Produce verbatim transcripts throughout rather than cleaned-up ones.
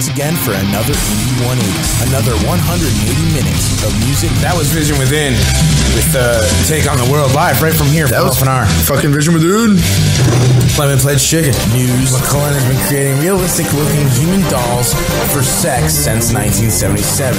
once again for another Indie one eighty. Another one hundred eighty minutes of music. That was Vision Within with uh, Take on the World live right from here. That was O F N R. Fucking Vision Within. Lemon Pledge Chicken. News. McClellan has been creating realistic-looking human dolls for sex since nineteen seventy-seven.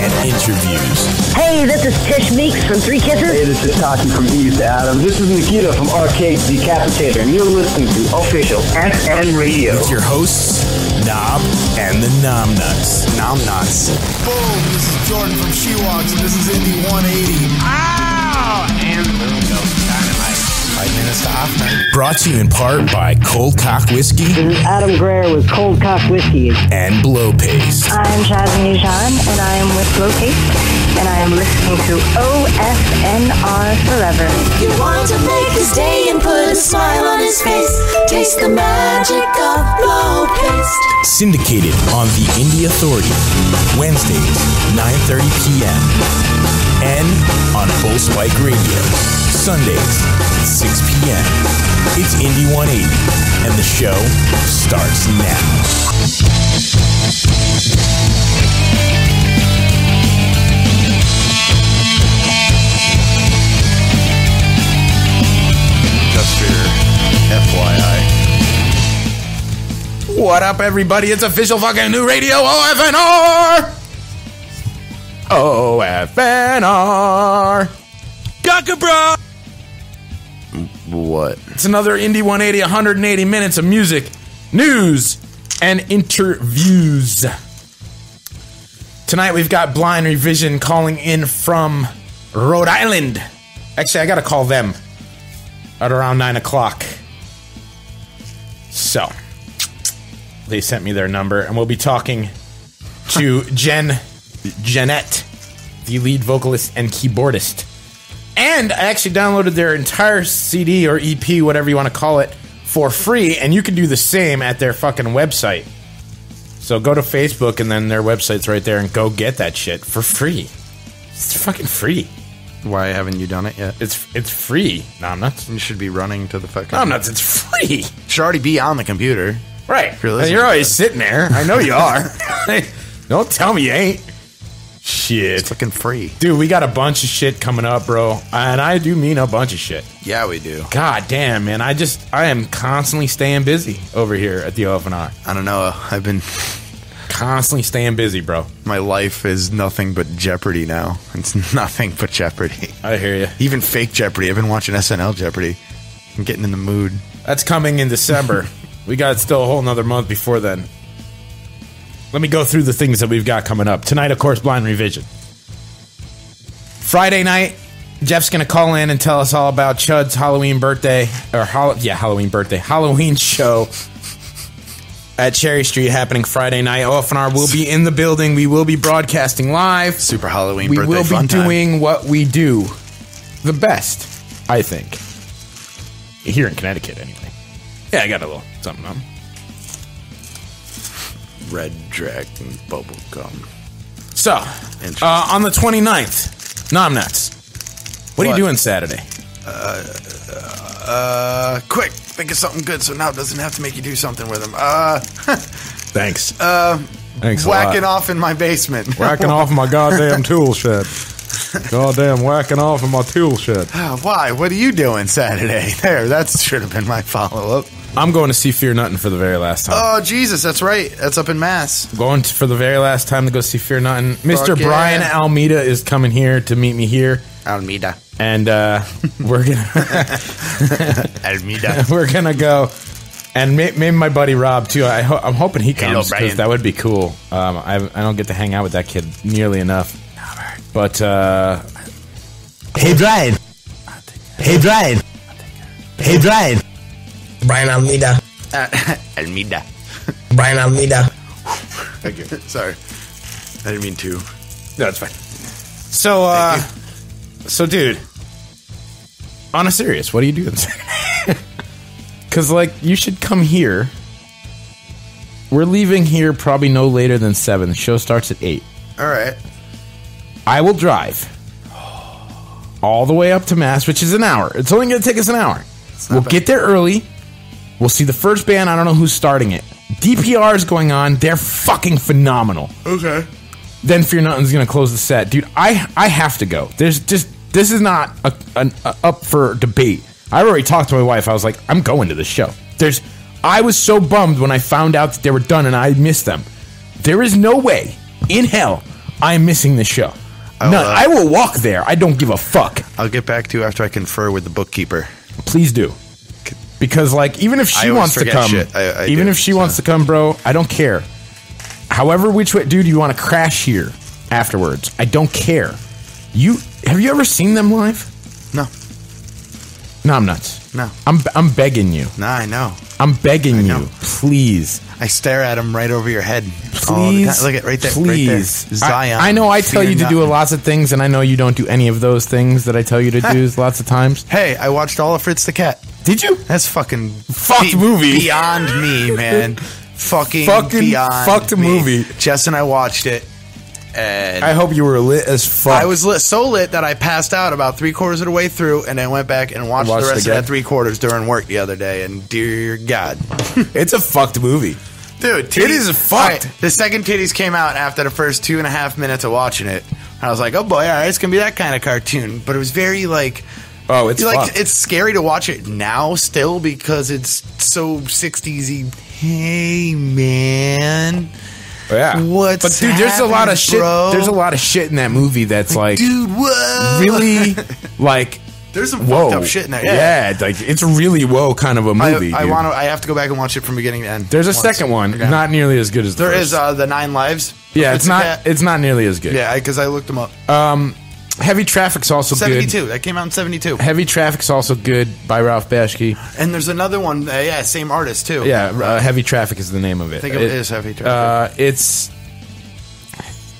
And interviews. Hey, this is Tish Meeks from Three Kisses. Hey, this is Taki from East Adam. This is Nikita from Arcade Decapitator. And you're listening to official F N Radio. With your hosts, Nob and the Nom Nuts. Nom Nuts. Boom, this is Jordan from She Walks, and this is Indie one eighty. Ow! And there we go. Dynamite. Five minutes to Hoffman. Brought to you in part by Cold Cock Whiskey. This is Adam Greer with Cold Cock Whiskey. And Blow Paste. I'm Chaz Jean, and I am with Blow Paste, and I am listening to O F N R Forever. You want to make his day and put a smile on his face. Taste the magic of Blow Paste. Syndicated on the Indie Authority, Wednesdays, nine thirty p.m. And on Bull Spike Radio, Sundays, six p.m. It's Indie one eighty, and the show starts now. F Y I. What up, everybody? It's official fucking new radio, O F N R! O F N R! Gaka, bro! What? It's another Indie one eighty, one hundred eighty minutes of music, news, and interviews. Tonight we've got Blind Revision calling in from Rhode Island. Actually, I gotta call them at around nine o'clock. So, they sent me their number, and we'll be talking to Jen Janet, the lead vocalist and keyboardist. And I actually downloaded their entire C D or E P, whatever you want to call it, for free, and you can do the same at their fucking website. So go to Facebook, and then their website's right there, and go get that shit for free. It's fucking free. Why haven't you done it yet? It's it's free. Nom Nuts. You should be running to the fucking Nom Nuts. It's free. You should already be on the computer. Right. You're, you're always sitting there. I know you are. Don't tell me you ain't. Shit. It's fucking free. Dude, we got a bunch of shit coming up, bro. And I do mean a bunch of shit. Yeah, we do. God damn, man. I just, I am constantly staying busy over here at the O F N R. I don't know. I've been constantly staying busy, bro. My life is nothing but Jeopardy now. It's nothing but Jeopardy. I hear you. Even fake Jeopardy. I've been watching S N L Jeopardy. I'm getting in the mood. That's coming in December. We got still a whole nother month before then. Let me go through the things that we've got coming up. Tonight, of course, Blind Revision. Friday night, Jeff's going to call in and tell us all about Chud's Halloween birthday. Or, Hol- yeah, Halloween birthday. Halloween show at Cherry Street happening Friday night. O F N R will be in the building. We will be broadcasting live. Super Halloween birthday fun time. We will be doing what we do the best, I think. Here in Connecticut, anyway. Yeah, I got a little something on. Red Dragon Bubblegum. So, uh, on the twenty-ninth, Nom Nuts. What, what are you doing Saturday? Uh, uh, quick. Think of something good so now it doesn't have to make you do something with them. Uh, Thanks. Uh, Thanks whacking off in my basement. Whacking off in my goddamn tool shed. Goddamn whacking off in my tool shed. Why? What are you doing Saturday? There, that should have been my follow-up. I'm going to see Fear Nuttin' for the very last time. Oh, Jesus, that's right. That's up in Mass. Going to, for the very last time to go see Fear Nuttin'. Mister Fuck Brian yeah. Almeida is coming here to meet me here. Almeida. And uh, we're gonna we're gonna go, and may- maybe my buddy Rob too. I ho- I'm hoping he comes because that would be cool. Um, I I don't get to hang out with that kid nearly enough. But uh, hey Brian, hey Brian, hey Brian, Brian Almeida, Almeida, Brian Almeida. Thank you. Sorry, I didn't mean to. No, it's fine. So. Uh, So, dude, on a serious, what do you do? Because, like, you should come here. We're leaving here probably no later than seven. The show starts at eight. All right. I will drive all the way up to Mass, which is an hour. It's only going to take us an hour. We'll bad. get there early. We'll see the first band. I don't know who's starting it. D P R is going on. They're fucking phenomenal. Okay. Then Fear Nuttin's gonna close the set, dude. I I have to go. There's just this is not a, a, a up for debate. I already talked to my wife. I was like, I'm going to this show. There's. I was so bummed when I found out that they were done and I missed them. There is no way in hell I'm missing this show. I'll, None. Uh, I will walk there. I don't give a fuck. I'll get back to you after I confer with the bookkeeper. Please do. Because, like, even if she wants to come, I, I even do, if she so. wants to come, bro, I don't care. However, which way, dude, you want to crash here afterwards? I don't care. You have you ever seen them live? No. No, I'm nuts. No, I'm I'm begging you. No, I know. I'm begging I know. you, please. I stare at him right over your head. Please, look at right there. Please, right there. Zion. I, I know I tell you to nothing. do lots of things, and I know you don't do any of those things that I tell you to do lots of times. Hey, I watched all of Fritz the Cat. Did you? That's fucking fucked be, movie beyond me, man. fucking fucking beyond fucked me. movie. Jess and I watched it. And I hope you were lit as fuck. I was lit, so lit that I passed out about three quarters of the way through, and I went back and watched, watched the rest of that three quarters during work the other day. And dear God, it's a fucked movie, dude. Titties, it is fucked. Right, the second titties came out after the first two and a half minutes of watching it. I was like, oh boy, all right, it's gonna be that kind of cartoon. But it was very like, oh, it's like fucked. It's scary to watch it now still because it's so sixties-y. Hey man. Yeah, what's but dude, there's a lot of shit. Bro? There's a lot of shit in that movie that's like, dude, whoa, really, like, there's some whoa. fucked up shit in there. Yeah, yeah, like it's really whoa kind of a movie. I, I want to. I have to go back and watch it from beginning to end. There's a once. second one, okay. not nearly as good as the there first. is uh, the Nine Lives. Yeah, it's, it's not. It's not nearly as good. Yeah, because I looked them up. Um, Heavy Traffic's also seventy-two. good. seventy-two. That came out in seventy-two. Heavy Traffic's also good by Ralph Bashki. And there's another one. Uh, yeah, same artist, too. Yeah, uh, Heavy Traffic is the name of it. I think it, it is Heavy Traffic. Uh, it's,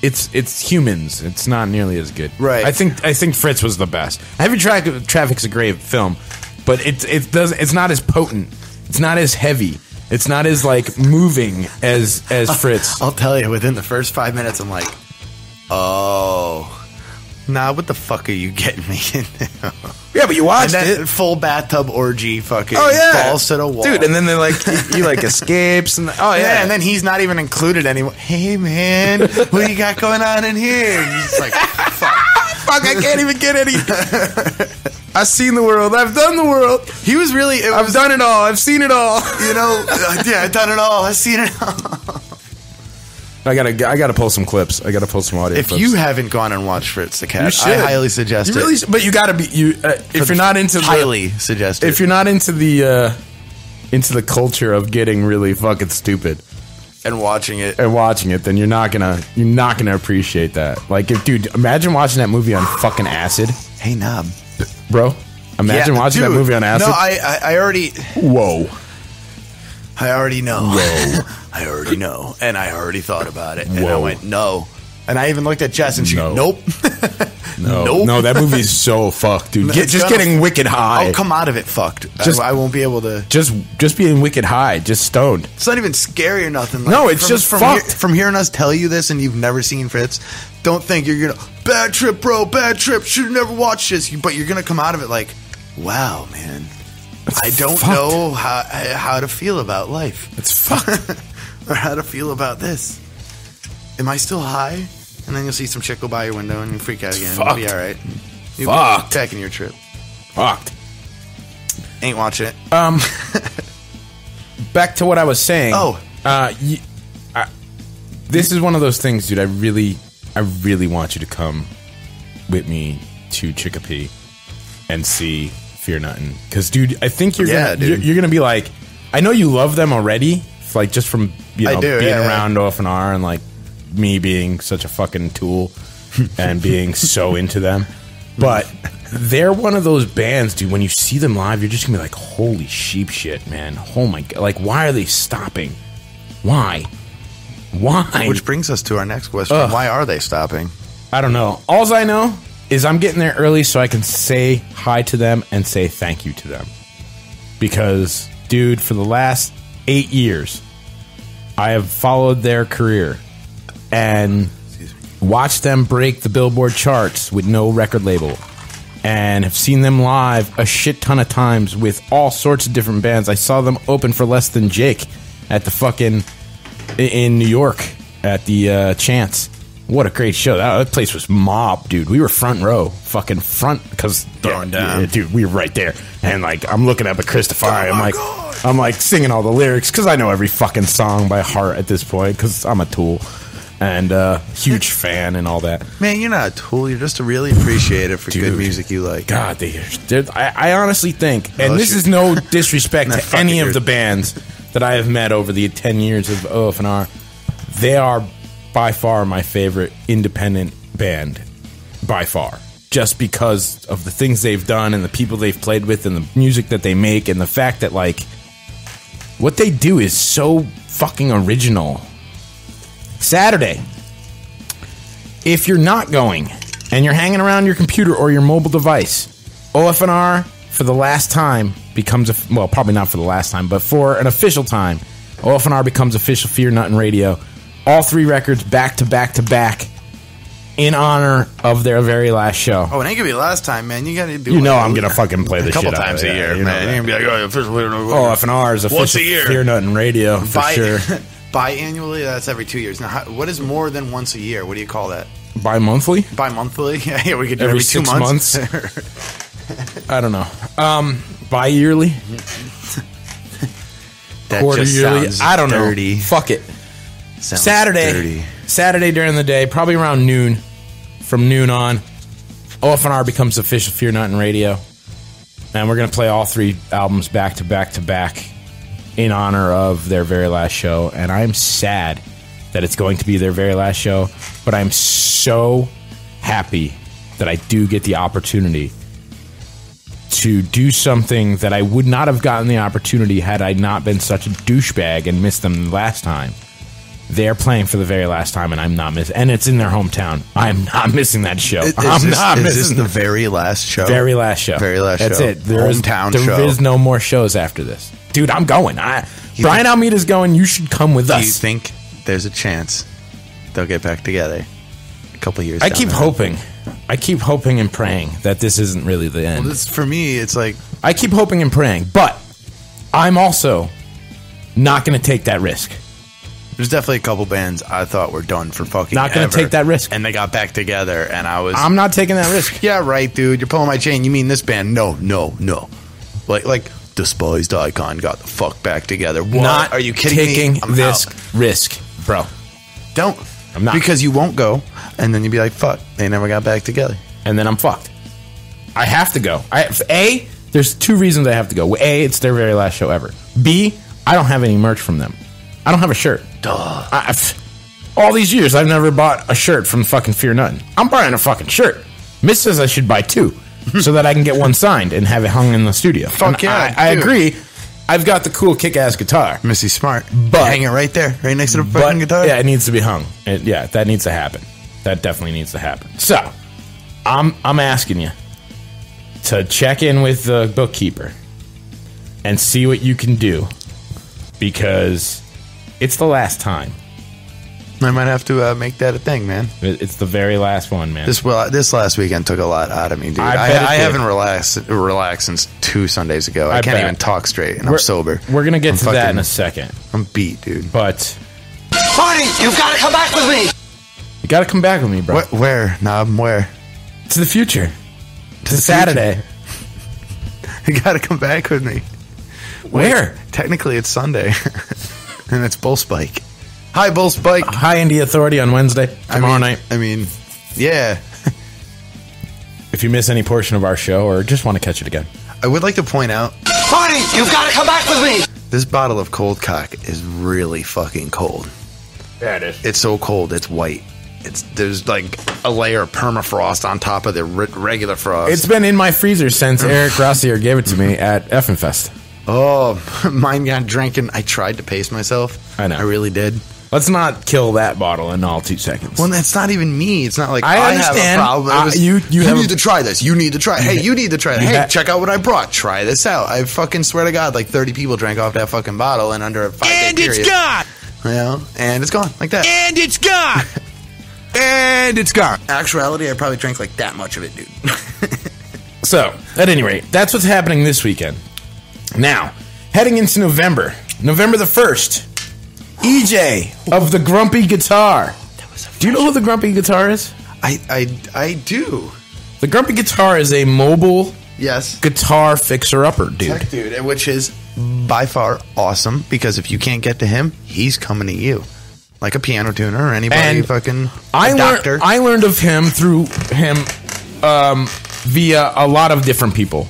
it's, it's humans. It's not nearly as good. Right. I think I think Fritz was the best. Heavy Tra- Traffic's a great film, but it, it does, it's not as potent. It's not as heavy. It's not as, like, moving as, as Fritz. I'll tell you, within the first five minutes, I'm like, oh... Nah, what the fuck are you getting me into? Yeah, but you watched and that it. Full bathtub orgy fucking oh, yeah. falls to the wall. Dude, and then they're like, he like escapes. And oh, yeah. yeah. And then he's not even included anymore. Hey, man, what do you got going on in here? And he's like, fuck. Fuck, I can't even get any. I've seen the world. I've done the world. He was really. It I've was, done it all. I've seen it all. You know, yeah, I've done it all. I've seen it all. I gotta, I gotta pull some clips. I gotta pull some audio. If clips. you haven't gone and watched Fritz the Cat, I highly suggest you really, it. But you gotta be you uh, if you're not into highly the, suggest if it. you're not into the uh, into the culture of getting really fucking stupid and watching it and watching it, then you're not gonna you're not gonna appreciate that. Like, if dude, imagine watching that movie on fucking acid. Hey, Nob, bro, imagine yeah, watching dude, that movie on acid. No, I, I, I already. Whoa. I already know. Whoa. I already know. And I already thought about it. And Whoa. I went, no. And I even looked at Jess and she no. nope. no. Nope. No, that movie's so fucked, dude. Get, just gonna, getting wicked high. I'll come out of it fucked. Just, I, I won't be able to. Just just being wicked high, just stoned. It's not even scary or nothing. Like, no, it's from, just from fucked. Hear, from hearing us tell you this and you've never seen Fritz, don't think you're going to, bad trip, bro, bad trip, should have never watched this. But you're going to come out of it like, wow, man. I don't fucked. know how how to feel about life. It's fucked. Or how to feel about this. Am I still high? And then you'll see some chick go by your window and you freak out again. Fucked. You'll be all right. You'll fucked. be taking your trip. Fucked. Ain't watching it. Um, back to what I was saying. Oh, uh, you, I, this is one of those things, dude. I really, I really want you to come with me to Chicopee and see Fear Nuttin', because dude, I think you're yeah, gonna, dude. You're, you're gonna be like, I know you love them already, like just from you know do, being yeah, around yeah. O F N R and like me being such a fucking tool and being so into them, but they're one of those bands, dude. When you see them live, you're just gonna be like, holy sheep shit, man! Oh my god, like why are they stopping? Why? Why? Which brings us to our next question: Ugh. Why are they stopping? I don't know. Alls I know is I'm getting there early so I can say hi to them and say thank you to them. Because, dude, for the last eight years, I have followed their career and watched them break the Billboard charts with no record label and have seen them live a shit ton of times with all sorts of different bands. I saw them open for Less Than Jake at the fucking in New York at the uh, Chance. What a great show! That, that place was mob, dude. We were front row, fucking front, because throwing down, yeah, dude. We were right there, and like I'm looking up at Chris Defy. I'm like, God. I'm like singing all the lyrics because I know every fucking song by heart at this point because I'm a Tool and uh, huge fan and all that. Man, you're not a Tool. You're just a really appreciative for dude, good music you like. God, they, they're, I, I honestly think, and Unless this is no disrespect to any of the bands that I have met over the ten years of O F N R, they are by far my favorite independent band, by far, just because of the things they've done and the people they've played with and the music that they make and the fact that like what they do is so fucking original. Saturday, if you're not going and you're hanging around your computer or your mobile device, O F N R for the last time becomes a, well, probably not for the last time, but for an official time, O F N R becomes official Fear Nuttin' Radio. All three records back to back to back in honor of their very last show. Oh, it ain't gonna be last time, man. You gotta do. You know I'm gonna fucking play this shit a couple times a year, man. You're gonna be like, oh, official. Oh, O F N R is official Fear Nuttin' Radio for sure. Biannually, that's every two years. Now, what is more than once a year? What do you call that? Bi-monthly? Bi-monthly? Yeah, yeah, we could do every two months. I don't know. Um, bi-yearly? Quarter-yearly? I don't know. Fuck it. Sounds Saturday, dirty. Saturday during the day, probably around noon, from noon on, O F N R becomes official Fear Nuttin' Radio, and we're going to play all three albums back to back to back in honor of their very last show, and I'm sad that it's going to be their very last show, but I'm so happy that I do get the opportunity to do something that I would not have gotten the opportunity had I not been such a douchebag and missed them last time. They're playing for the very last time, and I'm not missing. And it's in their hometown. I'm not missing that show. Is I'm this, not is missing this the that. very last show. Very last show. Very last That's show. That's it. There hometown is, there show. There is no more shows after this, dude. I'm going. I you Brian Almeida's going. You should come with do us. Do you think there's a chance they'll get back together? A couple years. I down keep hoping. Road. I keep hoping and praying that this isn't really the end. Well, this, for me, it's like I keep hoping and praying, but I'm also not going to take that risk. There's definitely a couple bands I thought were done for fucking Not gonna ever, take that risk. And they got back together, and I was... I'm not taking that risk. Yeah, right, dude. You're pulling my chain. You mean this band? No, no, no. Like, like Despised Icon got the fuck back together. What? Not Are you kidding taking me? I'm this out. risk, bro. Don't. I'm not. Because you won't go, and then you'd be like, fuck, they never got back together. And then I'm fucked. I have to go. I, A, there's two reasons I have to go. A, it's their very last show ever. B, I don't have any merch from them. I don't have a shirt. Duh. I've, all these years, I've never bought a shirt from fucking Fear Nuttin'. I'm buying a fucking shirt. Miss says I should buy two so that I can get one signed and have it hung in the studio. Fuck and yeah, I, I agree. I've got the cool kick-ass guitar. Missy's smart. But hang it right there, right next to the but, fucking guitar. Yeah, it needs to be hung. It, yeah, that needs to happen. That definitely needs to happen. So, I'm I'm asking you to check in with the bookkeeper and see what you can do because... It's the last time. I might have to uh, make that a thing, man. It's the very last one, man. This well, this last weekend took a lot out of me, dude. I, I, I haven't relaxed, relaxed since two Sundays ago. I, I can't bet. even talk straight, and we're, I'm sober. We're going to get I'm to fucking, that in a second. I'm beat, dude. But... Marty, you've got to come back with me! You got to come back with me, bro. Wh where? Nob, where? To the future. To, to the Saturday. Future. You got to come back with me. Where? Wait, technically, it's Sunday. And it's Bull Spike. Hi, Bull Spike. Uh, hi, Indie Authority on Wednesday. Tomorrow I mean, night. I mean, yeah. If you miss any portion of our show or just want to catch it again. I would like to point out... Marty, you've got to come back with me! This bottle of cold cock is really fucking cold. Yeah, it is. It's so cold, it's white. It's There's like a layer of permafrost on top of the re regular frost. It's been in my freezer since Eric Rossier gave it to me at Effenfest. Oh, mine got drinking. I tried to pace myself. I know. I really did. Let's not kill that bottle in all two seconds. Well, that's not even me. It's not like I, I have a problem. Uh, was, you you, you have need a... to try this. You need to try it. Hey, you need to try it. Hey, check out what I brought. Try this out. I fucking swear to God, like thirty people drank off that fucking bottle in under a five-day And period. It's gone. You know? And it's gone. Like that. And it's gone. And it's gone. Actuality, I probably drank like that much of it, dude. So, at any rate, that's what's happening this weekend. Now, heading into November, November the first, E J of the Grumpy Guitar. That was a do you know who the Grumpy Guitar is? I, I, I do. The Grumpy Guitar is a mobile yes. guitar fixer-upper, dude. Tech dude, which is by far awesome, because if you can't get to him, he's coming to you. Like a piano tuner or anybody and fucking I doctor. Lear I learned of him through him um, via a lot of different people.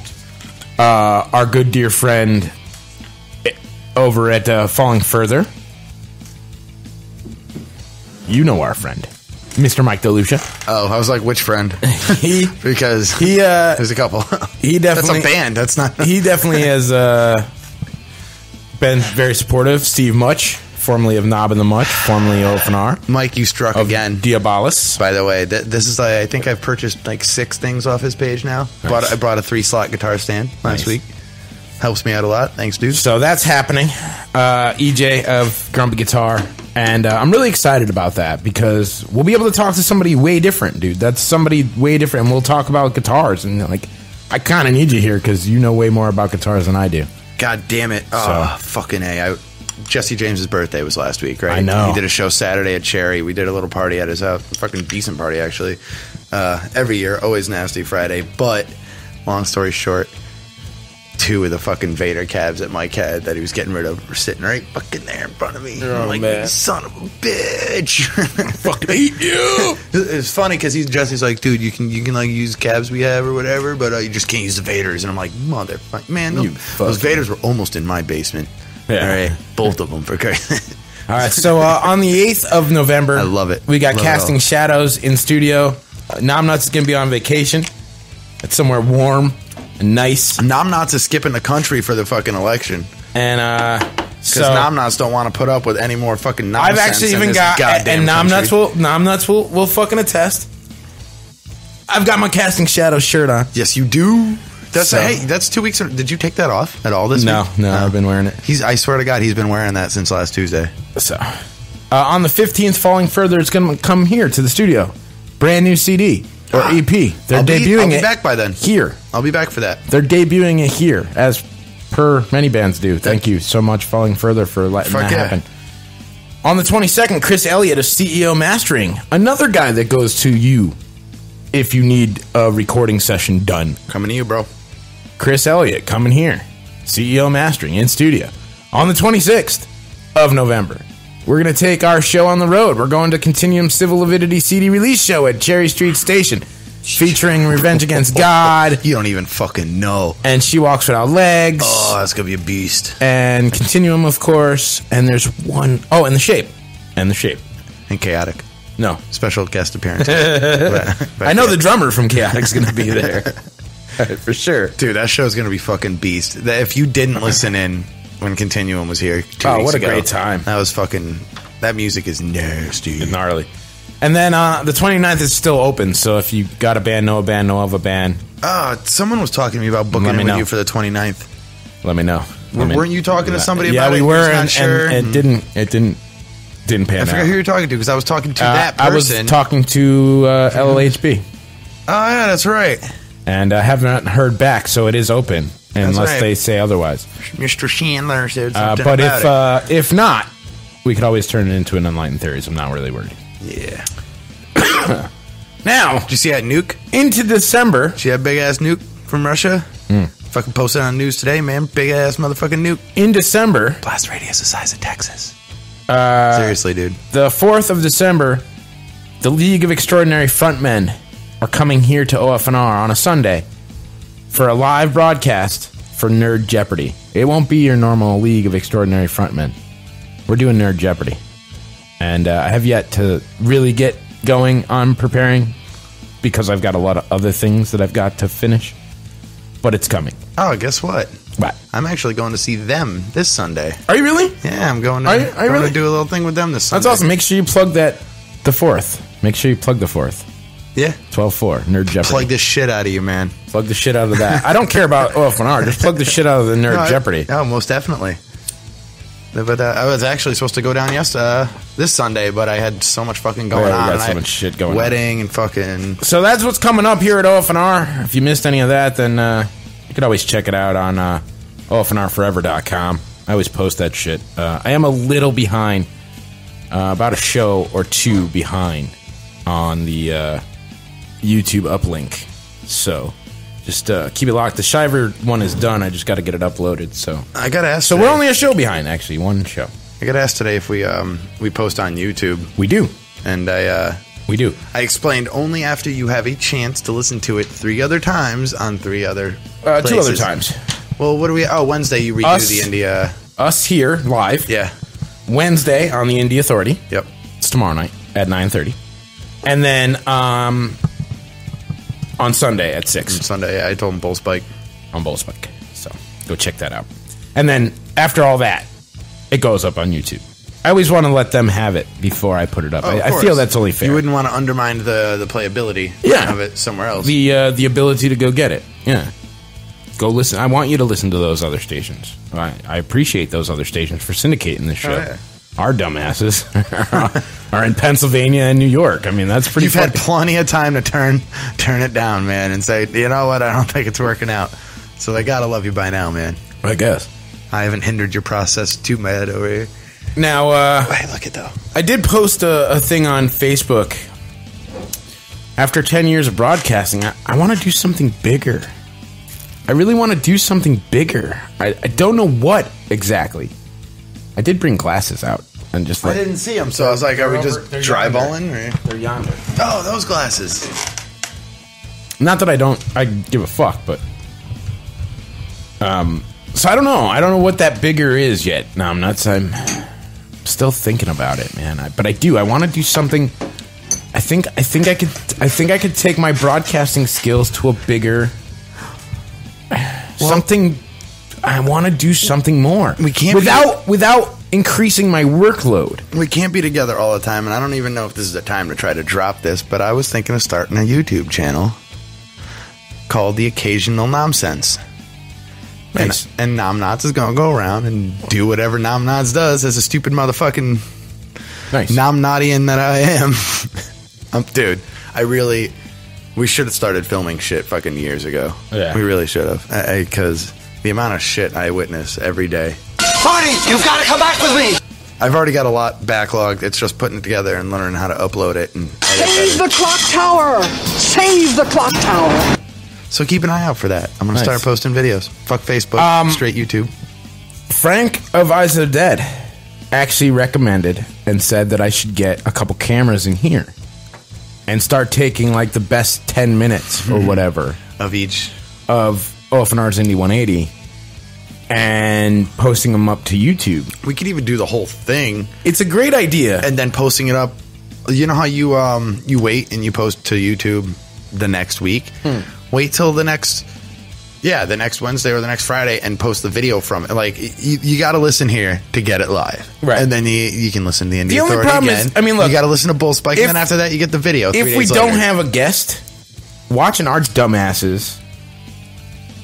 Uh, our good dear friend over at uh, Falling Further. You know our friend, Mister Mike DeLucia. Oh, I was like, which friend? he, because he, uh, there's a couple. He definitely, that's a band. That's not. He definitely has uh, been very supportive. Steve Much, formerly of Nob and the Much, formerly O F N R. Mike, you struck again. Diabolus. By the way, th this is like, I think I've purchased like six things off his page now. Nice. Brought, I brought a three slot guitar stand last nice. week. Helps me out a lot. Thanks, dude. So that's happening. Uh, E J of Grumpy Guitar. And uh, I'm really excited about that, because we'll be able to talk to somebody way different, dude. That's somebody way different. And we'll talk about guitars. And, like, I kind of need you here because you know way more about guitars than I do. God damn it. Oh, so. fucking A. I, Jesse James's birthday was last week, right? I know. He did a show Saturday at Cherry. We did a little party at his house. A fucking decent party, actually. Uh, every year. Always Nasty Friday. But, long story short, two of the fucking Vader cabs that Mike had that he was getting rid of were sitting right fucking there in front of me. Oh, I'm like, man. Son of a bitch. I fucking hate you. It's funny because he's Jesse's like, dude, you can you can like use cabs we have or whatever, but uh, you just can't use the Vaders. And I'm like, motherfucker, man, no, those Vaders were almost in my basement. Yeah. All right, both of them for crazy. All right, so uh, on the eighth of November, I love it. We got love Casting Shadows in studio. Uh, Nom Nuts is gonna be on vacation. It's somewhere warm. Nice. Nom Nuts is skipping the country for the fucking election, and uh, because so, Nom Nuts don't want to put up with any more fucking nonsense. I've actually even got, and Nom Nuts will, Nom Nuts will, will fucking attest. I've got my Casting Shadows shirt on. Yes, you do. That's so. a, hey, that's two weeks. Did you take that off at all this no, week? No, no, I've been wearing it. He's, I swear to God, he's been wearing that since last Tuesday. So, uh, on the fifteenth, Falling Further, it's going to come here to the studio. Brand new C D. Or E P. They're I'll be, debuting it. I'll be it back by then. Here. I'll be back for that. They're debuting it here, as per many bands do. Thank yeah. you so much, Falling Further, for letting Fuck that yeah. happen. On the twenty-second, Chris Elliott of C E O Mastering. Another guy that goes to you if you need a recording session done. Coming to you, bro. Chris Elliott, coming here. C E O Mastering, in studio. On the twenty-sixth of November. We're going to take our show on the road. We're going to Continuum Civil Avidity C D release show at Cherry Street Station, featuring Revenge Against God. You don't even fucking know. And She Walks Without Legs. Oh, that's going to be a beast. And Continuum, of course. And there's one... Oh, and The Shape. And The Shape. And Chaotic. No. Special guest appearance. I know the drummer from Chaotic's going to be there. For sure. Dude, that show's going to be fucking beast. If you didn't listen in... When Continuum was here two Oh, what a ago. great time. That was fucking... That music is nasty. And gnarly. And then uh, the twenty-ninth is still open, so if you got a band, know a band, know of a band. Uh, someone was talking to me about booking me with know. you for the twenty-ninth. Let me know. Let me Weren't you talking to somebody yeah, about we it? Yeah, we were, and, sure? and, and it didn't It didn't, didn't pan out. I forgot out. who you were talking to, because I was talking to uh, that person. I was talking to uh, L L H B. Oh, yeah, that's right. And I uh, have not heard back, so it is open. That's unless right. they say otherwise. Mister Chandler said something uh, But about if uh, if not, we could always turn it into an Enlightened Theories. I'm not really worried. Yeah. Now. Did you see that nuke? Into December. Did you see that big-ass nuke from Russia? Mm. Fucking posted on the news today, man. Big-ass motherfucking nuke. In December. Blast radius the size of Texas. Uh, Seriously, dude. The fourth of December, the League of Extraordinary Frontmen are coming here to O F N R on a Sunday. For a live broadcast for Nerd Jeopardy. It won't be your normal League of Extraordinary Frontmen. We're doing Nerd Jeopardy. And uh, I have yet to really get going on preparing, because I've got a lot of other things that I've got to finish. But it's coming. Oh, guess what? What? I'm actually going to see them this Sunday. Are you really? Yeah, I'm going to, are you, are you really? to do a little thing with them this Sunday. That's awesome. Make sure you plug that the fourth. Make sure you plug the fourth. Yeah. twelve four, Nerd Jeopardy. Plug the shit out of you, man. Plug the shit out of that. I don't care about O F N R. Just plug the shit out of the Nerd no, Jeopardy. Oh, no, most definitely. But uh, I was actually supposed to go down yesterday, uh, this Sunday, but I had so much fucking going yeah, on. Got so I much shit going wedding on. and fucking. So that's what's coming up here at O F N R. If you missed any of that, then uh, you could always check it out on uh, O F N R forever dot com. I always post that shit. Uh, I am a little behind uh, about a show or two behind on the uh, YouTube uplink. So just uh, keep it locked. The Shiver one is done. I just got to get it uploaded. So I got to ask. So today, we're only a show behind, actually, one show. I got to ask today if we um, we post on YouTube. We do, and I uh, we do. I explained only after you have a chance to listen to it three other times on three other uh, two other times. Well, what do we? Oh, Wednesday you redo us, the India. Us here live. Yeah. Wednesday on the Indie Authority. Yep. It's tomorrow night at nine thirty, and then um, on Sunday at six. On Sunday, yeah, I told him Bull Spike on Bull Spike. So go check that out. And then after all that, it goes up on YouTube. I always want to let them have it before I put it up. Oh, I, I feel that's only fair. You wouldn't want to undermine the the playability yeah. of it somewhere else. The uh, the ability to go get it. Yeah. Go listen. I want you to listen to those other stations. I, I appreciate those other stations for syndicating this show. Oh, yeah. Our dumbasses are in Pennsylvania and New York. I mean, that's pretty. You've funny. Had plenty of time to turn turn it down, man, and say, you know what, I don't think it's working out. So they gotta love you by now, man. I guess I haven't hindered your process too bad over here. Now, uh, wait, look at though. I did post a, a thing on Facebook. After ten years of broadcasting, I, I want to do something bigger. I really want to do something bigger. I, I don't know what exactly. I did bring glasses out and just. Like, I didn't see them, so I was like, "Are we just dryballing?" They're yonder. Oh, those glasses. Not that I don't, I give a fuck, but um. So I don't know. I don't know what that bigger is yet. No, I'm not. I'm still thinking about it, man. I, but I do. I want to do something. I think. I think I could. I think I could take my broadcasting skills to a bigger. Well, something I want to do something more. We can't without be, without increasing my workload. We can't be together all the time, and I don't even know if this is the time to try to drop this, but I was thinking of starting a YouTube channel called The Occasional Nonsense. Nice. And, and Nom Nuts is going to go around and do whatever Nom Nuts does as a stupid motherfucking nice. Nom Nuttian that I am. I'm, dude, I really... We should have started filming shit fucking years ago. Yeah. We really should have. Because the amount of shit I witness every day. Marty, you've got to come back with me! I've already got a lot backlogged. It's just putting it together and learning how to upload it. And save the clock tower! Save the clock tower! So keep an eye out for that. I'm going nice. to start posting videos. Fuck Facebook. Um, straight YouTube. Frank of Eyes of the Dead actually recommended and said that I should get a couple cameras in here. And start taking, like, the best ten minutes or whatever. Of each. Of O F N R's Indie one eighty. And posting them up to YouTube. We could even do the whole thing. It's a great idea. And then posting it up. You know how you um you wait and you post to YouTube the next week? Hmm. Wait till the next... Yeah, the next Wednesday or the next Friday and post the video from it. Like, you, you got to listen here to get it live. Right. And then you, you can listen to the Indie the Authority only again. Is, I mean, look. You got to listen to Bull Spike, if, and then after that, you get the video. If we don't later. have a guest, watching our dumbasses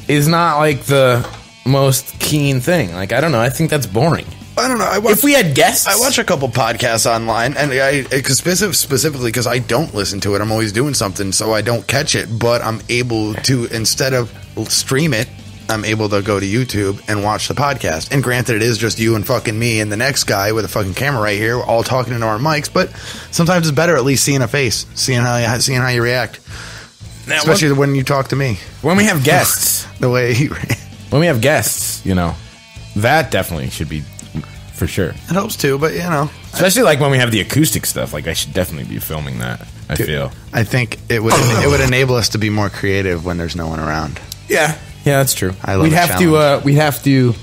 is not, like, the most keen thing. Like, I don't know. I think that's boring. I don't know. I watch, if we had guests. I watch a couple podcasts online, and I specifically because I don't listen to it. I'm always doing something, so I don't catch it, but I'm able to, instead of stream it, I'm able to go to YouTube and watch the podcast. And granted, it is just you and fucking me and the next guy with a fucking camera right here, all talking into our mics, but sometimes it's better at least seeing a face, seeing how you, seeing how you react. Now, especially when, when you talk to me. When we have guests. The way he when we have guests, you know, that definitely should be... For sure. It helps too, but you know. Especially like when we have the acoustic stuff. Like I should definitely be filming that, I Dude, feel. I think it would it would enable us to be more creative when there's no one around. Yeah. Yeah, that's true. I love we'd have challenge. to uh, we'd have to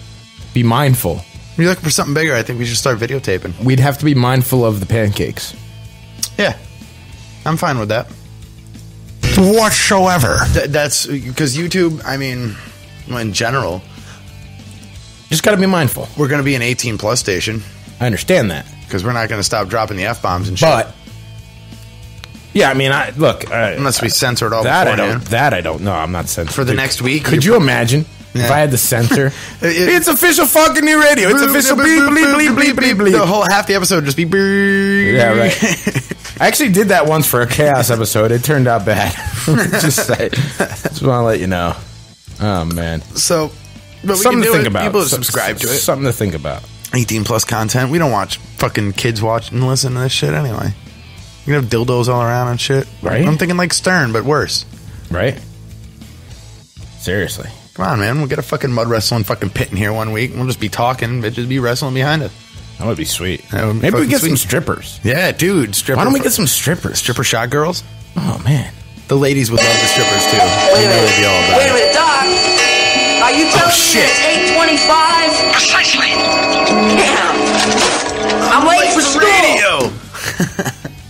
be mindful. If you're looking for something bigger, I think we should start videotaping. We'd have to be mindful of the pancakes. Yeah. I'm fine with that. Whatsoever. Th that's because YouTube, I mean, in general, just got to be mindful. We're going to be an eighteen plus station. I understand that. Because we're not going to stop dropping the F-bombs and shit. But, yeah, I mean, I look. I, Unless we I, censor it all that I don't. That I don't know. I'm not censored. For the Dude, next week? Could you imagine yeah. if I had to censor? it, it, it's official fucking new radio. It's boop, official bleep, bleep, bleep, bleep, bleep, bleep. The whole half the episode would just be bleep. Yeah, right. I actually did that once for a Chaos episode. It turned out bad. just I, just want to let you know. Oh, man. So... But something to think it. about. People subscribe to it. Something to think about. eighteen plus content. We don't watch fucking kids watch and listen to this shit anyway. You have dildos all around and shit. Right. I'm thinking like Stern, but worse. Right. Seriously. Come on, man. We'll get a fucking mud wrestling fucking pit in here one week. And we'll just be talking. Bitches be wrestling behind us. That would be sweet. That would be Maybe we get sweet. some strippers. Yeah, dude. Stripper Why don't we get some strippers? Stripper shot girls? Oh, man. The ladies would love the strippers, too. Wait a minute. Be all about Wait a minute, Doc. Are you telling oh, shit. me it's eight twenty-five? Precisely. Yeah. I'm, I'm late, late for school. Radio.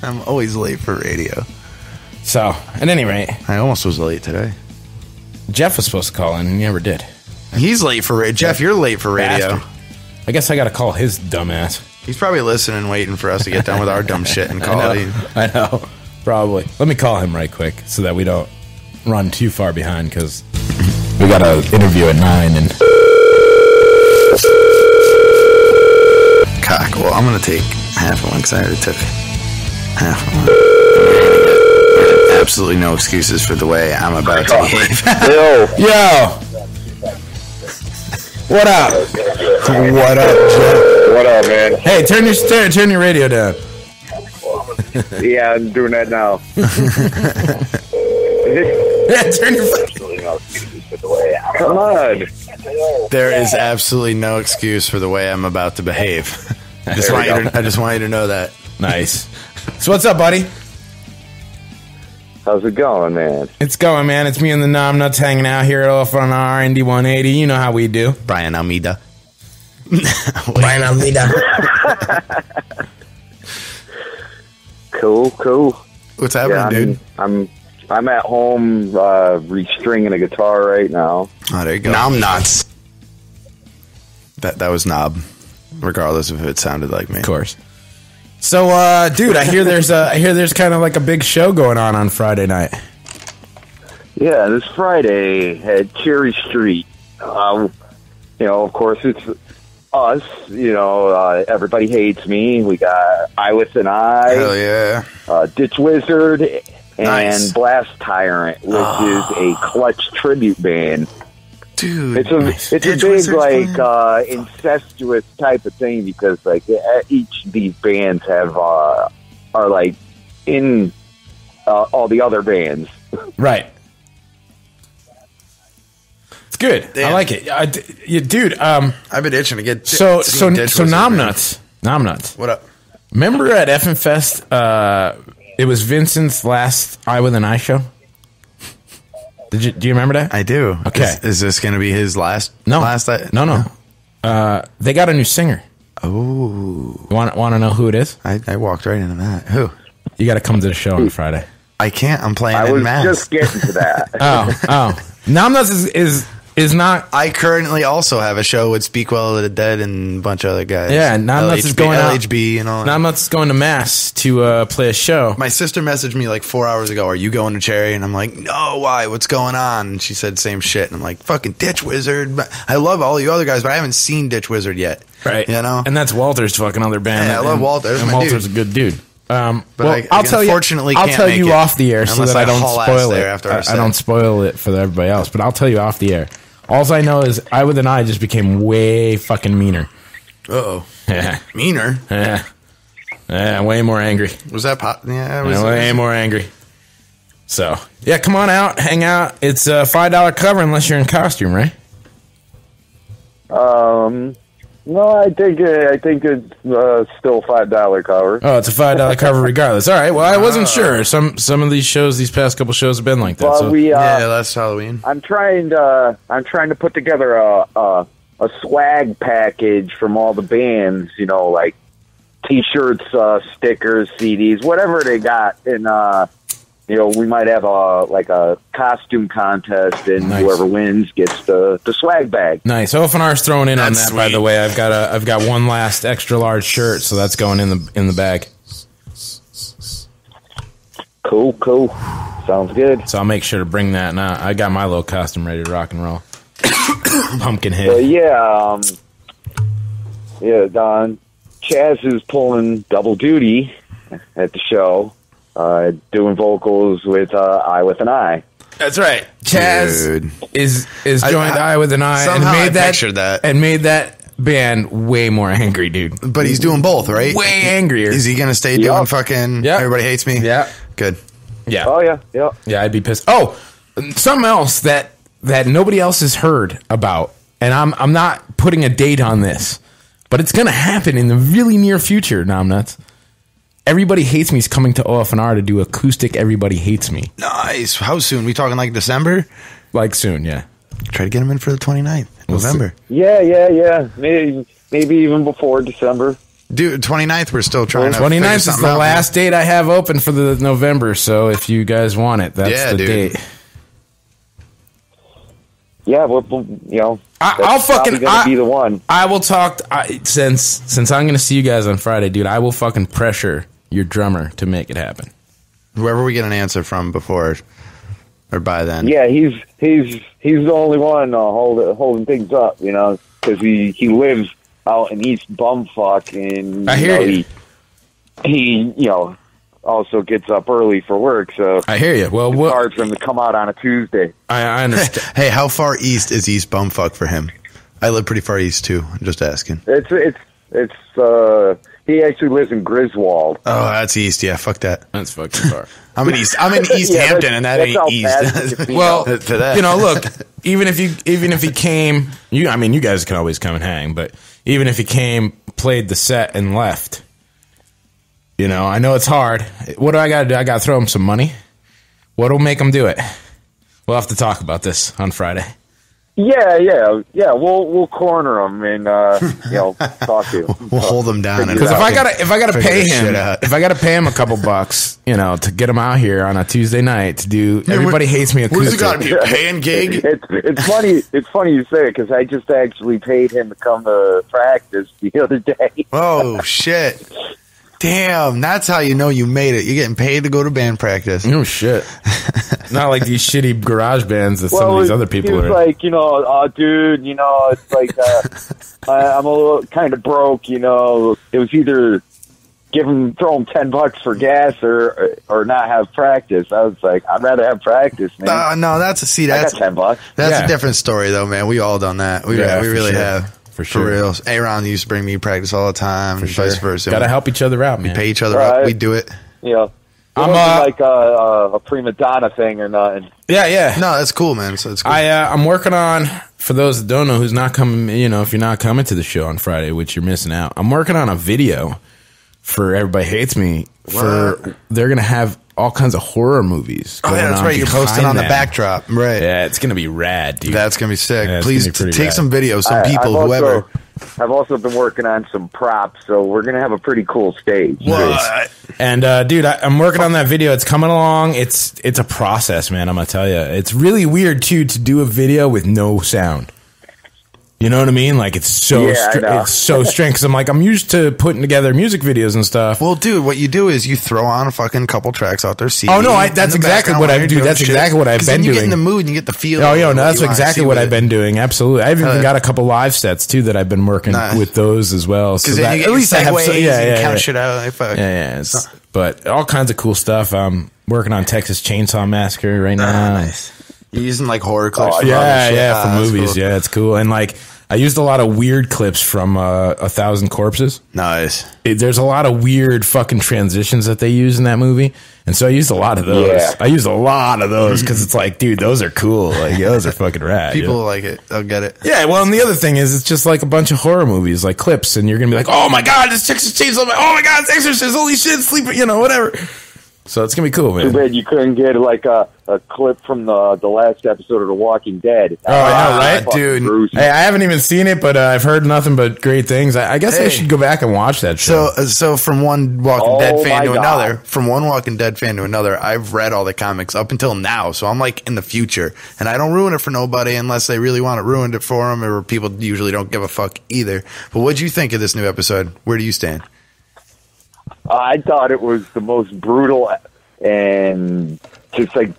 I'm always late for radio. So, at any rate. I almost was late today. Jeff was supposed to call in, and he never did. He's late for radio. Jeff, you're late for radio. Bastard. I guess I got to call his dumbass. He's probably listening, waiting for us to get done with our dumb shit and call it. I know. Probably. Let me call him right quick so that we don't run too far behind, because we got an interview at nine. And cock. Well, I'm going to take half of one because I already took it. Absolutely no excuses for the way I'm about to leave. Yo. Yo. What up? What up, Jeff? What up, man? Hey, turn your stereo, turn your radio down. Yeah, I'm doing that now. Yeah, turn your fucking... Come on. There is absolutely no excuse for the way I'm about to behave. Just want you to, I just want you to know that. Nice. So what's up, buddy? How's it going, man? It's going, man. It's me and the Nom Nuts hanging out here at O F N R, Indie one eighty. You know how we do. Brian Almeida. Brian Almeida. Cool, cool. What's happening, yeah, I'm, dude? I'm I'm at home uh, restringing a guitar right now. Oh, there you go. Nom Nuts. That, that was Nob, regardless of if it sounded like me. Of course. So, uh, dude, I hear there's a, I hear there's kind of like a big show going on on Friday night. Yeah, this Friday at Cherry Street. Um, you know, of course, it's us. You know, uh, Everybody Hates Me. We got Eye With an Eye. Hell yeah. Uh, Ditch Wizard and nice. Blast Tyrant, which oh. is a clutch tribute band. Dude, it's a nice. it's Ditch a big like uh, incestuous type of thing because like each of these bands have uh, are like in uh, all the other bands, right? It's good. Damn. I like it, I, yeah, dude. Um, I've been itching to get so so so Nom Nuts, Nom Nuts. What up? Remember at F N Fest, uh, it was Vincent's last Eye With an Eye show. Did you, do you remember that? I do. Okay. Is, is this going to be his last? No. Last, no, no. no. Uh, they got a new singer. Oh. You want, want to know who it is? I, I walked right into that. Who? You got to come to the show on Friday. I can't. I'm playing I in mass. I was just getting to that. oh, oh. Nom Nuts is, is, is not... I currently also have a show with Speak Well of the Dead and a bunch of other guys. Yeah, Nom Nuts is going out. L H B and all that. Nom Nuts is going to mass to uh, play a show. My sister messaged me like four hours ago, are you going to Cherry? And I'm like, no, why? What's going on? And she said same shit. And I'm like, fucking Ditch Wizard. I love all you other guys, but I haven't seen Ditch Wizard yet. Right. You know? And that's Walter's fucking other band. Yeah, I love Walter. And, and Walter's dude. a good dude. Um, but well, I, again, I'll tell you. I'll tell you it. off the air so that I, I don't spoil it. After I, I don't spoil it for everybody else. But I'll tell you off the air. All I know is Eye With an Eye just became way fucking meaner. Uh oh, yeah. Meaner. Yeah, yeah, way more angry. Was that pop? Yeah, was yeah way it? more angry. So yeah, come on out, hang out. It's a five dollar cover unless you're in costume, right? Um. No, I think I think it's uh, still five dollar cover. Oh, it's a five dollar cover regardless. All right. Well, I wasn't uh, sure. Some some of these shows, these past couple shows, have been like that. Well, so. we, uh, yeah, last Halloween. I'm trying to uh, I'm trying to put together a, a a swag package from all the bands. You know, like T-shirts, uh, stickers, C Ds, whatever they got. And uh, you know, we might have a like a costume contest, and nice. whoever wins gets the, the swag bag. Nice. O F N R's thrown in that's on that, sweet. by the way. I've got a I've got one last extra large shirt, so that's going in the in the bag. Cool, cool. Sounds good. So I'll make sure to bring that. Now I got my little costume ready to rock and roll. Pumpkinhead. So yeah, um, yeah. Don Chaz is pulling double duty at the show. Uh, doing vocals with uh, Eye With an Eye. That's right. Chaz Dude. is is joined I, I, Eye With an Eye and made I that, that and made that band way more angry, dude. But he's doing both, right? Way angrier. Is he going to stay yep. doing fucking yep. Everybody Hates Me? Yeah. Good. Yeah. Oh, yeah. Yeah. Yeah, I'd be pissed. Oh, something else that, that nobody else has heard about, and I'm, I'm not putting a date on this, but it's going to happen in the really near future, Nom Nuts. Everybody Hates Me is coming to O F N R to do acoustic Everybody Hates Me. Nice. How soon? We talking like December? Like soon, yeah. Try to get them in for the twenty-ninth, November. Yeah, yeah, yeah. Maybe, maybe even before December. Dude, twenty-ninth, we're still trying to figure something out. twenty-ninth is the last date I have open for the November, so if you guys want it, that's yeah, the dude. date. Yeah, we're, you know, I, I'll fucking gonna I, be the one. I will talk to, I, since since I'm going to see you guys on Friday, dude. I will fucking pressure your drummer to make it happen. Whoever we get an answer from before or by then. Yeah, he's he's he's the only one uh, holding holding things up, you know, because he he lives out in East Bumfuck, and I hear you know, you. He, he you know also gets up early for work, so I hear you. Well, it's hard for him to come out on a Tuesday. I, I understand. Hey, how far east is East Bumfuck for him? I live pretty far east too. I'm just asking. It's it's it's. Uh, he actually lives in Griswold. Oh, that's east. Yeah, fuck that. That's fucking far. I'm in East. I'm in East yeah, Hampton, and that ain't east. Well, to that. you know, look. Even if you, even if he came, you. I mean, you guys can always come and hang, but even if he came, played the set, and left. You know, I know it's hard. What do I got to do? I got to throw him some money. What'll make him do it? We'll have to talk about this on Friday. Yeah, yeah, yeah. We'll we'll corner him and uh, you know talk to him. We'll uh, hold him down. Because if I gotta if I gotta pay him if I gotta pay him a couple bucks, you know, to get him out here on a Tuesday night to do yeah, Everybody Hates Me. Where's it got to be a paying gig? It's, it's funny. It's funny you say it because I just actually paid him to come to practice the other day. Oh shit. Damn, that's how you know you made it. You're getting paid to go to band practice. No shit. Not like these shitty garage bands that well, some of these other people are in. Like, you know, oh, dude, you know, it's like uh, I, I'm a little kind of broke, you know. It was either give him, throw him ten bucks for gas or or not have practice. I was like, I'd rather have practice, man. Uh, no, that's a see, that's I got ten bucks. That's yeah. a different story, though, man. We all done that. We yeah, we really sure. have. For sure. For real. Aaron used to bring me practice all the time. For and sure. Vice versa. Got to help each other out, man. We pay each other right. up. We do it. Yeah. It I'm uh, like a, a prima donna thing or nothing. Yeah, yeah. No, that's cool, man. So it's cool. I, uh, I'm working on, for those that don't know, who's not coming, you know, if you're not coming to the show on Friday, which you're missing out, I'm working on a video for Everybody Hates Me. Wow. For They're going to have all kinds of horror movies. Oh, yeah, that's right. You're posting on the backdrop. Right. Yeah, it's going to be rad, dude. That's going to be sick. Yeah, Please be take rad. some videos, some I, people, I've whoever. Also, I've also been working on some props, so we're going to have a pretty cool stage. What? And, uh, dude, I, I'm working on that video. It's coming along. It's, it's a process, man, I'm going to tell you. It's really weird, too, to do a video with no sound. You know what I mean? Like, it's so yeah, str it's so strange because I'm like, I'm used to putting together music videos and stuff. Well, dude, what you do is you throw on a fucking couple tracks out there. C D, oh, no, I, that's exactly what I do. That's exactly what I've been then you doing. You get in the mood and you get the feel. Oh, yeah, no, that's exactly what I've been doing. Absolutely. I've even uh, got a couple live sets, too, that I've been working nah. with those as well. Because so at least I have some, yeah, yeah, yeah, count yeah. out. Like, fuck. Yeah, yeah. Huh. But all kinds of cool stuff. I'm working on Texas Chainsaw Massacre right now. Uh, nice. You're using, like, horror clips. Oh, yeah, shit. yeah, ah, for movies. Cool. Yeah, it's cool. And, like, I used a lot of weird clips from uh, A Thousand Corpses. Nice. It, there's a lot of weird fucking transitions that they use in that movie. And so I used a lot of those. Yeah. I used a lot of those because it's like, dude, those are cool. Like, those are fucking rad. People yeah. like it. They'll get it. Yeah, well, and the other thing is it's just like a bunch of horror movies, like clips. And you're going to be like, oh, my God, this Texas Chainsaw. Oh, my God, it's Exorcist. Holy shit, sleeping. You know, whatever. So it's going to be cool, man. Too bad you couldn't get, like, a, a clip from the the last episode of The Walking Dead. Oh, I know, right? Dude. Bruce. Hey, I haven't even seen it, but uh, I've heard nothing but great things. I, I guess hey. I should go back and watch that show. So, so from one Walking oh, Dead fan to God. another, from one Walking Dead fan to another, I've read all the comics up until now, so I'm, like, in the future. And I don't ruin it for nobody unless they really want it ruined it for them, or people usually don't give a fuck either. But what'd you think of this new episode? Where do you stand? I thought it was the most brutal and just like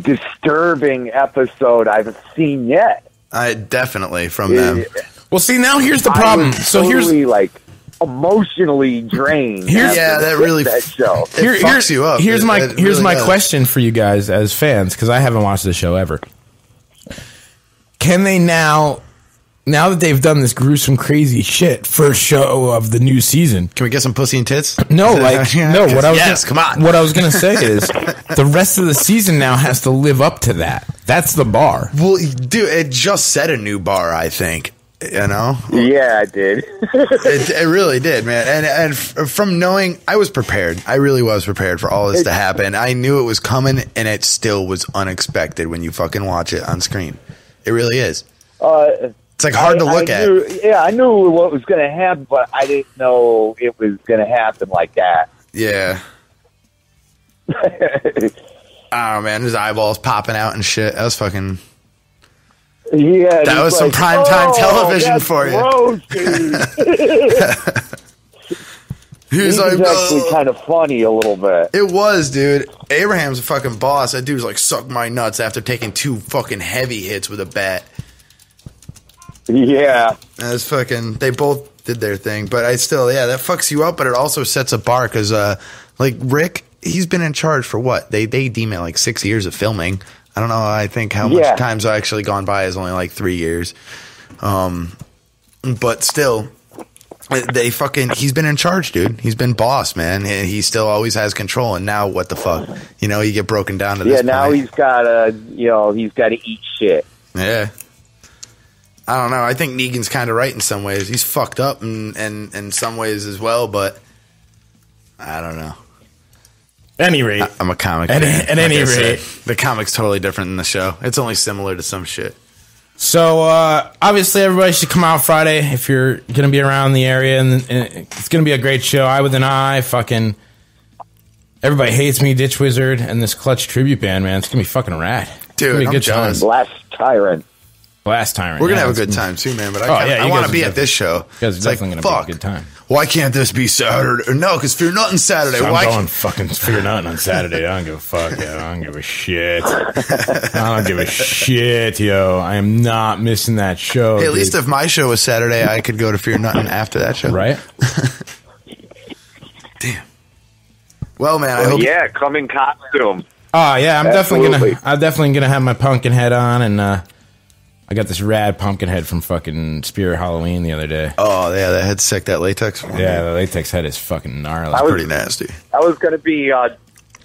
disturbing episode I've seen yet. I definitely from them. It, well, see, now here's the problem. I was so totally, here's like emotionally drained. Here's, yeah, that really that show. It here, fucks you up. Here's it, my it here's really my does. question for you guys as fans because I haven't watched the show ever. Can they now now that they've done this gruesome, crazy shit, first show of the new season. Can we get some pussy and tits? No, like, no. What I was yes, gonna, come on. What I was going to say is the rest of the season now has to live up to that. That's the bar. Well, dude, it just set a new bar, I think. You know? Yeah, I did. it, it really did, man. And and f from knowing, I was prepared. I really was prepared for all this it, to happen. I knew it was coming, and it still was unexpected when you fucking watch it on screen. It really is. Uh, it's like hard I, to look I at. Knew, yeah, I knew what was going to happen, but I didn't know it was going to happen like that. Yeah. Oh, man, his eyeballs popping out and shit. That was fucking... Yeah, that was like, some prime time oh, television for you. Gross, he was, he was like, actually oh. kind of funny a little bit. It was, dude. Abraham's a fucking boss. That dude's like, suck my nuts after taking two fucking heavy hits with a bat. Yeah, that's fucking. They both did their thing, but I still, yeah, that fucks you up. But it also sets a bar because, uh, like Rick, he's been in charge for what they they deem it like six years of filming. I don't know. I think how yeah. much time's actually gone by is only like three years. Um, but still, they fucking, he's been in charge, dude. He's been boss, man. He, he still always has control. And now what the fuck? You know, you get broken down to yeah, this. Yeah, now point. he's got to, you know, he's got to eat shit. Yeah. I don't know. I think Negan's kind of right in some ways. He's fucked up in, in, in some ways as well, but I don't know. Any rate, I, I'm a comic. At, man, at like any rate, the comic's totally different than the show. It's only similar to some shit. So uh, obviously, everybody should come out Friday if you're gonna be around the area, and, and it's gonna be a great show. Eye With an Eye, fucking Everybody Hates Me, Ditch Wizard, and this Clutch tribute band, man. It's gonna be fucking rad, dude. It's I'm good jealous. Time. Blast Tyrant. Blast Tyrant. We're gonna yeah, have a good time too, man. But I, oh, yeah, I want to be at this show. Guys, it's definitely like, gonna fuck. Be a good time. Why can't this be Saturday? No, because Fear Nuttin' Saturday. So I'm Why going fucking Fear Nuttin' on Saturday. I don't give a fuck. Yo. I don't give a shit. I don't give a shit, yo. I am not missing that show. Hey, at dude. least if my show was Saturday, I could go to Fear Nuttin' after that show, right? Damn. Well, man. Well, I hope yeah, come in costume. Oh yeah, I'm Absolutely. definitely gonna. I'm definitely gonna have my pumpkin head on and. uh I got this rad pumpkin head from fucking Spear Halloween the other day. Oh, yeah, that head's sick, that latex one. Yeah, the latex head is fucking gnarly. That's pretty nasty. I was going to be, uh,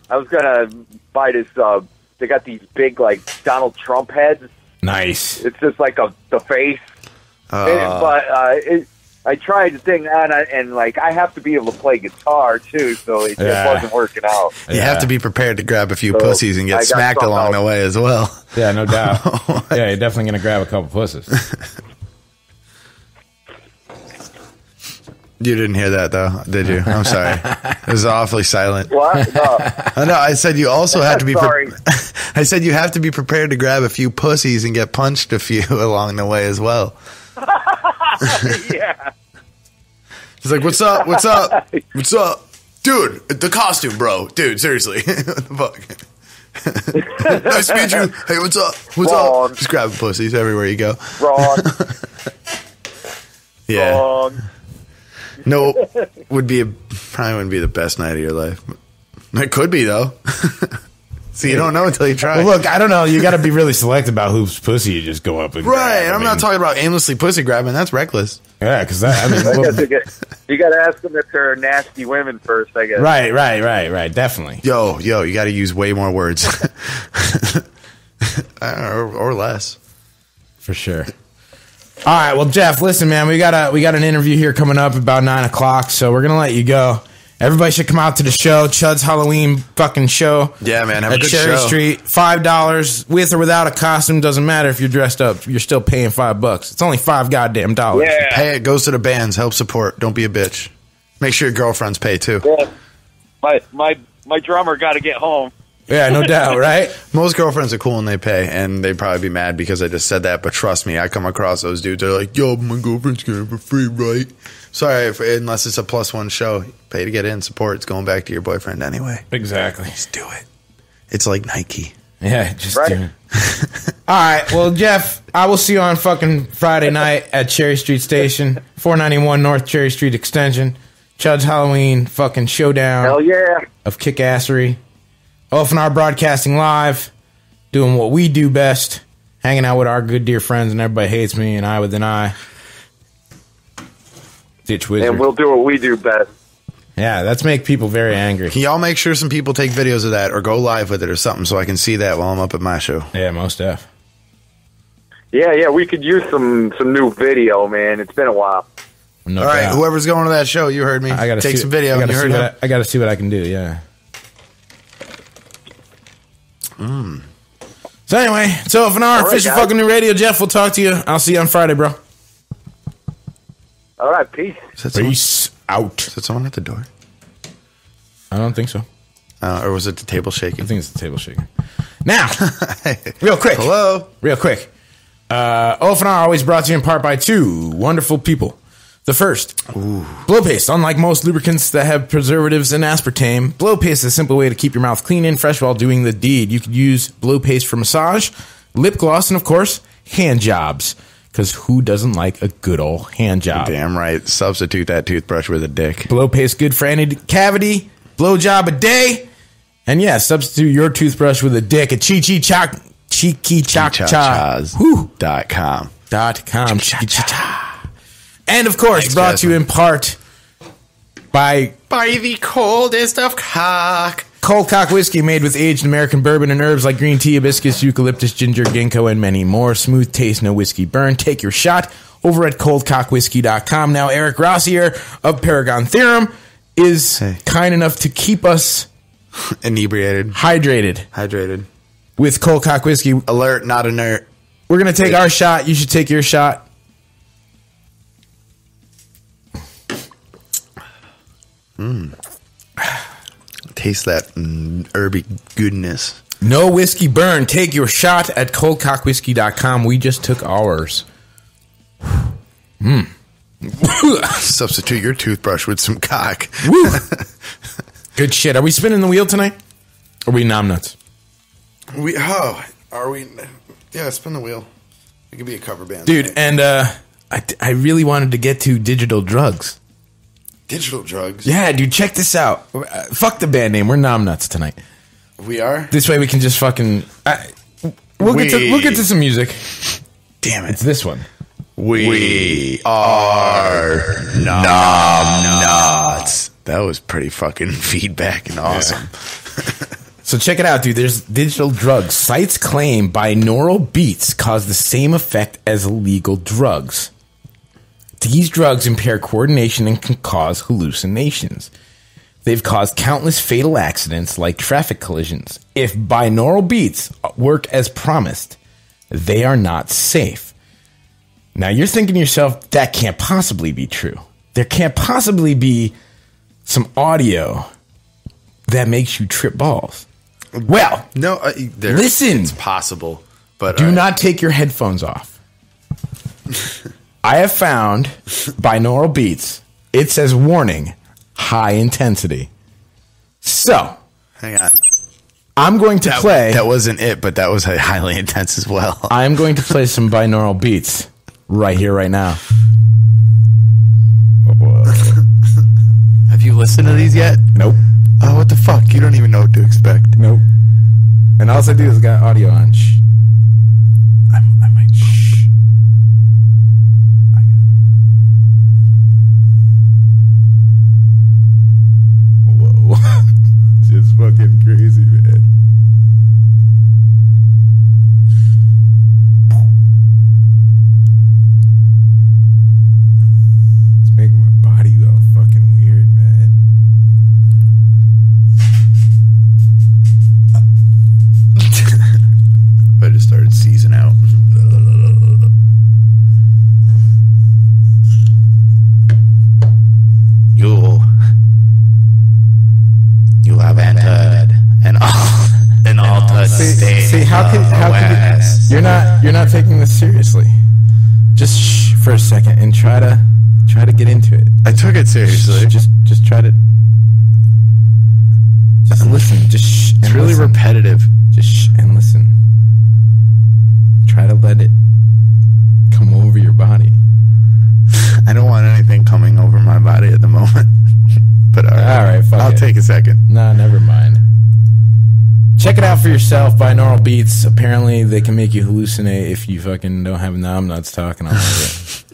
I was going to buy this, uh, they got these big, like, Donald Trump heads. Nice. It's just like a, the face. Uh, and, but uh, it, I tried the thing, and, I, and, like, I have to be able to play guitar, too, so it yeah. just wasn't working out. You yeah. have to be prepared to grab a few so pussies and get smacked along out. the way as well. Yeah, no doubt. Oh, yeah, you're definitely going to grab a couple pussies. You didn't hear that, though, did you? I'm sorry. It was awfully silent. What? No. Oh, no, I said you also have to be sorry. I said you have to be prepared to grab a few pussies and get punched a few along the way as well. Yeah. He's like, what's up? What's up? What's up? Dude, the costume, bro. Dude, seriously. What the fuck? Nice to meet you. Hey, what's up? What's Wrong. up? Just grabbing pussies everywhere you go. Wrong. Yeah. Wrong. No, would be a, probably wouldn't be the best night of your life. It could be though. So you don't know until you try. Well, look, I don't know. You got to be really selective about whose pussy you just go up and right. Grab. I'm I mean, not talking about aimlessly pussy grabbing. That's reckless. Yeah, because I mean, well, you got to ask them if they're nasty women first. I guess. Right, right, right, right. Definitely. Yo, yo, you got to use way more words, or, or less, for sure. All right, well, Jeff, listen, man, we got a we got an interview here coming up about nine o'clock, so we're gonna let you go. Everybody should come out to the show, Chud's Halloween fucking show. Yeah, man, have a good show. At Cherry Street, five dollars with or without a costume. Doesn't matter if you're dressed up; you're still paying five bucks. It's only five goddamn dollars. Yeah. Pay it goes to the bands. Help support. Don't be a bitch. Make sure your girlfriends pay too. Yeah. My my my drummer got to get home. Yeah, no doubt, right? Most girlfriends are cool and they pay, and they'd probably be mad because I just said that. But trust me, I come across those dudes. They're like, "Yo, my girlfriend's getting for free, right?" Sorry, if, unless it's a plus one show. Pay to get in, support. It's going back to your boyfriend anyway. Exactly. Just do it. It's like Nike. Yeah, just right. do it. All right. Well, Jeff, I will see you on fucking Friday night at Cherry Street Station, four ninety-one North Cherry Street Extension. Chud's Halloween fucking showdown. Hell yeah. Of kick-assery. O F N R broadcasting live, doing what we do best. hanging out with our good dear friends and Everybody Hates Me and Eye With an Eye. Ditch Wizard. And we'll do what we do best. Yeah, that's make people very angry. Can y'all make sure some people take videos of that or go live with it or something so I can see that while I'm up at my show? Yeah, most def. Yeah, yeah, we could use some, some new video, man. It's been a while. No All doubt. Right, whoever's going to that show, you heard me. I gotta take see some video. I gotta, you heard him. I, I gotta see what I can do. Yeah. Mm. So anyway, so if an hour official right, fucking new radio, Jeff, we'll talk to you. I'll see you on Friday, bro. All right, peace. Peace someone? out. Is that someone at the door? I don't think so. Uh, or was it the table shaking? I think it's the table shaking. Now, real quick. Hello. Real quick. Uh, O F N R always brought to you in part by two wonderful people. The first, Ooh. blow paste. Unlike most lubricants that have preservatives and aspartame, blow paste is a simple way to keep your mouth clean and fresh while doing the deed. You could use blow paste for massage, lip gloss, and of course, hand jobs. Because who doesn't like a good old hand job? You're damn right. Substitute that toothbrush with a dick. Blow paste good for any cavity, blow job a day. And yeah, substitute your toothbrush with a dick at chi chi chock, cheeky chock chock. Dot com. Dot com. And, of course, Thanks, brought Jasmine. to you in part by... By the coldest of cock. Cold cock whiskey made with aged American bourbon and herbs like green tea, hibiscus, eucalyptus, ginger, ginkgo, and many more. Smooth taste, no whiskey burn. Take your shot over at cold cock whiskey dot com. Now, Eric Rossier of Paragon Theorem is hey. kind enough to keep us... Inebriated. Hydrated. Hydrated. With cold cock whiskey. Alert, not inert. We're going to take Wait. our shot. You should take your shot. Mm. Taste that mm, herby goodness. No whiskey burn. Take your shot at cold cock whiskey dot com. We just took ours. Mm. Substitute your toothbrush with some cock. Woo. Good shit. Are we spinning the wheel tonight? Or are we nom nuts? We, oh, are we? Yeah, spin the wheel. It could be a cover band. Dude, tonight. and uh, I, I really wanted to get to digital drugs. Digital drugs. Yeah, dude, check this out. Uh, fuck the band name. We're Nom Nuts tonight. We are? This way we can just fucking... Uh, we'll, we, get to, we'll get to some music. Damn it. It's this one. We, we are Nom, nom, nom nuts. nuts. That was pretty fucking feedback and awesome. Yeah. So check it out, dude. There's digital drugs. Sites claim binaural beats cause the same effect as illegal drugs. These drugs impair coordination and can cause hallucinations. They've caused countless fatal accidents like traffic collisions. If binaural beats work as promised, they are not safe. Now you're thinking to yourself, that can't possibly be true. There can't possibly be some audio that makes you trip balls. Well, no, uh, there, listen. It's possible, but do uh, not take your headphones off. I have found binaural beats. It says warning, high intensity. So, hang on. I'm going to that, play. That wasn't it, but that was highly intense as well. I'm going to play some binaural beats right here, right now. Have you listened to these yet? Nope. Oh, what the fuck? You don't even know what to expect. Nope. And all I do is got audio on. Shh. I'm, I might. Shh. It's fucking crazy, man. It's making my body go fucking weird, man. I just started seizing out. Yo. You have entered an all an altered state. See, how can how can you, you're not you're not taking this seriously? Just shh for a second and try to try to get into it. I took it seriously. Just just try to just listen. Just shh. It's really repetitive. Just shh and listen. Try to let it come over your body. I don't want anything coming over my body at the moment. But all right, all right fuck I'll it. take a second. Nah, never mind. Check it out for yourself. Binaural beats. Apparently, they can make you hallucinate if you fucking don't have Nom Nuts talking all over it.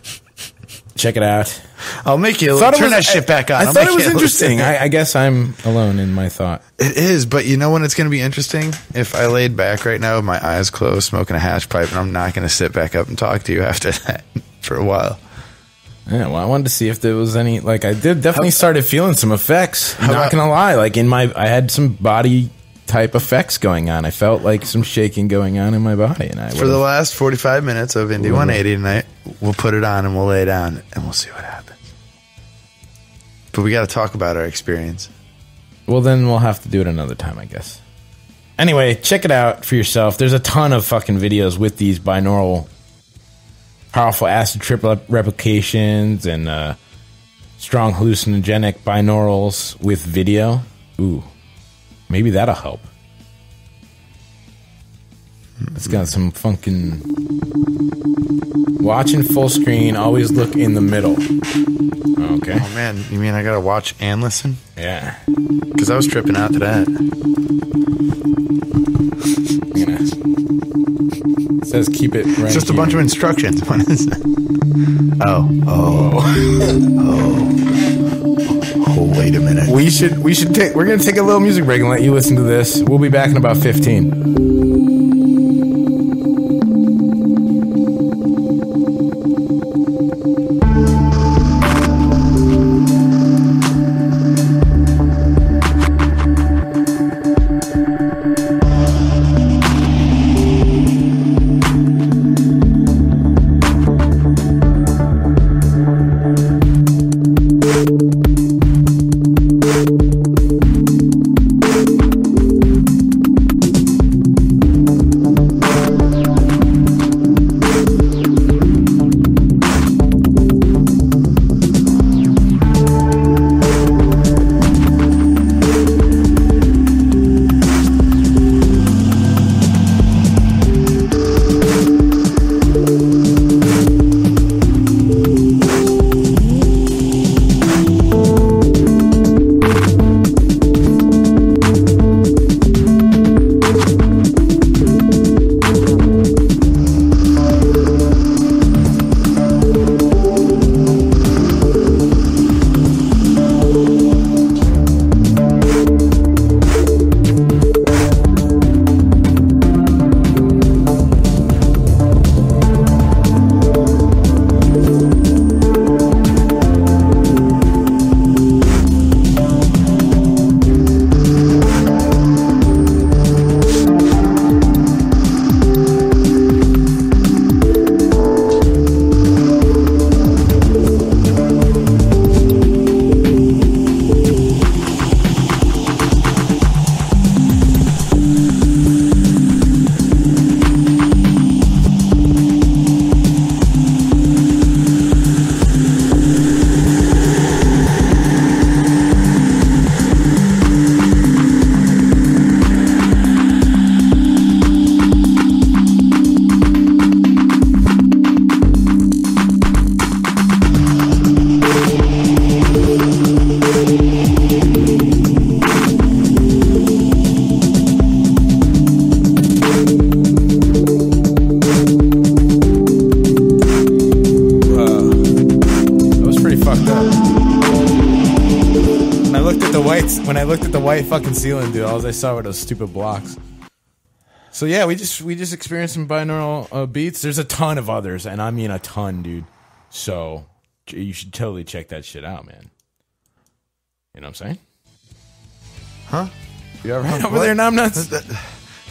Check it out. I'll make you turn was, that shit back on. I I'll thought it was interesting. I, I guess I'm alone in my thought. It is, but you know when it's going to be interesting? If I laid back right now with my eyes closed, smoking a hash pipe, and I'm not going to sit back up and talk to you after that for a while. Yeah, well, I wanted to see if there was any. Like, I did definitely how, started feeling some effects. I'm not going to lie. Like, in my, I had some body type effects going on. I felt like some shaking going on in my body, and I for the last forty-five minutes of Indie one eighty tonight, we'll put it on and we'll lay down and we'll see what happens. But we got to talk about our experience. Well, then we'll have to do it another time, I guess. Anyway, check it out for yourself. There's a ton of fucking videos with these binaural, powerful acid trip replications and uh, strong hallucinogenic binaurals with video. Ooh. Maybe that'll help. It's got some funkin'. Watch in full screen, always look in the middle. Okay. Oh, man. You mean I gotta watch and listen? Yeah. Because I was tripping out to that. Gonna... It says keep it right. It's just a here. bunch of instructions. What is that? Oh. Oh. Oh. Oh, wait a minute. We should we should take we're gonna take a little music break and let you listen to this. We'll be back in about fifteen. Fucking ceiling, dude. All I saw were those stupid blocks. So yeah, we just we just experienced some binaural uh, beats. There's a ton of others, and I mean a ton, dude. So you should totally check that shit out, man. You know what I'm saying? Huh? You ever right over what? there? Nom Nuts,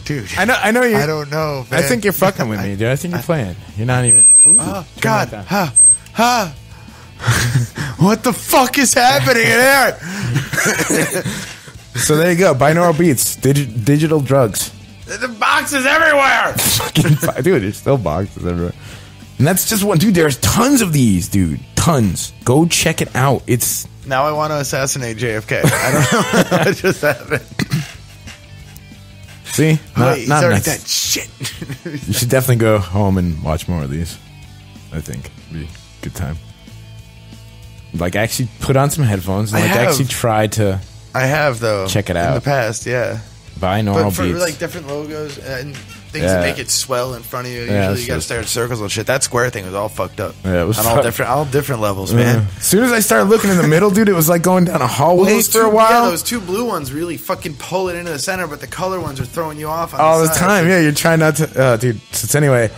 dude. I know. I know you. I don't know, man. I think you're fucking with me, dude. I think you're I, playing. You're not even. Ooh, oh God! Ha! Ha! What the fuck is happening in here? So there you go, binaural beats, dig digital drugs. The boxes everywhere, dude. There's still boxes everywhere, and that's just one, dude. There's tons of these, dude. Tons. Go check it out. It's now I want to assassinate J F K. I don't know what just happened. See, not, Wait, not nice. that shit. You should definitely go home and watch more of these. I think it'd be a good time. Like, actually put on some headphones and like actually try to. I have though. Check it out in the past, yeah. Binaural but for, beats. Like different logos and things yeah. that make it swell in front of you. Usually yeah, you gotta stare at circles and shit. That square thing was all fucked up. Yeah, it was on all different, all different levels, man. Yeah. As soon as I started looking in the middle, dude, it was like going down a hallway well, for two, a while. Yeah, those two blue ones really fucking pull it into the center, but the color ones are throwing you off on all the, the time. Yeah, you're trying not to, uh, dude. Since anyway,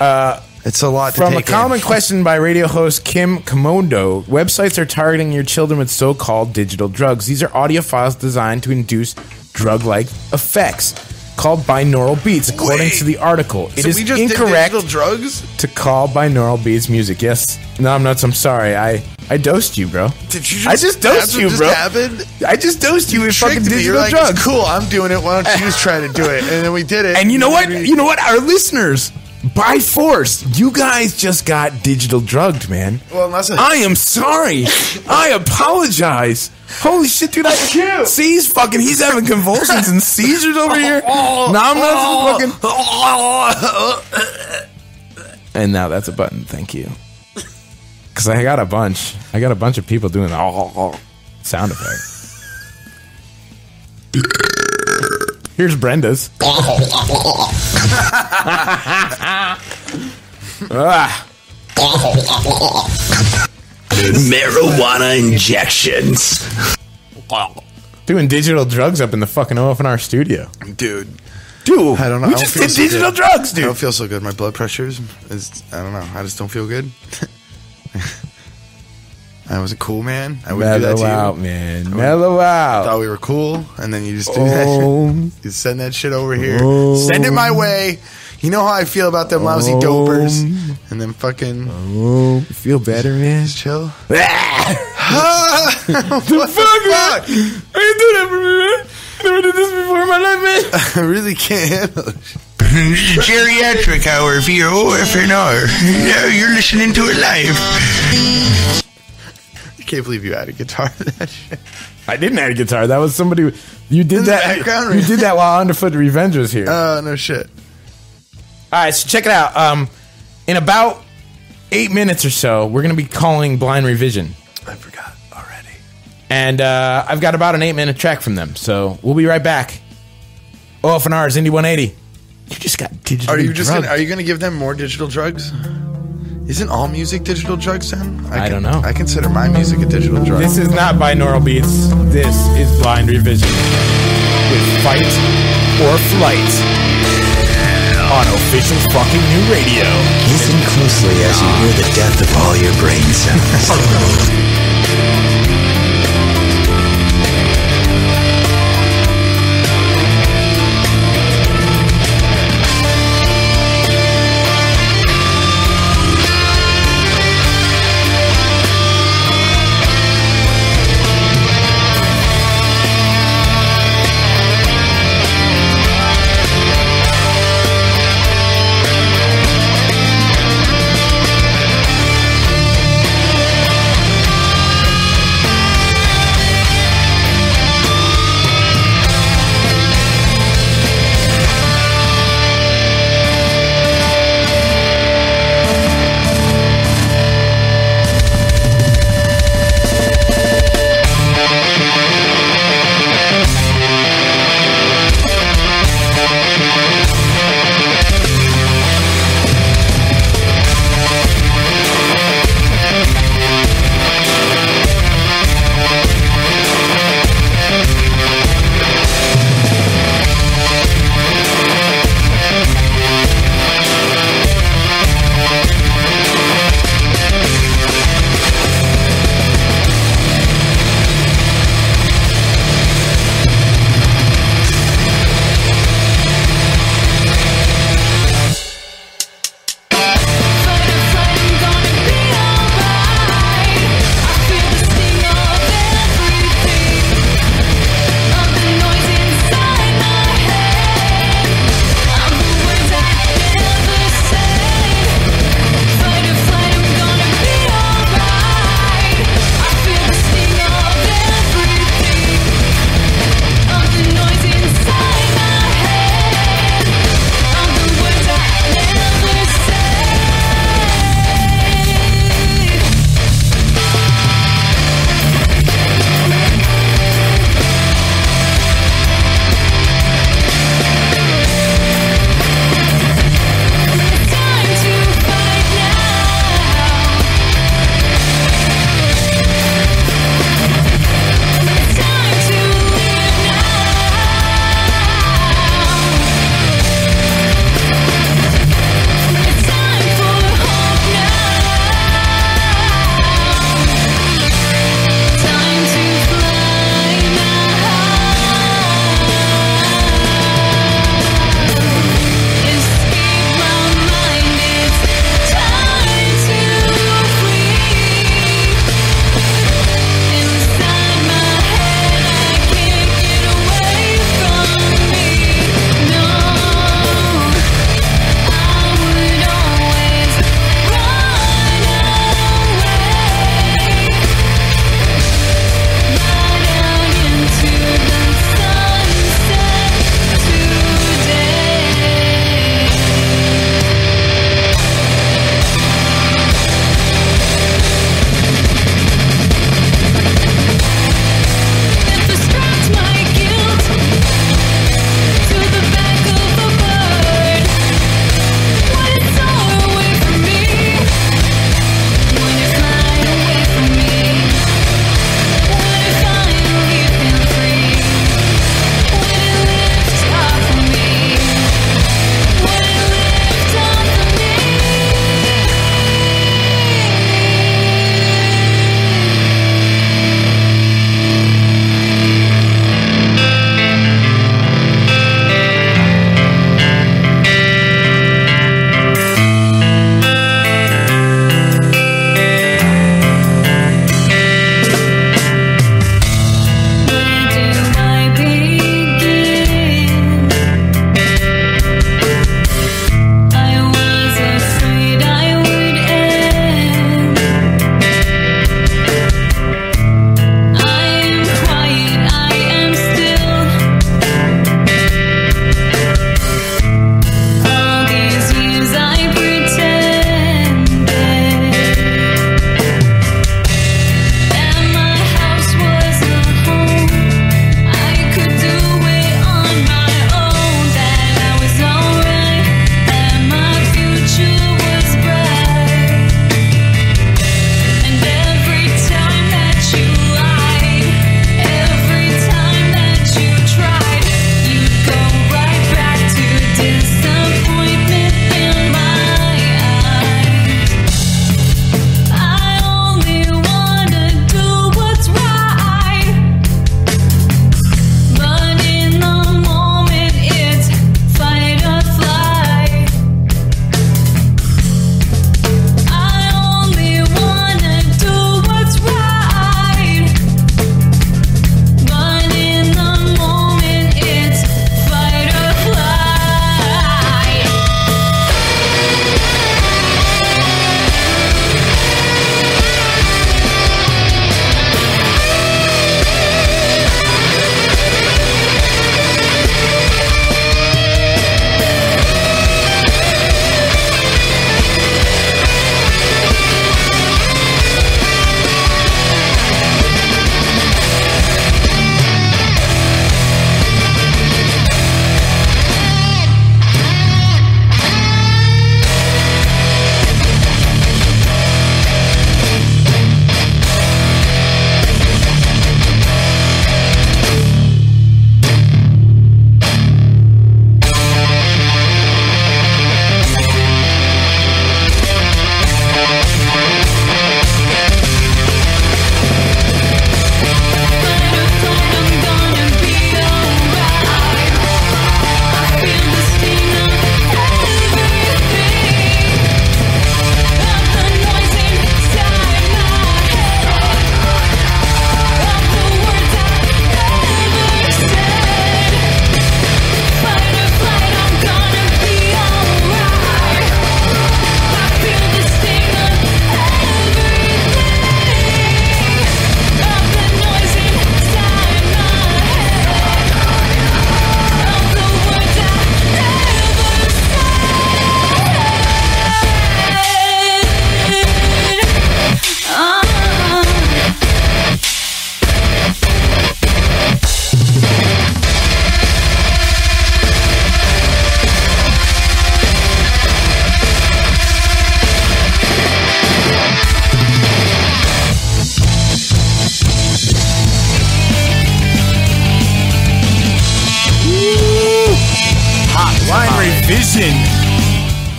uh, it's a lot to take in. From a common question by radio host Kim Komodo, websites are targeting your children with so-called digital drugs. These are audiophiles designed to induce drug-like effects called binaural beats, according Wait. to the article. It so is we just incorrect did digital drugs? to call binaural beats music. Yes. No, I'm not. I'm sorry. I I dosed you, bro. Did you? Just I just dosed you, just bro. Happened? I just dosed you, you with fucking digital You're like, drugs. It's cool. I'm doing it. Why don't you just try to do it? And then we did it. And you know what? You know what? Our listeners. By force, you guys just got digital drugged, man. Well, unless it- I am sorry. I apologize. Holy shit, dude! I can't. He's fucking. He's having convulsions and seizures over here. Oh, no, I'm not fucking. Oh, oh, oh. And now that's a button. Thank you. Because I got a bunch. I got a bunch of people doing the oh, oh, sound effect. Here's Brenda's. ah. Marijuana injections. Doing digital drugs up in the fucking O F N R studio. Dude. Dude. I don't know. We I just did so digital good. drugs, dude. I don't feel so good. My blood pressure's is, I don't know. I just don't feel good. I was a cool man. I wouldn't Mellow do that to you. out, man. I would, Mellow out. I thought we were cool, and then you just do oh. that shit. You send that shit over here. Oh. Send it my way. You know how I feel about them oh. lousy dopers. And then fucking... Oh. You feel better, man? Just chill. The fuck? I didn't do that for me, man. I never did this before in my life, man. I really can't handle it. This is Geriatric Hour via O F N R. Now you're listening to it live. I can't believe you had a guitar to that shit. I didn't add a guitar. That was somebody. You did that. You did that while Underfoot Revenge was here. Oh, uh, no shit. All right, so check it out. Um, in about eight minutes or so, we're going to be calling Blind Revision. I forgot already. And uh, I've got about an eight-minute track from them, so we'll be right back. O F N R is Indie one eighty. You just got digital. Are you drugged. just? Gonna, are you going to give them more digital drugs? Isn't all music digital drugs, Sam? I, I can, don't know. I consider my music a digital drug. This is not binaural beats. This is Blind Revision with Fight or Flight on official fucking new radio. Listen closely as you hear the death of all your brain cells.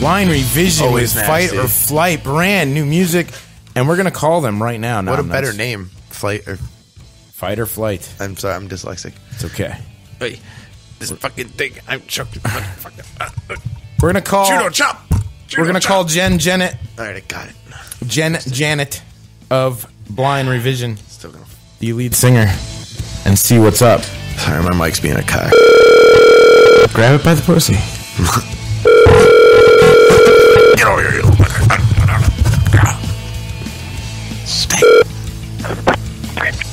Blind Revision with Fight or Flight, brand new music, and we're gonna call them right now. Nom what a Nuts. Better name, Flight or Fight or Flight. I'm sorry, I'm dyslexic. It's okay. Hey, this we're, fucking thing, I'm chucking. We're gonna call. Judo chop. Judo we're gonna chop. Call Jen Janet. All right, I got it. Jen Janet of Blind Revision, still gonna the lead singer, and see what's up. Sorry, my mic's being a cock. Grab it by the pussy. Get over here, you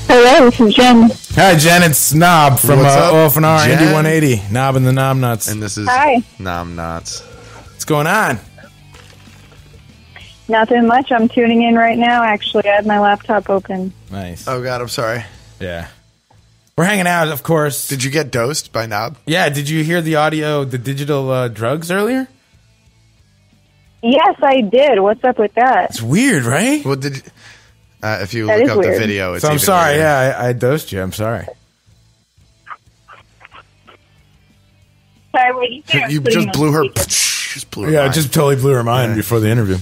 hello, this is Jen. Hi, Jen. It's Nob from uh, O F N R, Indie one eighty. Nob and the Nom Nuts. And this is hi. Nom Nuts. What's going on? Nothing much. I'm tuning in right now, actually. I had my laptop open. Nice. Oh, God, I'm sorry. Yeah. We're hanging out, of course. Did you get dosed by Nob? Yeah, did you hear the audio, the digital uh, drugs earlier? Yes, I did. What's up with that? It's weird, right? Well, did you, uh, if you that look up weird. The video, it's so I'm sorry, weird. Yeah, I, I dosed you. I'm sorry. Sorry, what you say? You just blew her, just blew her yeah, mind. I just totally blew her mind yeah. before the interview.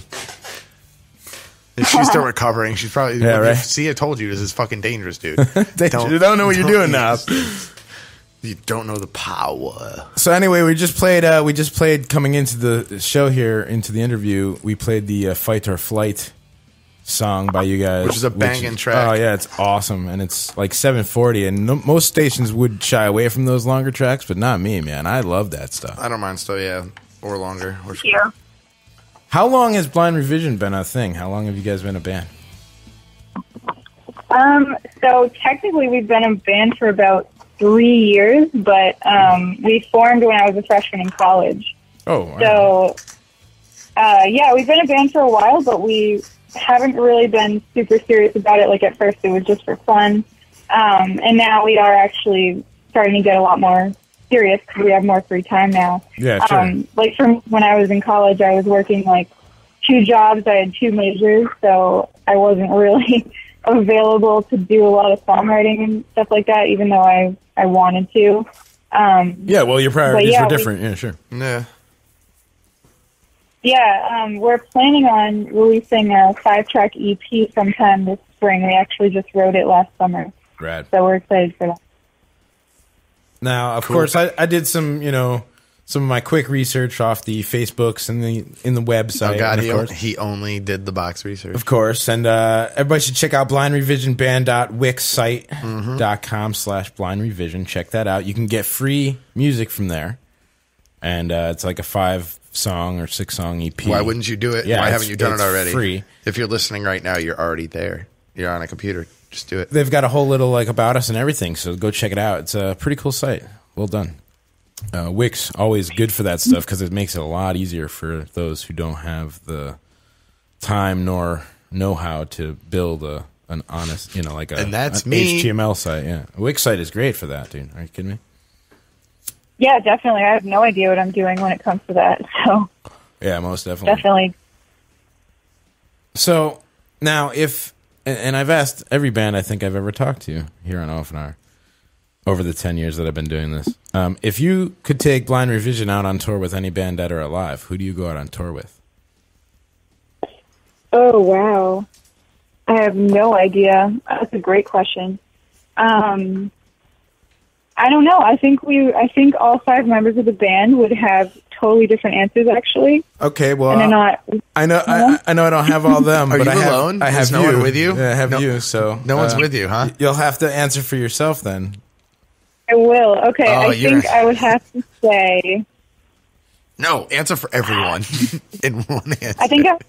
She's still recovering. She's probably yeah, right? See, I told you this is fucking dangerous, dude. don't, you don't know what don't you're doing now. You don't know the power. So anyway, we just played. Uh, we just played coming into the show here, into the interview. We played the uh, Fight or Flight song by you guys, which is a banging which, track. Oh yeah, it's awesome, and it's like seven forty. And no, most stations would shy away from those longer tracks, but not me, man. I love that stuff. I don't mind stuff, yeah, or longer. Or yeah. How long has Blind Revision been a thing? How long have you guys been a band? Um, so technically we've been a band for about three years, but um, we formed when I was a freshman in college. Oh, wow. So, uh, yeah, we've been a band for a while, but we haven't really been super serious about it. Like at first it was just for fun. Um, and now we are actually starting to get a lot more serious because we have more free time now. Yeah, sure. Um, like from when I was in college, I was working like two jobs. I had two majors, so I wasn't really available to do a lot of songwriting and stuff like that, even though I, I wanted to. Um, yeah, well, your priorities yeah, were different. We, yeah, sure. Yeah. Yeah, um, we're planning on releasing a five-track E P sometime this spring. We actually just wrote it last summer. Right. So we're excited for that. Now, of cool. course, I, I did some, you know, some of my quick research off the Facebooks and the in the website. Oh God, and of he, course, he only did the box research, of course. And uh, everybody should check out blind revision band dot wix site dot com slash blind revision. Check that out. You can get free music from there, and uh, it's like a five song or six song E P. Why wouldn't you do it? Yeah, why haven't you done it already? Free. If you're listening right now, you're already there. You're on a computer. Just do it. They've got a whole little like about us and everything, so go check it out. It's a pretty cool site. Well done. Uh, Wix, always good for that stuff because it makes it a lot easier for those who don't have the time nor know-how to build a an honest, you know, like a and that's an me. H T M L site. Yeah, Wix site is great for that, dude. Are you kidding me? Yeah, definitely. I have no idea what I'm doing when it comes to that. So yeah, most definitely. Definitely. So now if. And I've asked every band I think I've ever talked to here on O F N R over the ten years that I've been doing this. Um, if you could take Blind Revision out on tour with any band dead or alive, who do you go out on tour with? Oh, wow. I have no idea. That's a great question. Um, I don't know. I think we. I think all five members of the band would have totally different answers, actually. Okay, well, and not, I know, you know? I, I know, I don't have all them. Are but you I have, alone? I have There's you. No one with you. Yeah, I have no, you. So no one's uh, with you, huh? You'll have to answer for yourself then. I will. Okay, oh, I you're... think I would have to say. No, answer for everyone in one answer. I think I would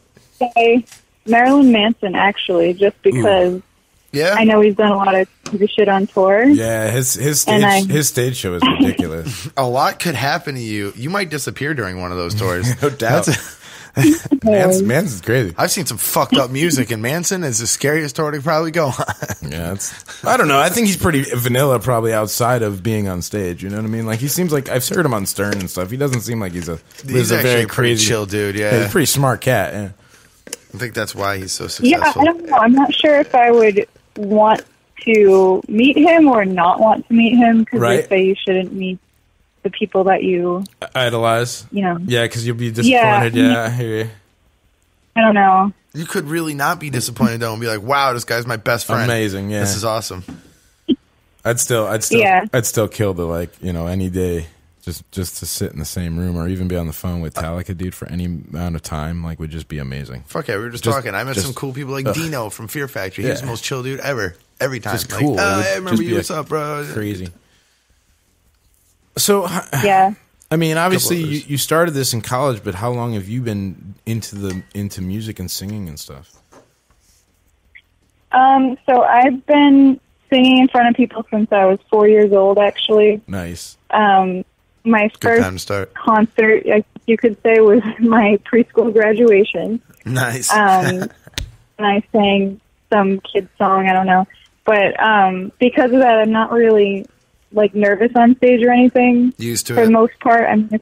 say Marilyn Manson, actually, just because. Ooh. Yeah, I know he's done a lot of shit on tour. Yeah, his his stage, I, his stage show is ridiculous. A lot could happen to you. You might disappear during one of those tours. No doubt. Manson, Manson's crazy. I've seen some fucked up music, and Manson is the scariest tour to probably go on. Yeah, it's, I don't know. I think he's pretty vanilla, probably outside of being on stage. You know what I mean? Like he seems like I've heard him on Stern and stuff. He doesn't seem like he's a he's, he's a very a crazy chill dude. Yeah, he's a pretty smart cat. Yeah. I think that's why he's so successful. Yeah, I don't know. I'm not sure if I would want to meet him or not want to meet him because right. they say you shouldn't meet the people that you idolize. You know, yeah, because you'll be disappointed. Yeah, yeah, I hear you. I don't know. You could really not be disappointed though, and be like, "Wow, this guy's my best friend. Amazing, yeah, this is awesome." I'd still, I'd still, yeah. I'd still kill to like, you know, any day just just to sit in the same room or even be on the phone with Talika, dude, for any amount of time, like, would just be amazing. Fuck yeah, we were just, just talking. I met just, some cool people like uh, Dino from Fear Factory. Yeah. He was the most chill dude ever. Every time, just cool. Like, oh, hey, I remember you. What's up, bro? Crazy. So yeah, I mean, obviously you, you started this in college, but how long have you been into the into music and singing and stuff? Um, so I've been singing in front of people since I was four years old, actually. Nice. Um, my Good first time to start. concert, you could say, was my preschool graduation. Nice. Um, and I sang some kid's song, I don't know, but um, because of that, I'm not really like nervous on stage or anything. Used to for it. the most part. I'm if,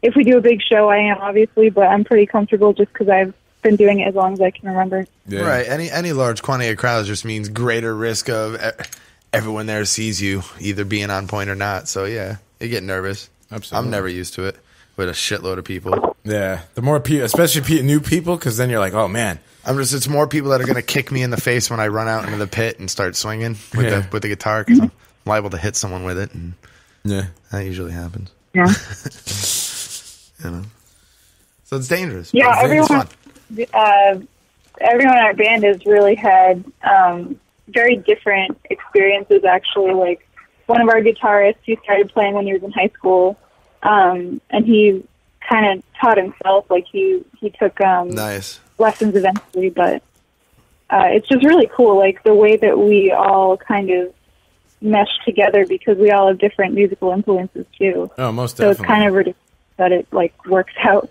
if we do a big show, I am obviously, but I'm pretty comfortable just because I've been doing it as long as I can remember. Yeah. Right. Any any large quantity of crowds just means greater risk of everyone there sees you either being on point or not. So yeah, you get nervous. Absolutely. I'm never used to it with a shitload of people. Yeah, the more people, especially new people, because then you're like, oh man. I'm just, it's more people that are going to kick me in the face when I run out into the pit and start swinging with, yeah. the, with the guitar, because I'm liable to hit someone with it. And yeah. That usually happens. Yeah. You know? So it's dangerous. Yeah, it's everyone, uh, everyone in our band has really had um, very different experiences, actually. Like, one of our guitarists, he started playing when he was in high school, um, and he kind of taught himself. Like, he, he took... Um, nice. lessons eventually, but uh, it's just really cool, like the way that we all kind of mesh together because we all have different musical influences too. Oh, most definitely. So it's kind of ridiculous that it like works out.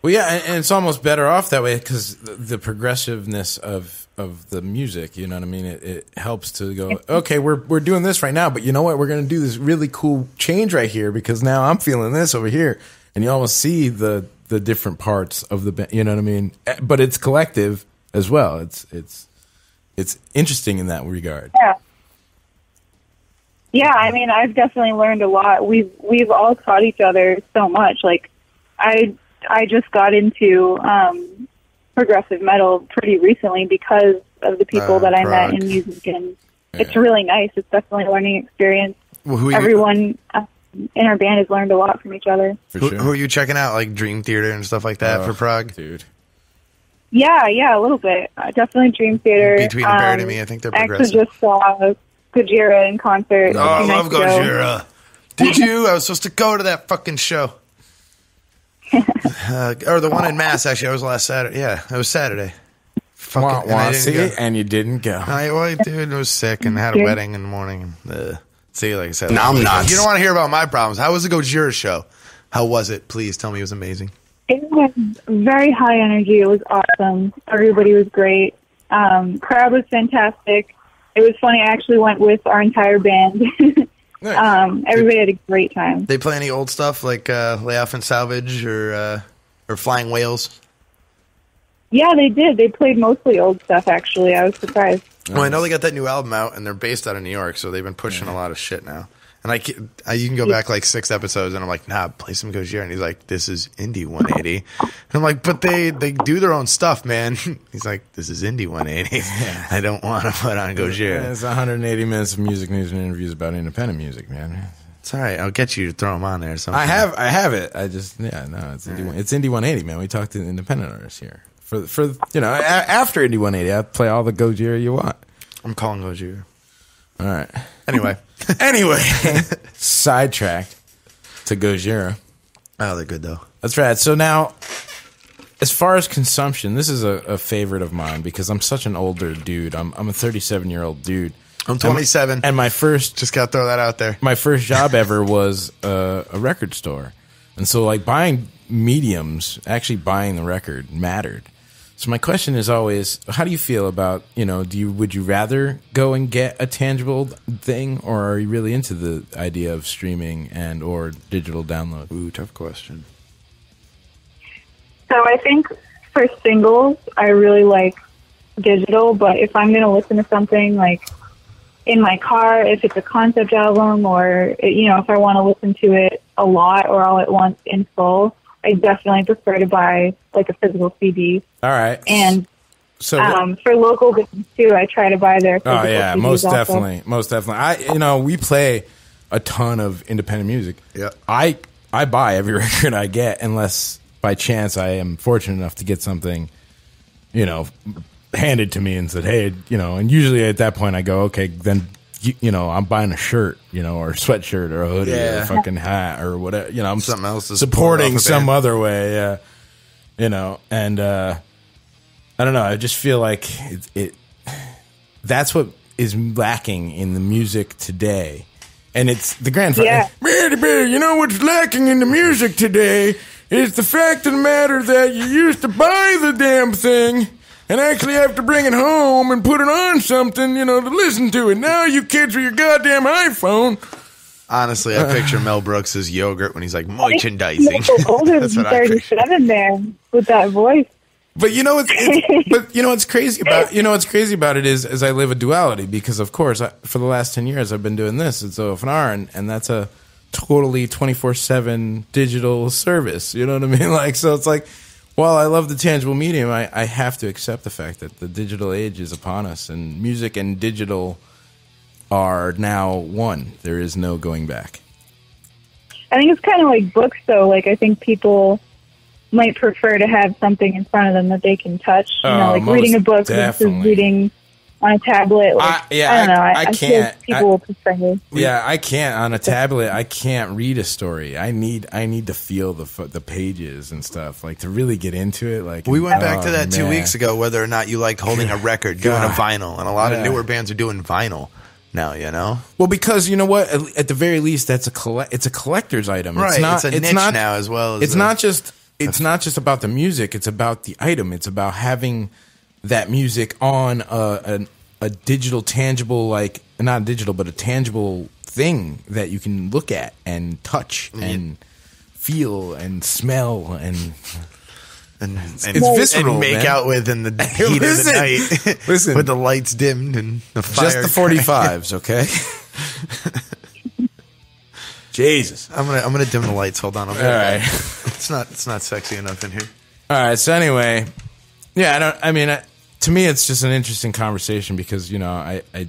Well, yeah, and, and it's almost better off that way because the, the progressiveness of of the music, you know what I mean? It, it helps to go, okay, we're we're doing this right now, but you know what? We're going to do this really cool change right here because now I'm feeling this over here, and you almost see the. the different parts of the band, you know what I mean? But it's collective as well. It's it's it's interesting in that regard. Yeah. Yeah, I mean, I've definitely learned a lot. We've we've all taught each other so much. Like I I just got into um progressive metal pretty recently because of the people uh, that I rock. met in music, and yeah. It's really nice. It's definitely a learning experience. Well, who everyone uh, in our band has learned a lot from each other. For sure. Who, who are you checking out, like Dream Theater and stuff like that oh, for Prague? Dude. Yeah, yeah, a little bit. Uh, definitely Dream Theater. Between um, the Bear and me, I think they're progressive. I actually just saw Gojira in concert. Oh, I love Gojira. Did you? I was supposed to go to that fucking show. uh, or the one in Mass, actually. That was last Saturday. Yeah, it was Saturday. Fucking, wah, wah, and, see, and you didn't go. I, well, dude, I was sick and had a wedding in the morning. Ugh. See, like I said, Nom Nuts. You don't want to hear about my problems. How was the Gojira show? How was it? Please tell me it was amazing. It was very high energy. It was awesome. Everybody was great. Um, crowd was fantastic. It was funny. I actually went with our entire band. Nice. um, everybody had a great time. They play any old stuff like uh, Layoff and Salvage or uh, or Flying Whales? Yeah, they did. They played mostly old stuff, actually. I was surprised. Well, I know they got that new album out, and they're based out of New York, so they've been pushing yeah. a lot of shit now. And I, I, you can go back like six episodes, and I'm like, nah, play some Gojira. And he's like, this is Indie one eighty. And I'm like, but they, they do their own stuff, man. He's like, this is Indie one eighty. Yeah. I don't want to put on Gojira. It's one hundred eighty minutes of music news and interviews about independent music, man. It's all right. I'll get you to throw them on there or something. I have, I have it. I just, yeah, no, it's, Indie, it's Indie one eighty, man. We talk to independent artists here. For, for you know, after Indie one eighty, I play all the Gojira you want. I'm calling Gojira. All right. Anyway. Anyway. Sidetracked to Gojira. Oh, they're good, though. That's right. So now, as far as consumption, this is a, a favorite of mine because I'm such an older dude. I'm, I'm a thirty-seven-year-old dude. I'm twenty-seven. And my, and my first... Just got to throw that out there. My first job ever was uh, a record store. And so, like, buying mediums, actually buying the record, mattered. So my question is always, how do you feel about, you know, do you would you rather go and get a tangible thing, or are you really into the idea of streaming and or digital download? Ooh, tough question. So I think for singles, I really like digital, but if I'm going to listen to something, like in my car if it's a concept album, or, you know, if I want to listen to it a lot or all at once in full, I definitely prefer to buy like a physical C D. All right. And so um, for local bands too, I try to buy their physical C Ds. Oh yeah, most definitely, most definitely. I you know we play a ton of independent music. Yeah. I I buy every record I get unless by chance I am fortunate enough to get something, you know, handed to me and said, hey, you know, and usually at that point I go, okay, then, you, you know, I'm buying a shirt, you know, or a sweatshirt or a hoodie yeah. or a fucking hat or whatever, you know, I'm something else is supporting some other way. Yeah. You know, and, uh, I don't know. I just feel like it, it, that's what is lacking in the music today. And it's the grandfather, yeah. you know, what's lacking in the music today is the fact of the matter that you used to buy the damn thing and actually have to bring it home and put it on something, you know, to listen to it. Now you kids with your goddamn iPhone. Honestly, I uh, picture Mel Brooks's yogurt when he's like merchandising. Older than thirty-seven there with that voice. But you know it's, it's but you know what's crazy about you know what's crazy about it is is I live a duality because of course I, for the last ten years I've been doing this. It's O F N R and, and that's a totally twenty-four seven digital service. You know what I mean? Like so it's like, while I love the tangible medium, I, I have to accept the fact that the digital age is upon us, and music and digital are now one. There is no going back. I think it's kind of like books, though. Like, I think people might prefer to have something in front of them that they can touch. You oh, know, like reading a book versus reading on a tablet. Like, I, yeah, I don't know. I, I, I can't. People I, will prefer. Yeah, I can't on a tablet. I can't read a story. I need. I need to feel the the pages and stuff, like to really get into it. Like we went oh, back to that man. two weeks ago, whether or not you liked holding a record, doing God. a vinyl, and a lot yeah. of newer bands are doing vinyl now. You know, well, because you know what? At, at the very least, that's a collect. It's a collector's item. Right. It's, not, it's a it's niche not, now as well. As it's a, not just. It's not just about the music. It's about the item. It's about having that music on a, a, a digital, tangible, like not digital, but a tangible thing that you can look at and touch mm. and feel and smell and and, it's, and, it's visceral, and make man. out with in the heat listen, of the night. Listen, with the lights dimmed and the fire. Just the forty-fives, okay. Jesus, I'm gonna I'm gonna dim the lights. Hold on, I'll all right. Back. It's not it's not sexy enough in here. All right, so anyway. Yeah, I don't. I mean, I, to me, it's just an interesting conversation because you know, I, I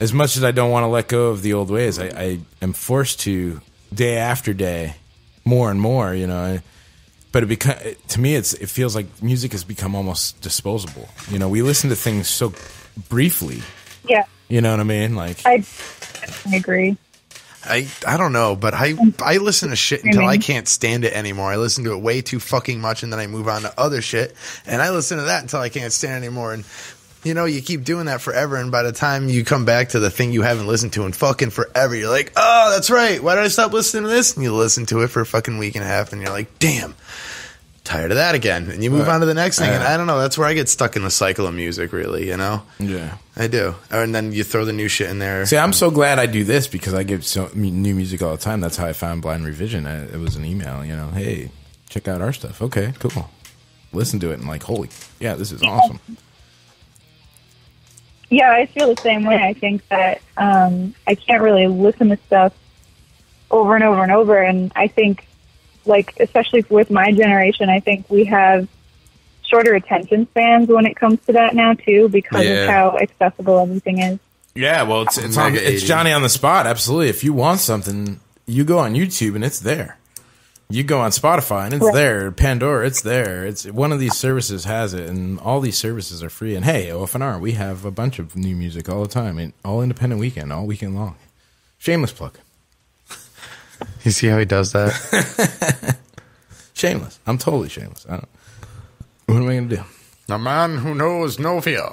as much as I don't want to let go of the old ways, I, I am forced to day after day, more and more. You know, I, but it become to me, it's it feels like music has become almost disposable. You know, we listen to things so briefly. Yeah, you know what I mean. Like, I, I agree. I, I don't know, but I I listen to shit until I can't stand it anymore. I listen to it way too fucking much, and then I move on to other shit, and I listen to that until I can't stand it anymore. And, you know, you keep doing that forever, and by the time you come back to the thing you haven't listened to in fucking forever, you're like, oh, that's right. Why did I stop listening to this? And you listen to it for a fucking week and a half, and you're like, damn, tired of that again. And you move uh, on to the next thing, uh, and I don't know. That's where I get stuck in the cycle of music, really, you know? Yeah. I do. And then you throw the new shit in there. See, I'm so glad I do this because I give so new music all the time. That's how I found Blind Revision. I, it was an email, you know, hey, check out our stuff. Okay, cool. Listen to it and like, holy, yeah, this is yeah. awesome. Yeah, I feel the same way. I think that um, I can't really listen to stuff over and over and over. And I think, like, especially with my generation, I think we have shorter attention spans when it comes to that now too, because yeah. of how accessible everything is. Yeah, well, it's it's, on, it's Johnny on the spot. Absolutely. If you want something, you go on YouTube and it's there. You go on Spotify and it's right. there. Pandora, it's there. It's one of these services has it, and all these services are free. And hey, O F N R, we have a bunch of new music all the time, and all independent weekend, all weekend long. Shameless plug. You see how he does that? Shameless. I'm totally shameless. I don't. What am I going to do? A man who knows no fear.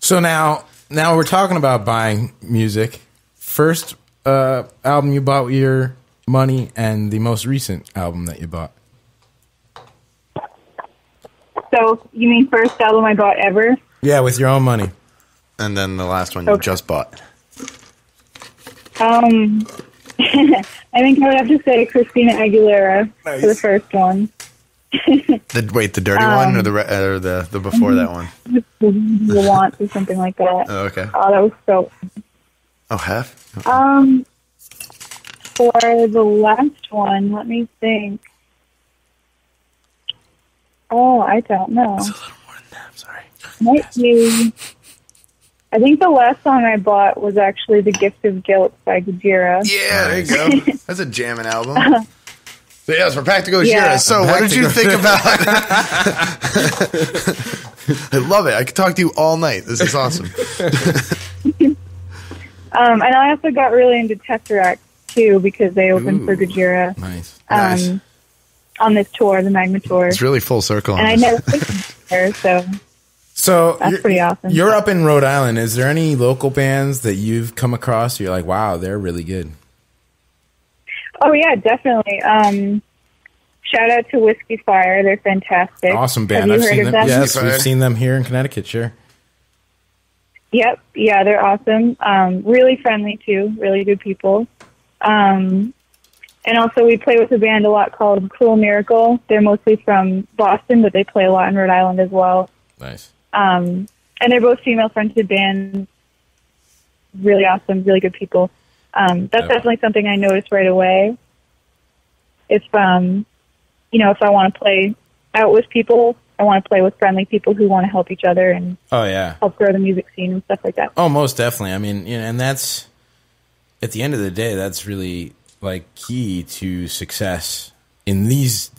So now, now we're talking about buying music. First uh, album you bought with your money, and the most recent album that you bought. So you mean first album I bought ever? Yeah, with your own money. And then the last one okay. you just bought. Um, I think I would have to say Christina Aguilera nice. for the first one. The wait, the dirty um, one or the or the the before that one? The Want or something like that. Oh, okay. Oh, that was so. Oh, half. Okay. Um, for the last one, let me think. Oh, I don't know. It's a little more than that. I'm sorry. Might be. I think the last song I bought was actually "The Gift of Guilt" by Gojira. Yeah, there you go. That's a jamming album. Uh, So yes, for Practical Gojira. Yeah. So what did you think about I love it. I could talk to you all night. This is awesome. um, and I also got really into Tesseract, too, because they opened Ooh, for Gojira. Nice. Um, nice. On this tour, the Magma Tour. It's really full circle. On and this. I never played Gojira, so... So that's pretty awesome. You're up in Rhode Island. Is there any local bands that you've come across you're like, wow, they're really good? Oh, yeah, definitely. Um, shout out to Whiskey Fire. They're fantastic. Awesome band. I've seen them. them. Yes, we've seen them here in Connecticut, sure. Yep. Yeah, they're awesome. Um, really friendly, too. Really good people. Um, and also we play with a band a lot called Cruel Miracle. They're mostly from Boston, but they play a lot in Rhode Island as well. Nice. Um, and they're both female-fronted bands. Really awesome. Really good people. Um, that's definitely something I noticed right away. If, um, you know, if I want to play out with people, I want to play with friendly people who want to help each other and oh, yeah. help grow the music scene and stuff like that. Oh, most definitely. I mean, you know, and that's, at the end of the day, that's really, like, key to success in these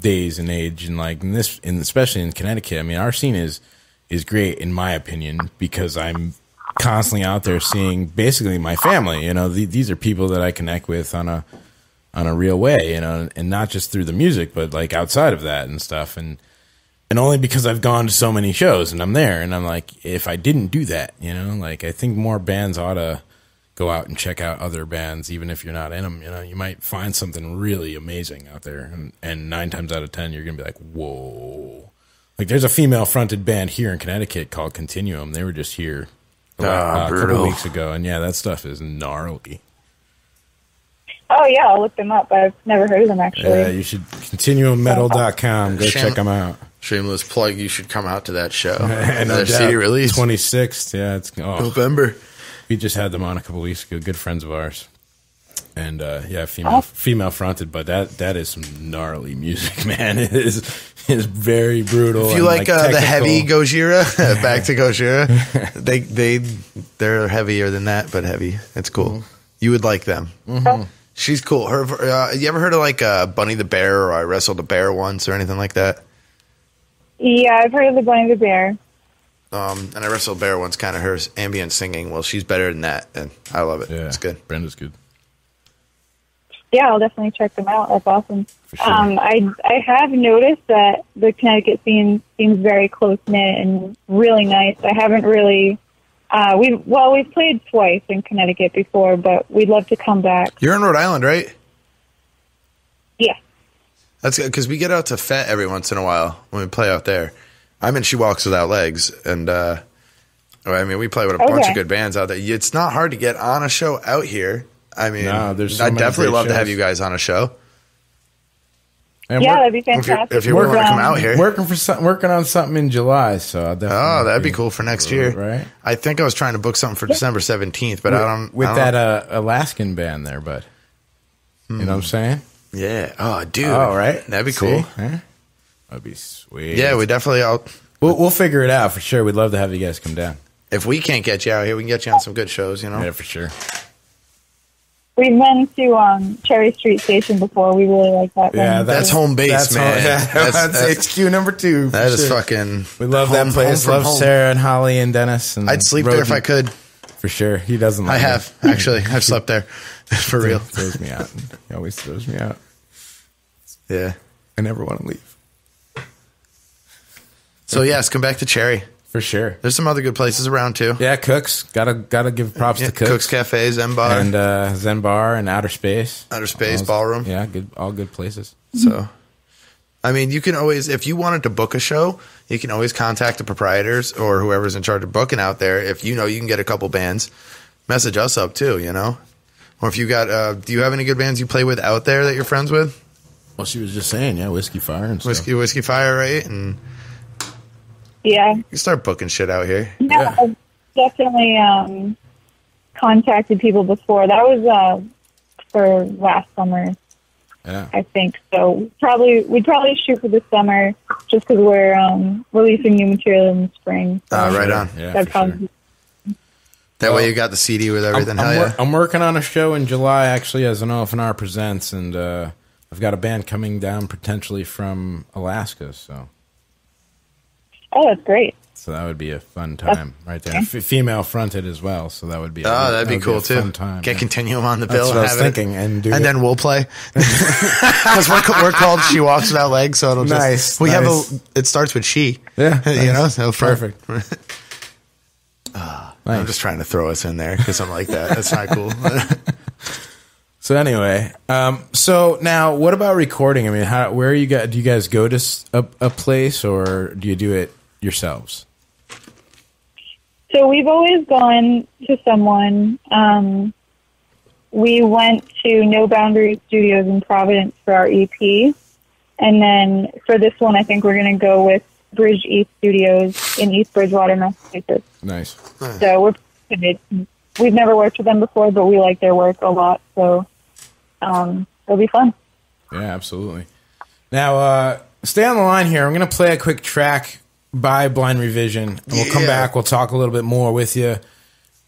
days and age and, like, in this, in, especially in Connecticut. I mean, our scene is, is great, in my opinion, because I'm... constantly out there seeing basically my family, you know, th these are people that I connect with on a, on a real way, you know, and not just through the music, but like outside of that and stuff. And, and only because I've gone to so many shows and I'm there and I'm like, if I didn't do that, you know, like I think more bands ought to go out and check out other bands, even if you're not in them, you know, you might find something really amazing out there. And, and nine times out of ten, you're going to be like, whoa, like there's a female fronted band here in Connecticut called Continuum. They were just here Like, uh, a couple of weeks ago, and yeah, that stuff is gnarly. Oh yeah, I'll look them up. I've never heard of them actually. Yeah, you should continuum metal dot com. Go Shame, check them out. Shameless plug. You should come out to that show. Another C D release, twenty sixth. Yeah, it's oh, November. We just had them on a couple of weeks ago. Good friends of ours, and uh, yeah, female oh. female fronted, but that that is some gnarly music, man. It is. It's very brutal. If you like, like uh, the heavy Gojira, back to Gojira, they they they're heavier than that, but heavy. It's cool. Mm-hmm. You would like them. Mm-hmm. She's cool. Her, uh, you ever heard of like uh, Bunny the Bear or I Wrestled a Bear Once or anything like that? Yeah, I've heard of the Bunny the Bear. Um, and I Wrestled a Bear Once, kind of her ambient singing. Well, she's better than that, and I love it. Yeah. It's good. Brenda's good. Yeah, I'll definitely check them out. That's awesome. Sure. Um, I I have noticed that the Connecticut scene seems very close knit and really nice. I haven't really uh, we well we've played twice in Connecticut before, but we'd love to come back. You're in Rhode Island, right? Yeah, that's good because we get out to F E T every once in a while when we play out there. I'm in She Walks Without Legs, and uh, I mean we play with a okay. bunch of good bands out there. It's not hard to get on a show out here. I mean, no, so I'd definitely love shows. to have you guys on a show. And yeah, that'd be fantastic. If you want to come out here. Working, for some, working on something in July, so I'll definitely... Oh, that'd be, be cool for next year. Right? I think I was trying to book something for yeah. December seventeenth, but with, I don't... With I don't, that uh, Alaskan band there, bud. Mm. You know what I'm saying? Yeah. Oh, dude. Oh, right? That'd be cool. Huh? That'd be sweet. Yeah, we definitely... All, we'll, we'll figure it out for sure. We'd love to have you guys come down. If we can't get you out here, we can get you on some good shows, you know? Yeah, for sure. We've been to um, Cherry Street Station before. We really like that. Yeah, that's home base, that's man. Home, yeah. that's, that's, that's H Q number two. That sure. is fucking. We love home, that place. Love home. Sarah and Holly and Dennis. And I'd sleep Roden. there if I could. For sure, he doesn't. Like I have me. actually. I've slept there for real. Throws me out. He always throws me out. Yeah, I never want to leave. So yes, come back to Cherry. For sure. There's some other good places around, too. Yeah, Cook's. Gotta gotta give props yeah, to Cook's. Cook's Cafe, Zen Bar. And uh, Zen Bar and Outer Space. Outer Space, those, Ballroom. Yeah, good, all good places. So, I mean, you can always, if you wanted to book a show, you can always contact the proprietors or whoever's in charge of booking out there. If you know you can get a couple bands, message us up, too, you know? Or if you got, uh, do you have any good bands you play with out there that you're friends with? Well, she was just saying, yeah, Whiskey Fire and stuff. Whiskey, Whiskey Fire, right? And yeah. You start booking shit out here. No, yeah. I've definitely um, contacted people before. That was uh, for last summer, yeah. I think. So probably we'd probably shoot for the summer just because we're um, releasing new material in the spring. So uh, right on. Yeah, that'd probably sure. That well, way you got the C D with everything. I'm, I'm, Hell yeah. I'm working on a show in July, actually, as an O F N R Presents, and uh, I've got a band coming down potentially from Alaska. So, oh, that's great. So that would be a fun time that's, right there. Okay. F female fronted as well, so that would be a, oh, that'd that be cool be too. Fun time, Get yeah. Continuum on the bill. That's what and I was have thinking, it, and, do and then we'll play because we're, we're called She Walks Without Legs, so it'll just nice, we nice. have a. It starts with she, yeah, you nice. know, so perfect. Uh, nice. I'm just trying to throw us in there because I'm like that. That's not cool. So anyway, um, so now what about recording? I mean, how, where are you guys? Do you guys go to a, a place or do you do it yourselves? So we've always gone to someone. Um, we went to No Boundary Studios in Providence for our E P, and then for this one, I think we're going to go with Bridge East Studios in East Bridgewater, Massachusetts. Nice. So we're committed. We've never worked with them before, but we like their work a lot, so um, it'll be fun. Yeah, absolutely. Now, uh, stay on the line here. I'm going to play a quick track by Blind Revision, and we'll yeah. come back. We'll talk a little bit more with you,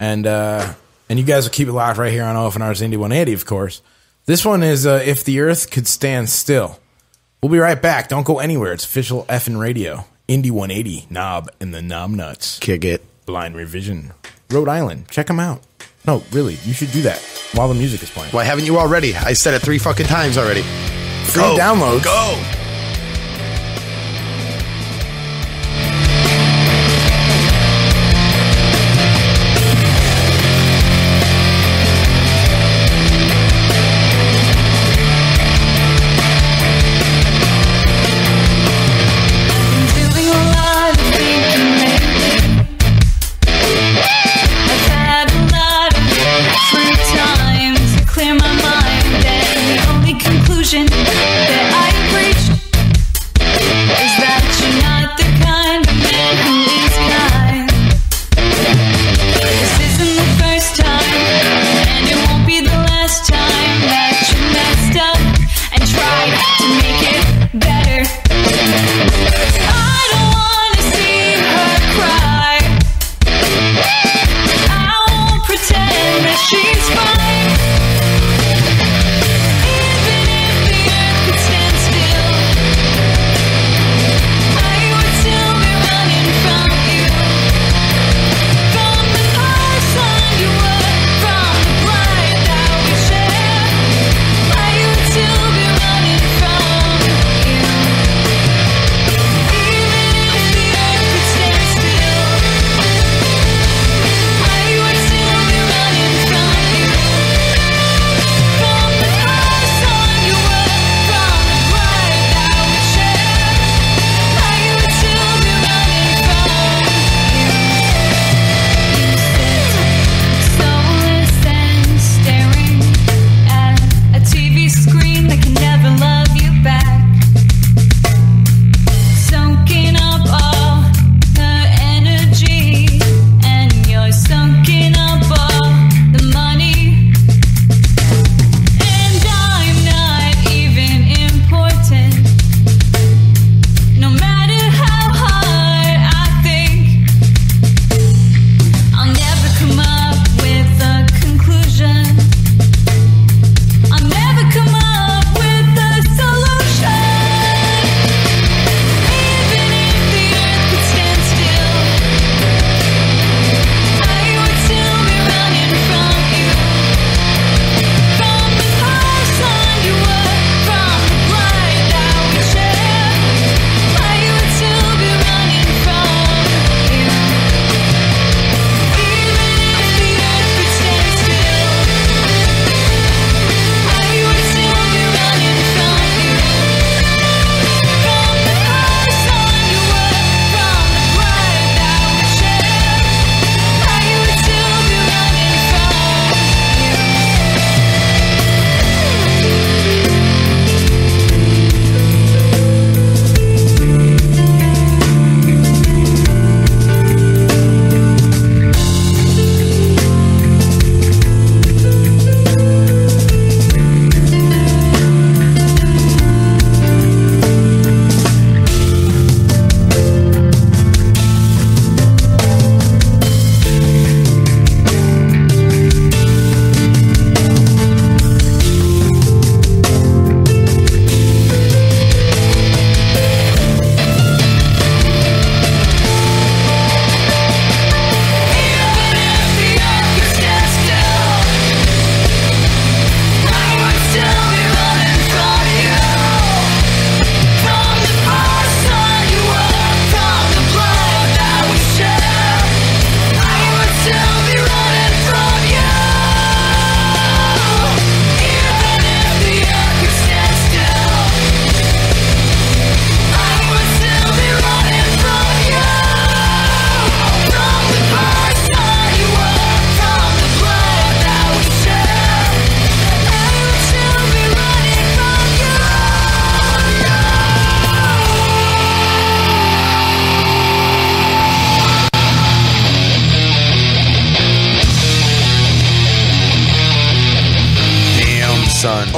and uh, and you guys will keep it locked right here on O F N R's Indie one eighty, of course. This one is uh, If the Earth Could Stand Still. We'll be right back. Don't go anywhere. It's official effing radio. Indie one eighty, Nob, and the Nom Nuts. Kick it. Blind Revision. Rhode Island. Check them out. No, really. You should do that while the music is playing. Why haven't you already? I said it three fucking times already. Free go, downloads. Go. That I reached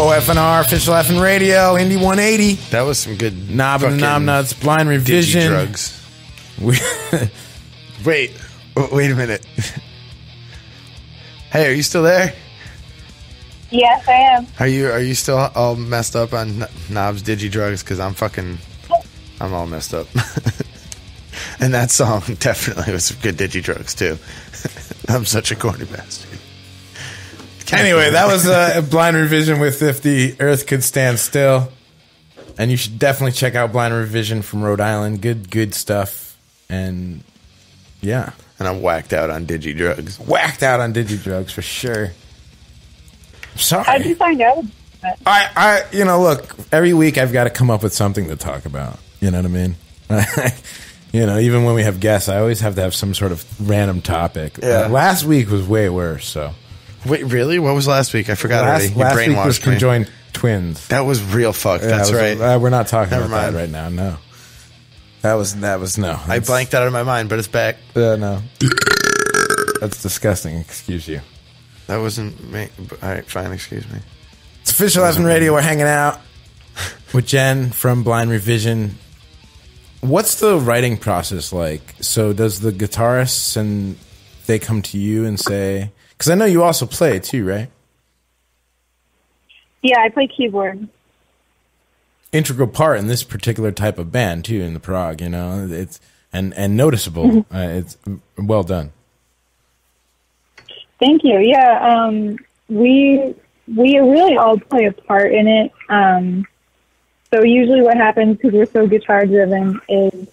O F N R, official F N radio, Indie one eighty. That was some good Nob and Nom Nuts, Blind Revision. Drugs. We wait, wait a minute. Hey, are you still there? Yes, I am. Are you Are you still all messed up on Nob's digi drugs? Because I'm fucking, I'm all messed up. And that song definitely was some good digi drugs too. I'm such a corny bastard. Anyway, that was uh, a Blind Revision with If the Earth Could Stand Still. And you should definitely check out Blind Revision from Rhode Island. Good, good stuff. And yeah. And I'm whacked out on digi drugs. Whacked out on digi drugs for sure. I'm sorry. How'd you find out? I, I, you know, look, every week I've got to come up with something to talk about. You know what I mean? You know, even when we have guests, I always have to have some sort of random topic. Yeah. Uh, last week was way worse, so. Wait, really? What was last week? I forgot last, already. You last week was me. Conjoined twins. That was real fucked. Yeah, that's that was, right. Uh, we're not talking Never about mind. that right now. No, that was that was no. That's, I blanked out of my mind, but it's back. Uh, no, that's disgusting. Excuse you. That wasn't me. All right, fine. Excuse me. It's official F N Radio. We're hanging out with Jen from Blind Revision. What's the writing process like? So, does the guitarists and they come to you and say? Because I know you also play too, right? Yeah, I play keyboard. Integral part in this particular type of band too, in the prog, you know, it's and and noticeable. uh, it's well done. Thank you. Yeah, um, we we really all play a part in it. Um, so usually, what happens because we're so guitar driven is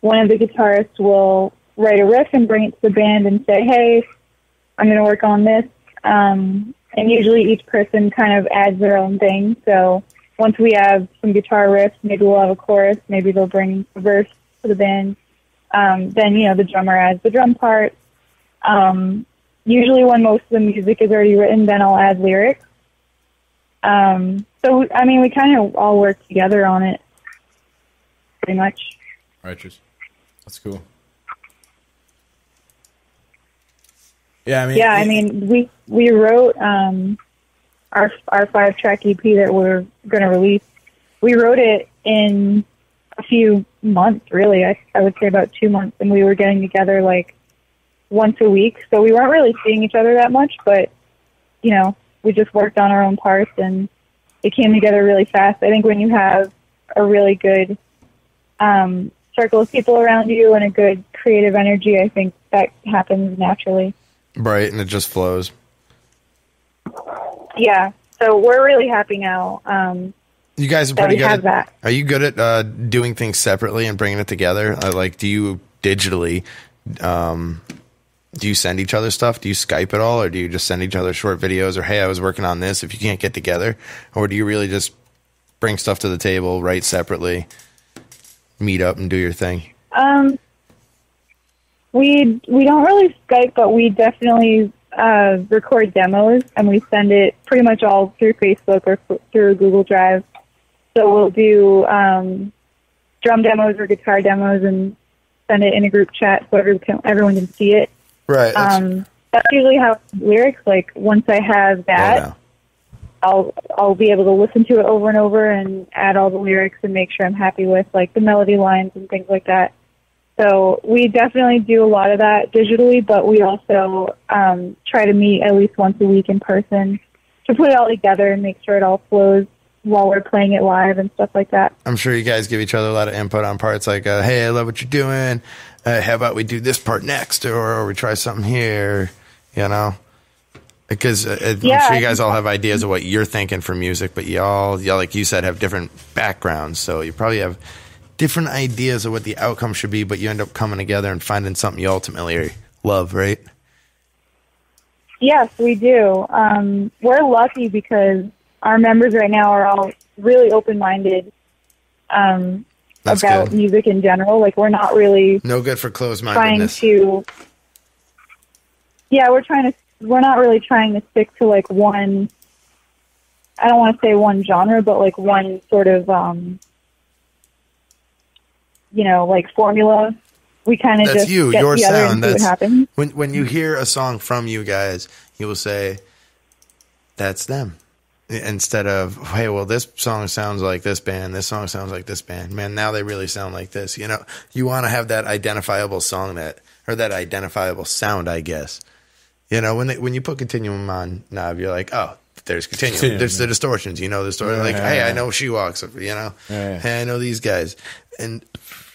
one of the guitarists will write a riff and bring it to the band and say, "Hey, I'm going to work on this." Um, and usually each person kind of adds their own thing. So once we have some guitar riffs, maybe we'll have a chorus, maybe they'll bring a verse to the band. Um, then, you know, the drummer adds the drum part. Um, usually when most of the music is already written, then I'll add lyrics. Um, so, I mean, we kind of all work together on it pretty much. Righteous. That's cool. Yeah, I mean, yeah, I mean, we we wrote um, our our five track E P that we're going to release. We wrote it in a few months, really. I I would say about two months, and we were getting together like once a week, so we weren't really seeing each other that much. But you know, we just worked on our own parts, and it came together really fast. I think when you have a really good um, circle of people around you and a good creative energy, I think that happens naturally. Right, and it just flows. Yeah, so we're really happy now. Um, you guys are pretty good at that. Are you good at uh, doing things separately and bringing it together? Uh, like, do you digitally, um, do you send each other stuff? Do you Skype at all, or do you just send each other short videos? Or, hey, I was working on this if you can't get together? Or do you really just bring stuff to the table, write separately, meet up and do your thing? Um. We we don't really Skype, but we definitely uh, record demos, and we send it pretty much all through Facebook or f through Google Drive. So we'll do um, drum demos or guitar demos and send it in a group chat so everyone can, everyone can see it. Right. That's, um, that's usually how lyrics, like once I have that, yeah. I'll, I'll be able to listen to it over and over and add all the lyrics and make sure I'm happy with like the melody lines and things like that. So we definitely do a lot of that digitally, but we also um, try to meet at least once a week in person to put it all together and make sure it all flows while we're playing it live and stuff like that. I'm sure you guys give each other a lot of input on parts like, uh, hey, I love what you're doing. Uh, how about we do this part next or, or we try something here, you know? Because uh, yeah, I'm sure you guys all have ideas of what you're thinking for music, but y'all, y'all, like you said, have different backgrounds, so you probably have different ideas of what the outcome should be, but you end up coming together and finding something you ultimately love, right? Yes, we do. Um, we're lucky because our members right now are all really open-minded um, about good. music in general. Like, we're not really no good for closed-mindedness. Trying to, yeah, we're trying to. We're not really trying to stick to like one. I don't want to say one genre, but like one sort of. Um, you know, like formula. We kind of just you, get your together sound. and that's, see what happens. When, when you hear a song from you guys, you will say, that's them. instead of, hey, well, this song sounds like this band, this song sounds like this band, man, now they really sound like this. You know, you want to have that identifiable song that, or that identifiable sound, I guess. You know, when they, when you put Continuum on Nob, you're like, oh, there's Continuum. Continuum. There's the distortions, you know, the story. Yeah, like, yeah, hey, yeah. I know She Walks, you know, yeah, yeah. Hey, I know these guys. And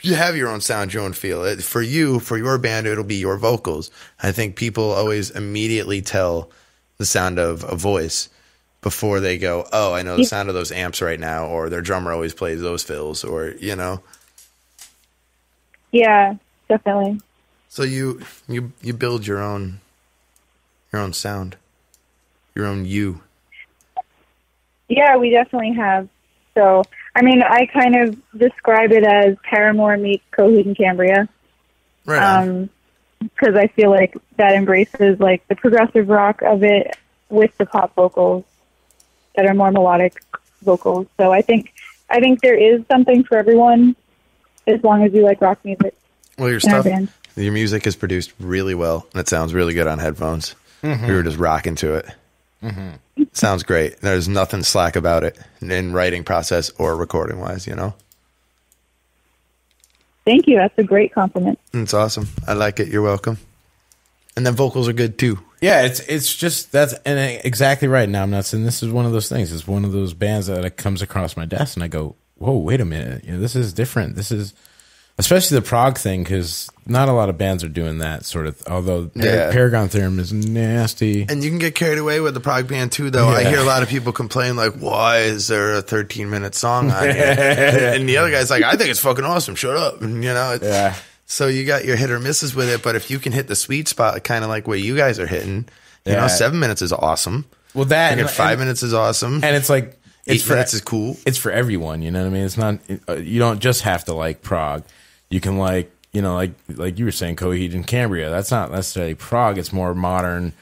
you have your own sound, your own feel. For you, for your band, it'll be your vocals. I think people always immediately tell the sound of a voice before they go, oh, I know the sound of those amps right now, or their drummer always plays those fills, or, you know. Yeah, definitely. So you you you build your own your own sound, your own you. Yeah, we definitely have. So, I mean, I kind of describe it as Paramore meets Coheed and Cambria. Right on. Um, because I feel like that embraces, like, the progressive rock of it with the pop vocals that are more melodic vocals. So I think I think there is something for everyone as long as you like rock music. Well, your stuff, your music is produced really well, and it sounds really good on headphones. Mm-hmm. We were just rocking to it. Mm-hmm. Sounds great. There's nothing slack about it in writing process or recording wise, you know? Thank you. That's a great compliment. It's awesome. I like it. You're welcome. And then vocals are good too. Yeah, it's it's just that's and exactly right. Nom Nuts, and this is one of those things. It's one of those bands that comes across my desk, and I go, "Whoa, wait a minute! You know, this is different. This is especially the prog thing, because not a lot of bands are doing that sort of. Although Par yeah. Paragon Theorem is nasty, and you can get carried away with the prog band too. Though yeah. I hear a lot of people complain, like, "Why is there a thirteen minute song on here?" And the other guy's like, "I think it's fucking awesome. Shut up!" And, you know, it's, yeah. So you got your hit or misses with it, but if you can hit the sweet spot, kind of like what you guys are hitting, you yeah. know, seven minutes is awesome. Well, that and, five and, minutes is awesome, and it's like it's eight for minutes is cool. It's for everyone, you know what I mean? It's not it, you don't just have to like prog. You can like you know like like you were saying, Coheed and Cambria. That's not necessarily prog. It's more modern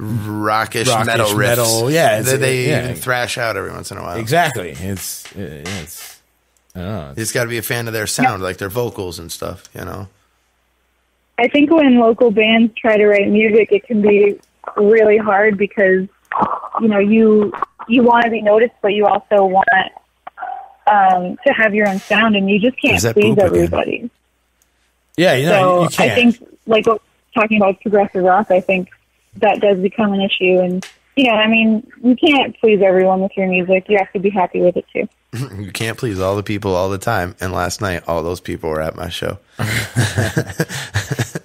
rockish, rockish metal riffs. Metal, yeah, it's, that they it, yeah. even thrash out every once in a while. Exactly. It's it's I don't know. You just got to be a fan of their sound, like their vocals and stuff, you know. I think when local bands try to write music, it can be really hard because, you know, you you want to be noticed, but you also want um, to have your own sound, and you just can't please everybody. Again? Yeah, you know, so you can't. I think, like, talking about progressive rock, I think that does become an issue. And, you know, I mean, you can't please everyone with your music. You have to be happy with it, too. You can't please all the people all the time. And last night, all those people were at my show.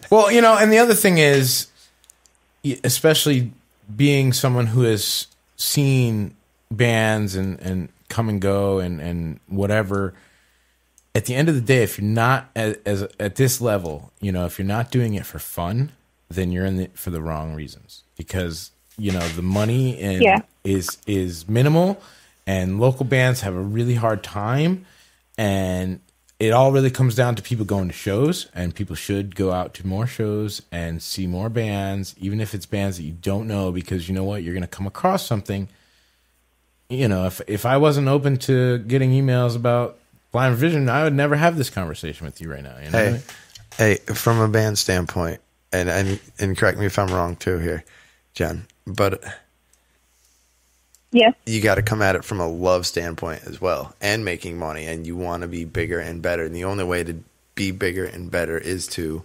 Well, you know, and the other thing is, especially being someone who has seen bands and, and come and go and, and whatever, at the end of the day, if you're not as, as at this level, you know, if you're not doing it for fun, then you're in it for the wrong reasons. Because, you know, the money in, yeah. is is minimal. And local bands have a really hard time, and it all really comes down to people going to shows, and people should go out to more shows and see more bands, even if it's bands that you don't know, because you know what? You're going to come across something. You know, if, if I wasn't open to getting emails about Blind Revision, I would never have this conversation with you right now. You know hey, what I mean? Hey, from a band standpoint, and, and, and correct me if I'm wrong too here, Jen, but... Yeah. You got to come at it from a love standpoint as well, and making money, and you want to be bigger and better. And the only way to be bigger and better is to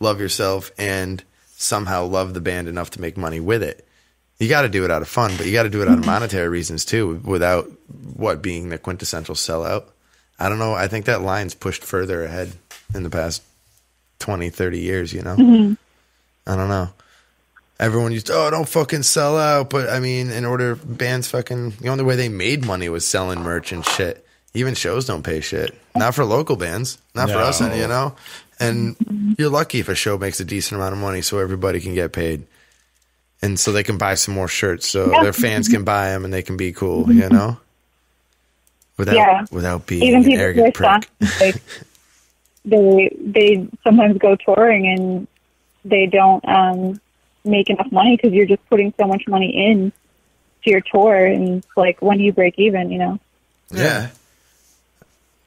love yourself and somehow love the band enough to make money with it. You got to do it out of fun, but you got to do it out of monetary reasons too, without what being the quintessential sellout. I don't know. I think that line's pushed further ahead in the past twenty, thirty years, you know? Mm-hmm. I don't know. Everyone used to, oh, don't fucking sell out. But, I mean, in order, bands fucking, the only way they made money was selling merch and shit. Even shows don't pay shit. Not for local bands. Not no. for us, you know? And you're lucky if a show makes a decent amount of money so everybody can get paid. And so they can buy some more shirts so yeah. their fans can buy them and they can be cool, you know? Without, yeah. without being Even an arrogant prick. Like, they, they sometimes go touring and they don't... Um, make enough money because you're just putting so much money in to your tour, and it's like, when do you break even, you know? Yeah.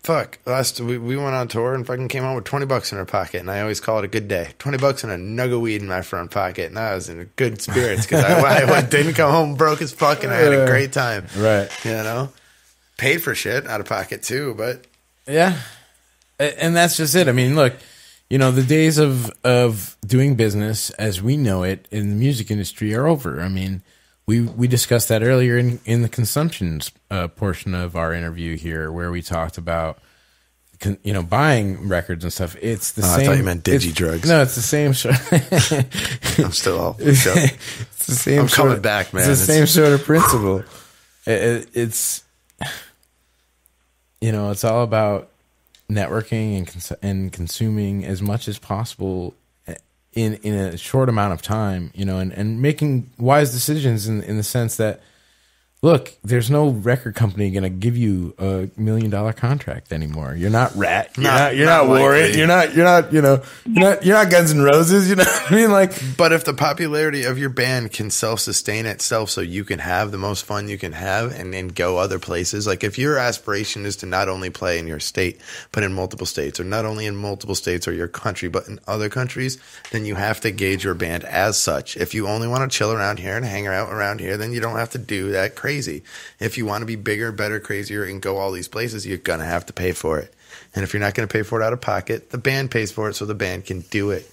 fuck, last we, we went on tour and fucking came out with twenty bucks in our pocket. And I always call it a good day. twenty bucks and a nug of weed in my front pocket. And I was in good spirits because I, I didn't come home broke as fuck and I had a great time. Right. You know? Paid for shit out of pocket too, but. Yeah. And that's just it. I mean, look, you know, the days of, of doing business as we know it in the music industry are over. I mean, we, we discussed that earlier in, in the consumptions uh, portion of our interview here where we talked about, con, you know, buying records and stuff. It's the oh, same. I thought you meant digi drugs. No, it's the same. Show. I'm still all shook. It's the same. I'm sort coming of, back, man. It's the it's, same sort of principle. It, it's, you know, it's all about networking and cons and consuming as much as possible in in a short amount of time, you know, and, and making wise decisions in in the sense that, look, there's no record company going to give you a million dollar contract anymore. You're not Rat. You're not, not you're not, not Warren. You're not you're not you know you're not you're not Guns N' Roses. You know what I mean? Like, but if the popularity of your band can self sustain itself, so you can have the most fun you can have, and then go other places. Like, if your aspiration is to not only play in your state, but in multiple states, or not only in multiple states or your country, but in other countries, then you have to gauge your band as such. If you only want to chill around here and hang out around here, then you don't have to do that crazy. Crazy. If you want to be bigger, better, crazier, and go all these places, you're going to have to pay for it. And if you're not going to pay for it out of pocket, the band pays for it, so the band can do it.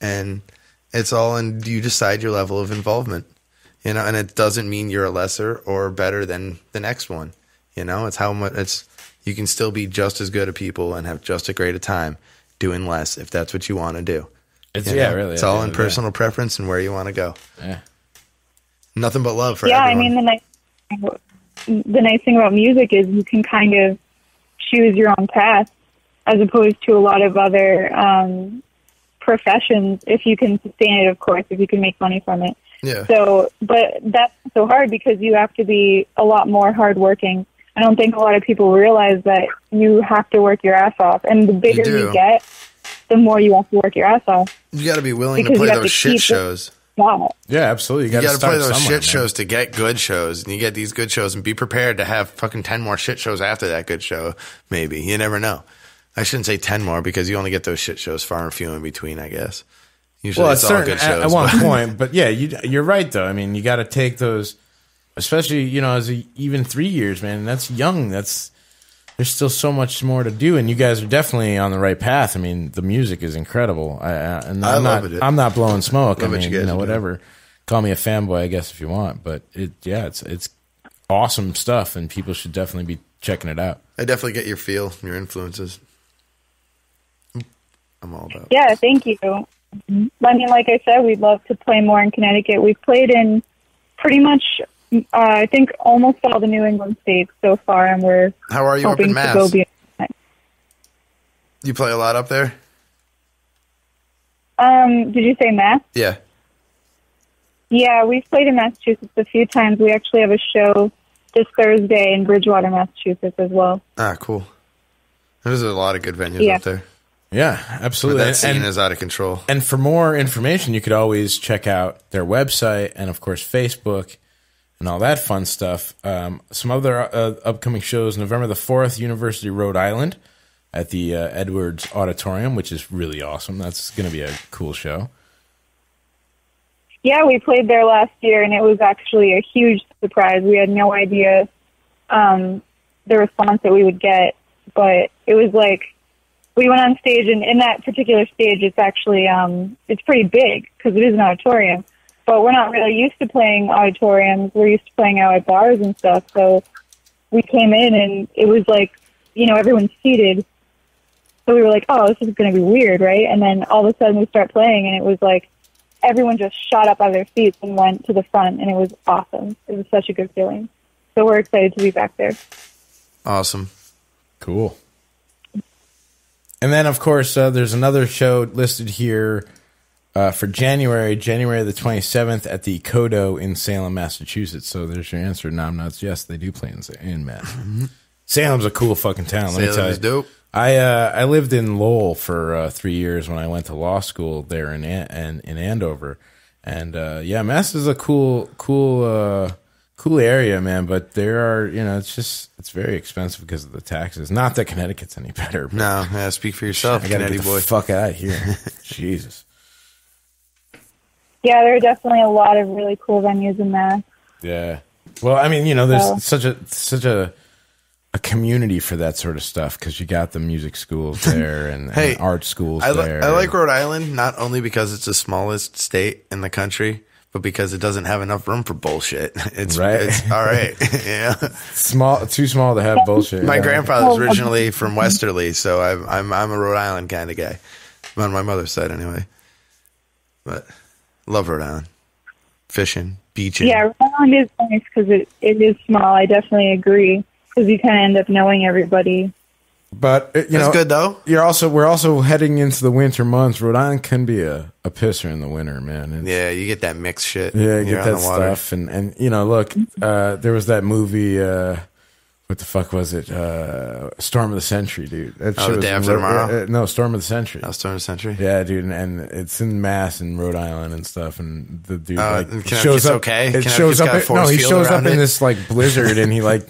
And it's all in, you decide your level of involvement, you know, and it doesn't mean you're a lesser or better than the next one. You know, it's how much it's, you can still be just as good at people and have just as great a time doing less if that's what you want to do. It's, yeah, know? Really. It's all in personal that. preference and where you want to go. Yeah. Nothing but love for yeah, everyone. Yeah, I mean, the next. The nice thing about music is you can kind of choose your own path as opposed to a lot of other um, professions, if you can sustain it, of course, if you can make money from it. Yeah. So, but that's so hard because you have to be a lot more hardworking. I don't think a lot of people realize that you have to work your ass off. And the bigger you, you get, the more you have to work your ass off. You got to be willing to play those shit shows. Yeah, absolutely. You got to play those shit shows to get good shows, and you get these good shows, and be prepared to have fucking ten more shit shows after that good show. Maybe you never know. I shouldn't say ten more because you only get those shit shows far and few in between, I guess. Usually, it's all good shows at one point. But yeah, you, you're right though. I mean, you got to take those, especially you know, as a, even three years, man. That's young. That's there's still so much more to do, and you guys are definitely on the right path. I mean, the music is incredible. I, I, and I'm I love not, it. I'm not blowing smoke. I mean, you, you know, whatever. Doing. Call me a fanboy, I guess, if you want. But it, yeah, it's it's awesome stuff, and people should definitely be checking it out. I definitely get your feel, your influences. I'm all about. Yeah, this. Thank you. I mean, like I said, we'd love to play more in Connecticut. We've played in pretty much. Uh, I think almost all the New England states so far, and we're how are you hoping up in Mass? To go beyond. You play a lot up there. Um, did you say Mass? Yeah, yeah, we've played in Massachusetts a few times. We actually have a show this Thursday in Bridgewater, Massachusetts, as well. Ah, cool. There's a lot of good venues yeah. up there. Yeah, absolutely. But that scene and, is out of control. And for more information, you could always check out their website and, of course, Facebook. And all that fun stuff. Um, some other uh, upcoming shows: November the fourth, University Rhode Island, at the uh, Edwards Auditorium, which is really awesome. That's going to be a cool show. Yeah, we played there last year, and it was actually a huge surprise. We had no idea um, the response that we would get, but it was like we went on stage, and in that particular stage, it's actually um, it's pretty big because it is an auditorium. But we're not really used to playing auditoriums. We're used to playing out at bars and stuff. So we came in and it was like, you know, everyone's seated. So we were like, oh, this is going to be weird, right? And then all of a sudden we start playing and it was like everyone just shot up out of their seats and went to the front and it was awesome. It was such a good feeling. So we're excited to be back there. Awesome. Cool. And then, of course, uh, there's another show listed here. Uh, for January, January the twenty-seventh at the Kodo in Salem, Massachusetts. So there's your answer, Nom Nuts. Yes, they do play in, in Mass. Salem's a cool fucking town, let Salem me tell you. Is dope. I, uh, I lived in Lowell for uh, three years when I went to law school there in, An in, in Andover. And, uh, yeah, Mass is a cool, cool uh, cool area, man, but there are, you know, it's just, it's very expensive because of the taxes. Not that Connecticut's any better. But no, yeah, speak for yourself, I gotta Connecticut get the boy. Fuck out of here. Jesus. Yeah, there are definitely a lot of really cool venues in there. Yeah. Well, I mean, you know, there's so. such a such a a community for that sort of stuff because you got the music schools there and, hey, and art schools I li- there. I like Rhode Island not only because it's the smallest state in the country, but because it doesn't have enough room for bullshit. It's, right? It's all right. Yeah. Small, too small to have bullshit. My yeah. grandfather's originally from Westerly, so I'm, I'm, I'm a Rhode Island kind of guy. On my mother's side, anyway. But love Rhode Island. Fishing, beaching. Yeah, Rhode Island is nice because it, it is small. I definitely agree because you kind of end up knowing everybody. But, you That's know, good, though. You're also, we're also heading into the winter months. Rhode Island can be a, a pisser in the winter, man. It's, yeah, you get that mixed shit. Yeah, you get that stuff. And, and, you know, look, uh, there was that movie, uh, what the fuck was it? Uh, Storm of the Century, dude. That oh, The Day After Tomorrow? Uh, no, Storm of the Century. Oh, Storm of the Century? Yeah, dude. And, and it's in Mass and Rhode Island and stuff. And the dude uh, like, shows up. Okay. It shows up. It, no, he shows up in it? this, like, blizzard and he, like,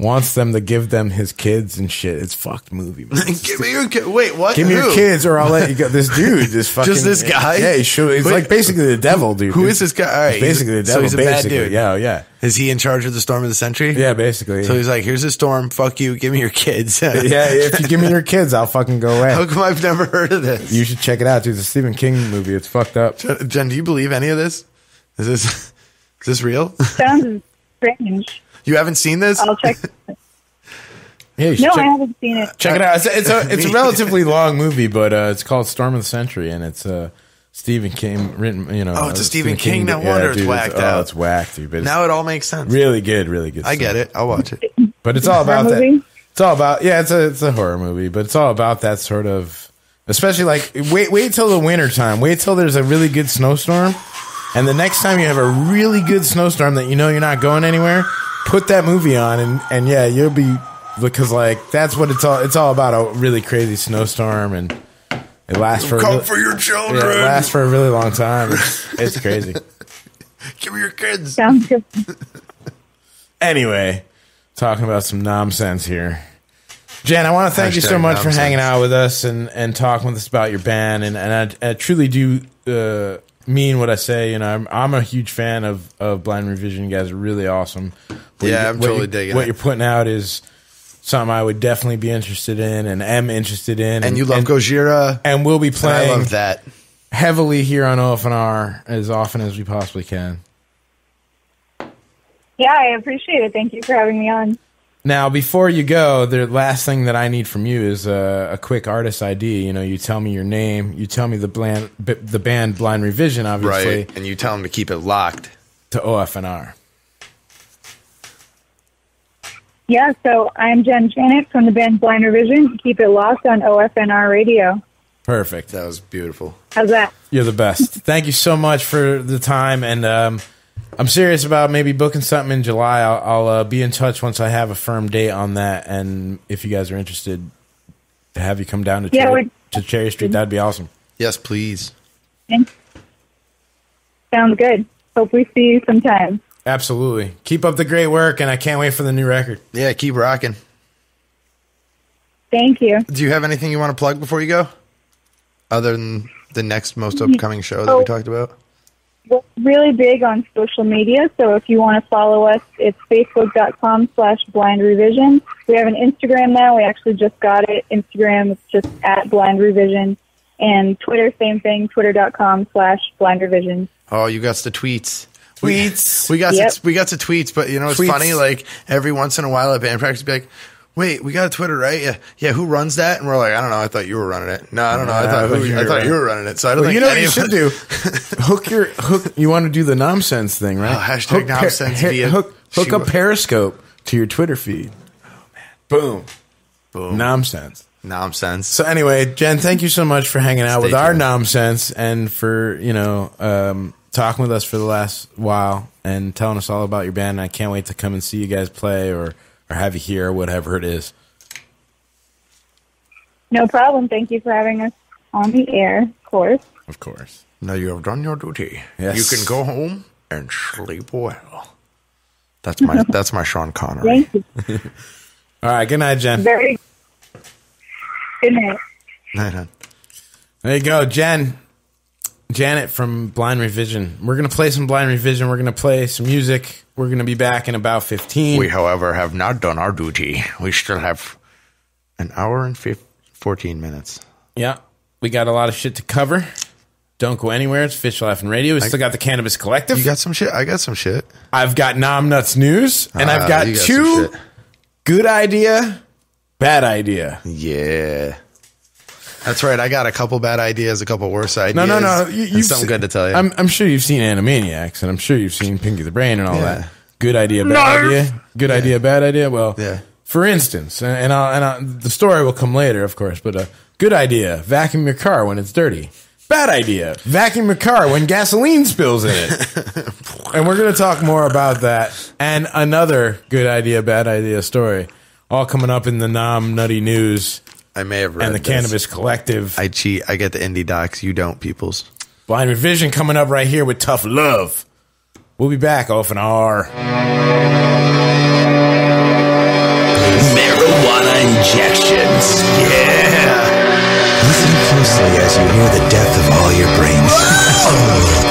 wants them to give them his kids and shit. It's fucked movie. Give me your kids. Wait, what? Give me who? your kids or I'll let you go. This dude, this fucking. Just this guy? Yeah, he's sure. It's like basically the devil, dude. Who is this guy? All right. He's basically the devil. So he's a basically. bad dude. Yeah, yeah. Is he in charge of the storm of the century? Yeah, basically. So he's like, here's the storm. Fuck you. Give me your kids. Yeah, if you give me your kids, I'll fucking go away. How come I've never heard of this? You should check it out, dude. It's a Stephen King movie. It's fucked up. Jen, do you believe any of this? Is this, is this real? Sounds strange. You haven't seen this? I'll check. yeah, no, check, I haven't seen it. Check it out. It's, it's, a, it's a relatively long movie, but uh, it's called Storm of the Century, and it's uh, Stephen King written. You know, oh, it's a Stephen, Stephen King. King no yeah, wonder dude, it's whacked it's, out. Oh, it's whacked, dude. But it's now it all makes sense. Really good, really good. I stuff. get it. I'll watch it. But it's all about that. Movie? It's all about yeah. It's a it's a horror movie, but it's all about that sort of, especially like wait wait till the winter time. Wait till there's a really good snowstorm, and the next time you have a really good snowstorm that you know you're not going anywhere. Put that movie on, and, and yeah, you'll be, because like that's what it's all. It's all about a really crazy snowstorm, and it lasts for come a, for your children. Yeah, it lasts for a really long time. It's, it's crazy. Give me your kids. Sounds good. Anyway, talking about some nonsense here. Jen, I want to thank Hashtag you so much nonsense. for hanging out with us and, and talking with us about your band, and and I, I truly do. Uh, mean what I say, you know, I'm, I'm a huge fan of, of Blind Revision. You guys are really awesome. What yeah, you, I'm totally you, digging What it. you're putting out is something I would definitely be interested in and am interested in. And, and you love and, Gojira. And we'll be playing I love that. heavily here on O F N R as often as we possibly can. Yeah, I appreciate it. Thank you for having me on. Now, before you go, the last thing that I need from you is a, a quick artist I D. You know, you tell me your name, you tell me the, bland, b- the band Blind Revision, obviously. Right, and you tell them to keep it locked. To O F N R. Yeah, so I'm Jen Janet from the band Blind Revision. Keep it locked on O F N R radio. Perfect. That was beautiful. How's that? You're the best. Thank you so much for the time, and um, I'm serious about maybe booking something in July. I'll, I'll uh, be in touch once I have a firm date on that. And if you guys are interested to have you come down to, yeah, Cherry, to Cherry Street, that'd be awesome. Yes, please. Thanks. Sounds good. Hope we see you sometime. Absolutely. Keep up the great work, and I can't wait for the new record. Yeah, keep rocking. Thank you. Do you have anything you want to plug before you go? Other than the next most upcoming show that oh. we talked about? We're really big on social media, so if you want to follow us, it's facebook.com slash blind revision. We have an Instagram now. We actually just got it. Instagram is just at blind revision. And Twitter, same thing, twitter.com slash blind revision. Oh, you got the tweets. Tweets. We, we got yep. the, we got the tweets, but you know, it's tweets. funny, like every once in a while at band practice, be like, wait, we got a Twitter, right? Yeah, yeah. Who runs that? And we're like, I don't know. I thought you were running it. No, I don't know. I thought, who, I thought you were running it. So I don't well, think you know what you should do. hook your hook. You want to do the nonsense thing, right? Oh, hashtag nonsense. Per- via hook hook a Periscope to your Twitter feed. Oh man! Boom, boom. Nonsense. Nonsense. So anyway, Jen, thank you so much for hanging out Stay with tuned. our nonsense and for you know um, talking with us for the last while and telling us all about your band. And I can't wait to come and see you guys play or. Or have you here, whatever it is. No problem. Thank you for having us on the air, of course. Of course. Now you have done your duty. Yes. You can go home and sleep well. That's my that's my Sean Connery. Thank you. All right. Good night, Jen. Very good night. Night, hon. There you go, Jen. Janet from Blind Revision. We're going to play some Blind Revision. We're going to play some music. We're going to be back in about fifteen. We, however, have not done our duty. We still have an hour and fourteen minutes. Yeah. We got a lot of shit to cover. Don't go anywhere. It's Fish Life and Radio. We still got the Cannabis Collective. You got some shit? I got some shit. I've got Nom Nuts News. And uh, I've got, got two good idea, bad idea. Yeah. That's right. I got a couple bad ideas, a couple worse ideas. No, no, no. You, you've something seen, good to tell you. I'm, I'm sure you've seen Animaniacs, and I'm sure you've seen Pinky the Brain and all yeah. that. Good idea, bad no. idea. Good yeah. idea, bad idea. Well, yeah. for instance, and, I'll, and I'll, the story will come later, of course, but uh, good idea, vacuum your car when it's dirty. Bad idea, vacuum your car when gasoline spills in it. And we're going to talk more about that and another good idea, bad idea story, all coming up in the Nom Nutty News. I may have read and the this. Cannabis Collective. I cheat. I get the indie docs. You don't, peoples. Blind Revision coming up right here with Tough Love. We'll be back off an R. Marijuana injections. Yeah. Listen closely as you hear the death of all your brains. Oh.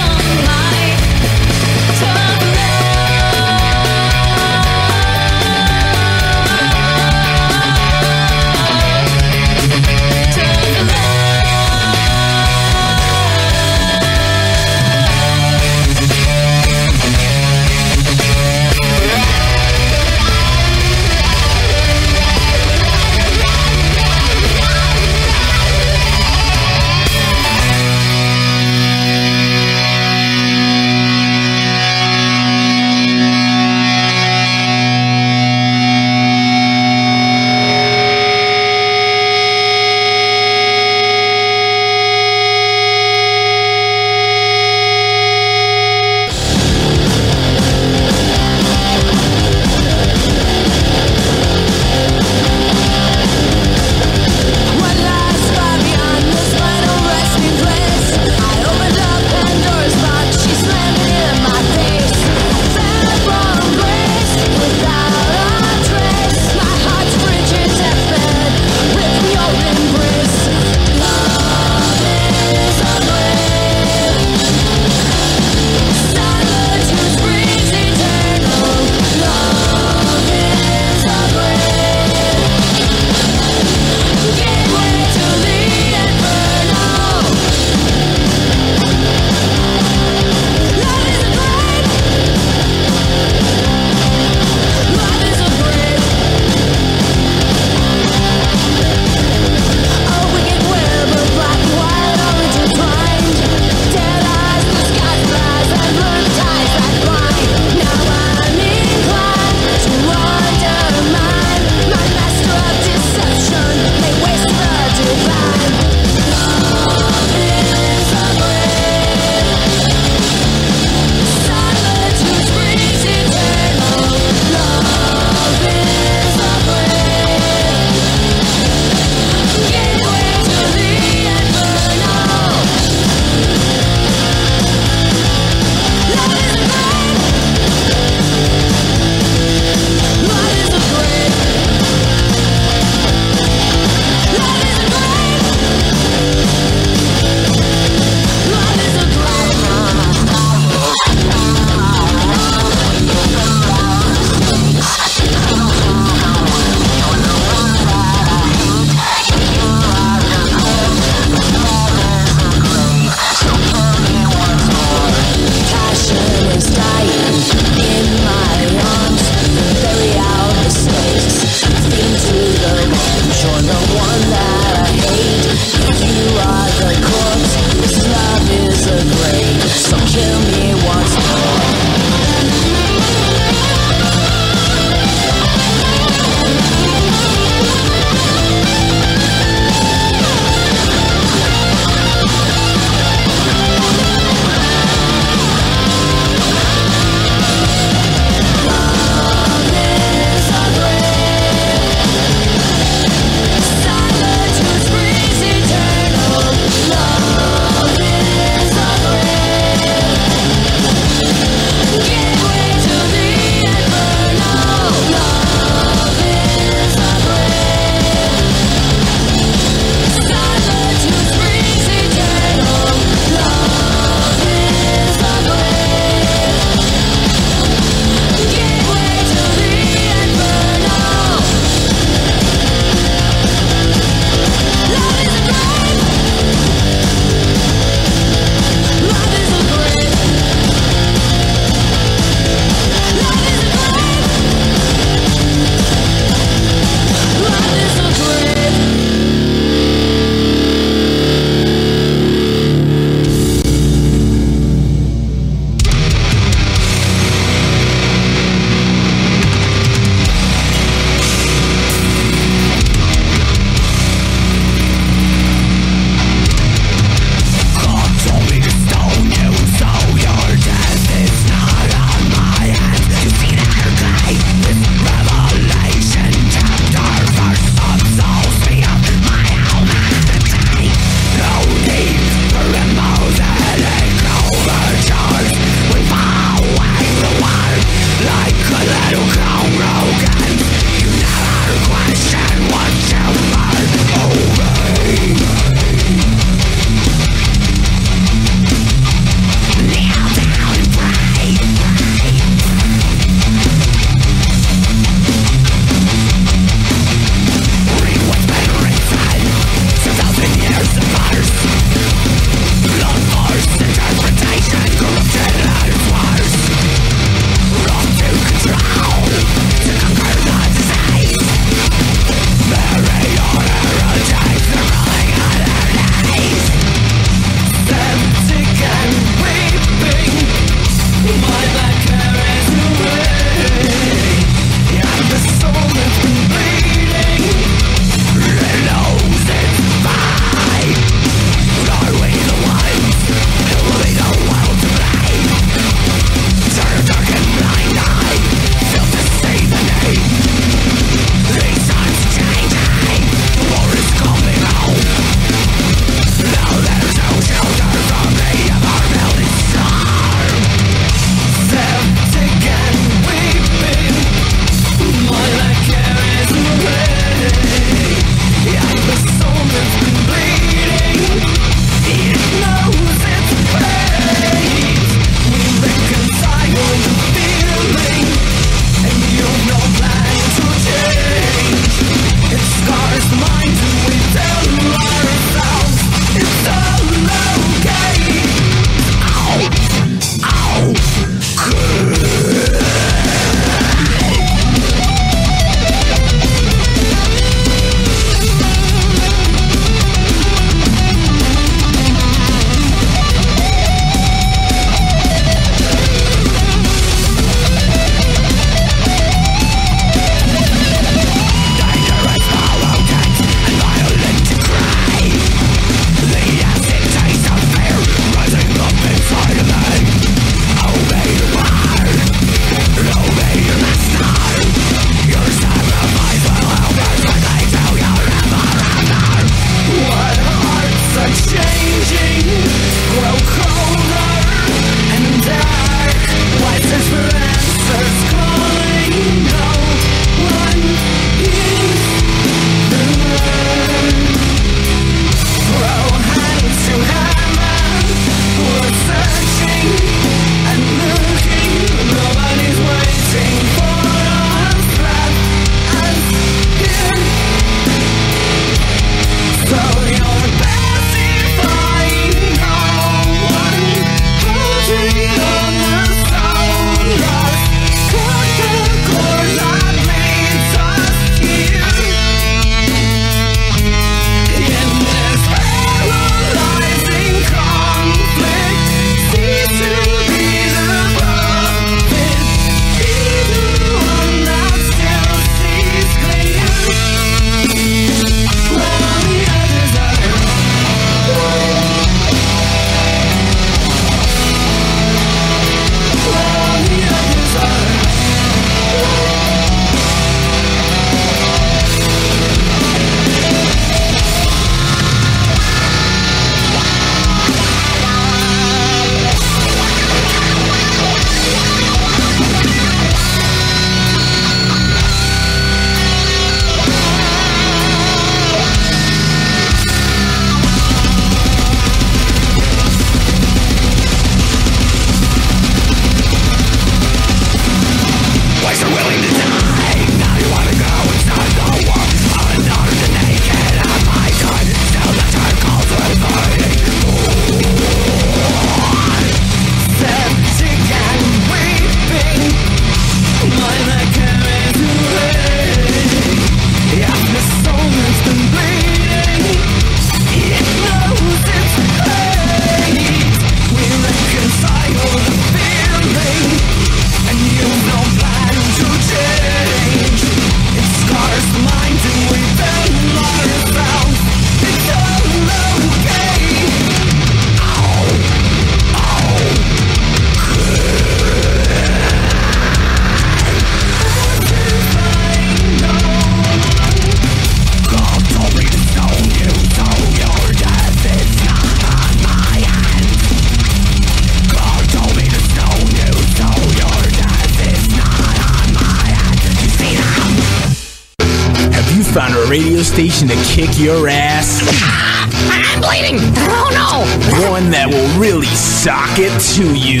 radio station to kick your ass. Ah, I'm bleeding. Oh, no. One that will really sock it to you.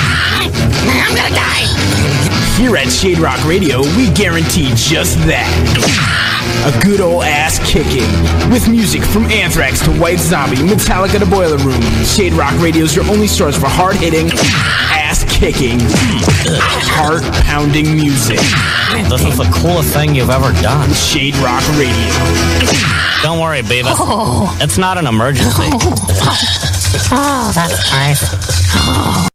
Ah, I'm gonna die. Here at Shade Rock Radio, we guarantee just that. Ah. A good old ass kicking. With music from Anthrax to White Zombie, Metallica to Boiler Room, Shade Rock Radio is your only source for hard-hitting, ass-kicking, heart-pounding music. This is the coolest thing you've ever done. Shade Rock Radio. Don't worry, Beavis. Oh. It's not an emergency. Oh, that's nice. Oh.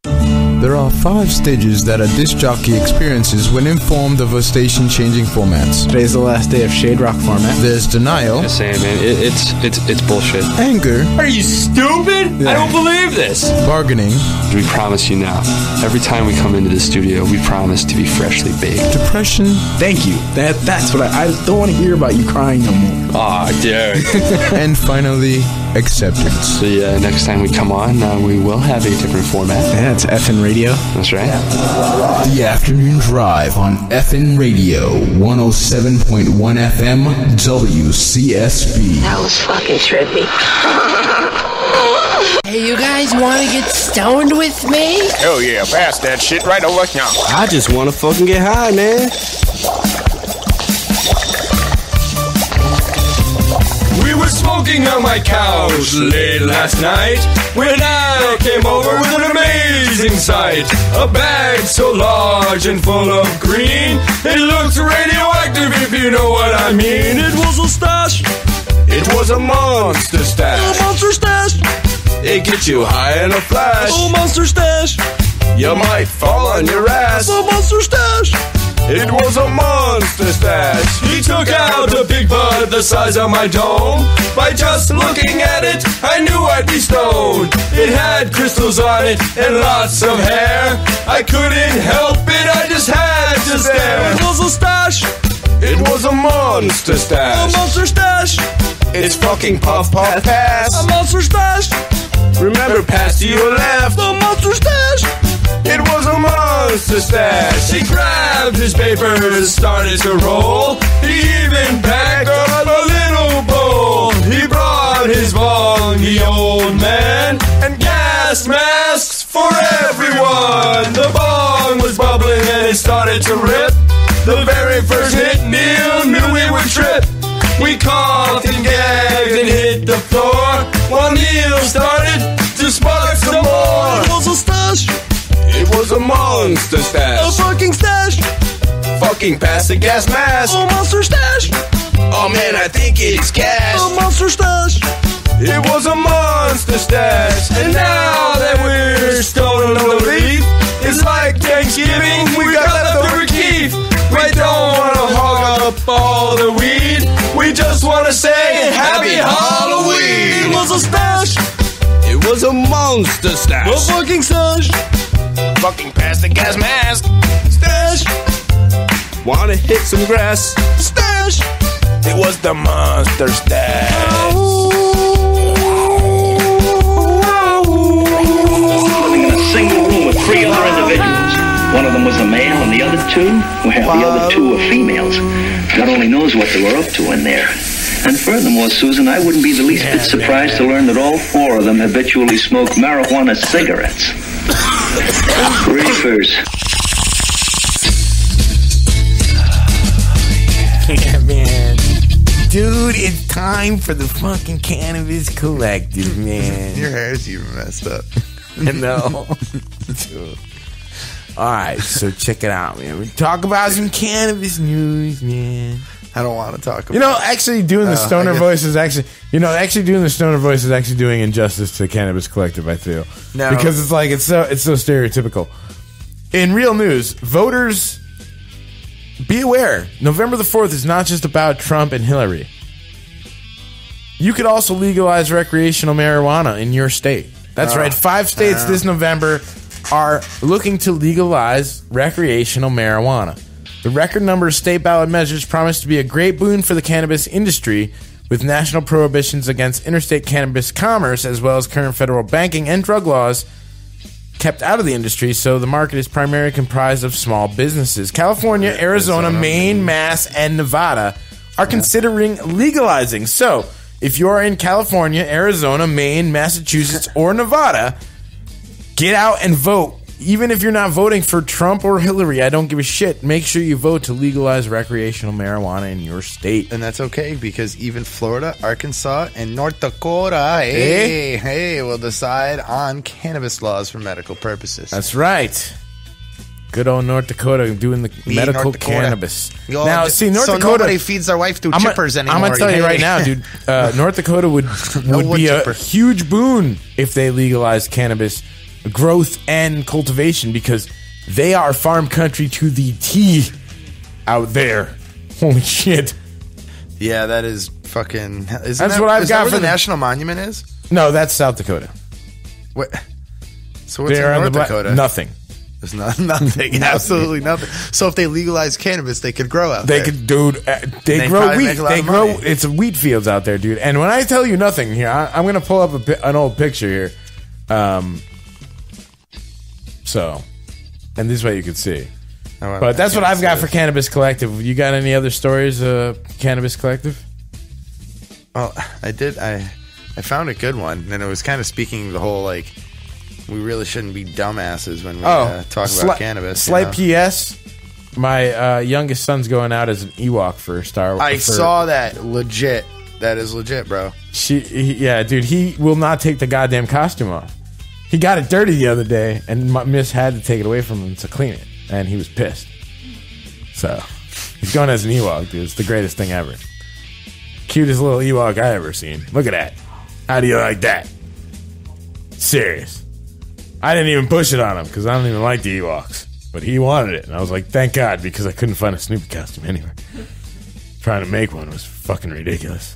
There are five stages that a disc jockey experiences when informed of a station changing formats. Today's the last day of Shade Rock format. There's denial. The same, man. It, it's it's it's bullshit. Anger. Are you stupid? Yeah. I don't believe this. Bargaining. We promise you now. Every time we come into the studio, we promise to be freshly baked. Depression. Thank you. That that's what I, I don't want to hear about you crying no more. Aw, oh, dude. And finally, acceptance. So yeah, next time we come on, uh, we will have a different format. Yeah, it's F N Radio. That's right. The Afternoon Drive on F N Radio, one oh seven point one F M, W C S B. That was fucking trippy. Hey, you guys want to get stoned with me? Oh yeah, pass that shit right over now. I just want to fucking get high, man. Smoking on my couch late last night when I came over with an amazing sight. A bag so large and full of green, it looks radioactive if you know what I mean. It was a stash. It was a monster stash. A monster stash. It gets you high in a flash. A monster stash. You might fall on your ass. A monster stash. It was a monster stash. He took out a big bud the size of my dome. By just looking at it, I knew I'd be stoned. It had crystals on it and lots of hair. I couldn't help it, I just had to stare. It was a stash. It was a monster stash. A monster stash. It's fucking puff, puff, pass. A monster stash. Remember, pass to your left. A monster stash. It was a monster stash. He grabbed his papers, started to roll. He even packed up a little bowl. He brought his bongy old man and gas masks for everyone. The bong was bubbling and it started to rip. The very first hit, Neil knew we would trip. We coughed and gagged and hit the floor while Neil started to spark some more. It was a stash. It was a monster stash. A fucking stash. Fucking pass the gas mask. A monster stash. Oh man, I think it's gas. A monster stash. It was a monster stash. And now that we're stoned on the leaf, it's like Thanksgiving, we got leftover keef. We don't wanna hog up all the weed. We just wanna say Happy Halloween. It was a stash. It was a monster stash. A fucking stash. Fucking past the gas mask. Stash. Wanna hit some grass. Stash. It was the monster stash. Living in a single room with three other individuals. One of them was a male and the other two, well, the other two were females. God only knows what they were up to in there. And furthermore, Susan, I wouldn't be the least bit surprised to learn that all four of them habitually smoke marijuana cigarettes. Reefers. Yeah, man. Dude, it's time for the fucking Cannabis Collective, man. Your hair's even messed up. I know. Alright, so check it out, man. We talk about some cannabis news, man. I don't want to talk about You know, actually doing the uh, stoner voice is actually You know, actually doing the stoner voice is actually doing injustice to the Cannabis Collective, I feel. No. Because it's like, it's so it's so stereotypical. In real news, voters, be aware, November the fourth is not just about Trump and Hillary. You could also legalize recreational marijuana in your state. That's uh, right, five states uh, this November are looking to legalize recreational marijuana. The record number of state ballot measures promised to be a great boon for the cannabis industry, with national prohibitions against interstate cannabis commerce, as well as current federal banking and drug laws kept out of the industry, so the market is primarily comprised of small businesses. California, Arizona, Arizona Maine, Maine, Mass, and Nevada are considering legalizing. So if you're in California, Arizona, Maine, Massachusetts, or Nevada, get out and vote. Even if you're not voting for Trump or Hillary, I don't give a shit. Make sure you vote to legalize recreational marijuana in your state. And that's okay, because even Florida, Arkansas, and North Dakota, hey, hey, hey will decide on cannabis laws for medical purposes. That's right. Good old North Dakota doing the Me, medical cannabis. Yo, now, see, North so Dakota... nobody feeds their wife to I'm chippers a, anymore. I'm going to tell hey. you right now, dude. Uh, North Dakota would, no would be chipper. a huge boon if they legalized cannabis growth and cultivation, because they are farm country to the T out there. Holy shit. Yeah, that is fucking... That's that, what I've is got that where for the National Monument is? No, that's South Dakota. What? So what's They're in North Dakota? Bla- nothing. There's not, nothing, nothing, absolutely nothing. So if they legalize cannabis, they could grow out they there. They could, dude. Uh, they, they grow wheat. They grow. Money. It's wheat fields out there, dude. And when I tell you nothing here, I, I'm gonna pull up a, an old picture here. Um. So, and this way you could see. Oh, but that's what I've got for Cannabis Collective. You got any other stories, uh, Cannabis Collective? Well, I did. I I found a good one, and it was kind of speaking the whole like. We really shouldn't be dumbasses when we oh, uh, talk sli- about cannabis. Slight you know? P S. My uh, youngest son's going out as an Ewok for Star Wars. I for, saw that. Legit. That is legit, bro. She, he, yeah, dude. He will not take the goddamn costume off. He got it dirty the other day, and my miss had to take it away from him to clean it, and he was pissed. So he's going as an Ewok, dude. It's the greatest thing ever. Cutest little Ewok I ever seen. Look at that. How do you like that? Serious. I didn't even push it on him because I don't even like the Ewoks. But he wanted it. And I was like, thank God, because I couldn't find a Snoopy costume anywhere. Trying to make one was fucking ridiculous.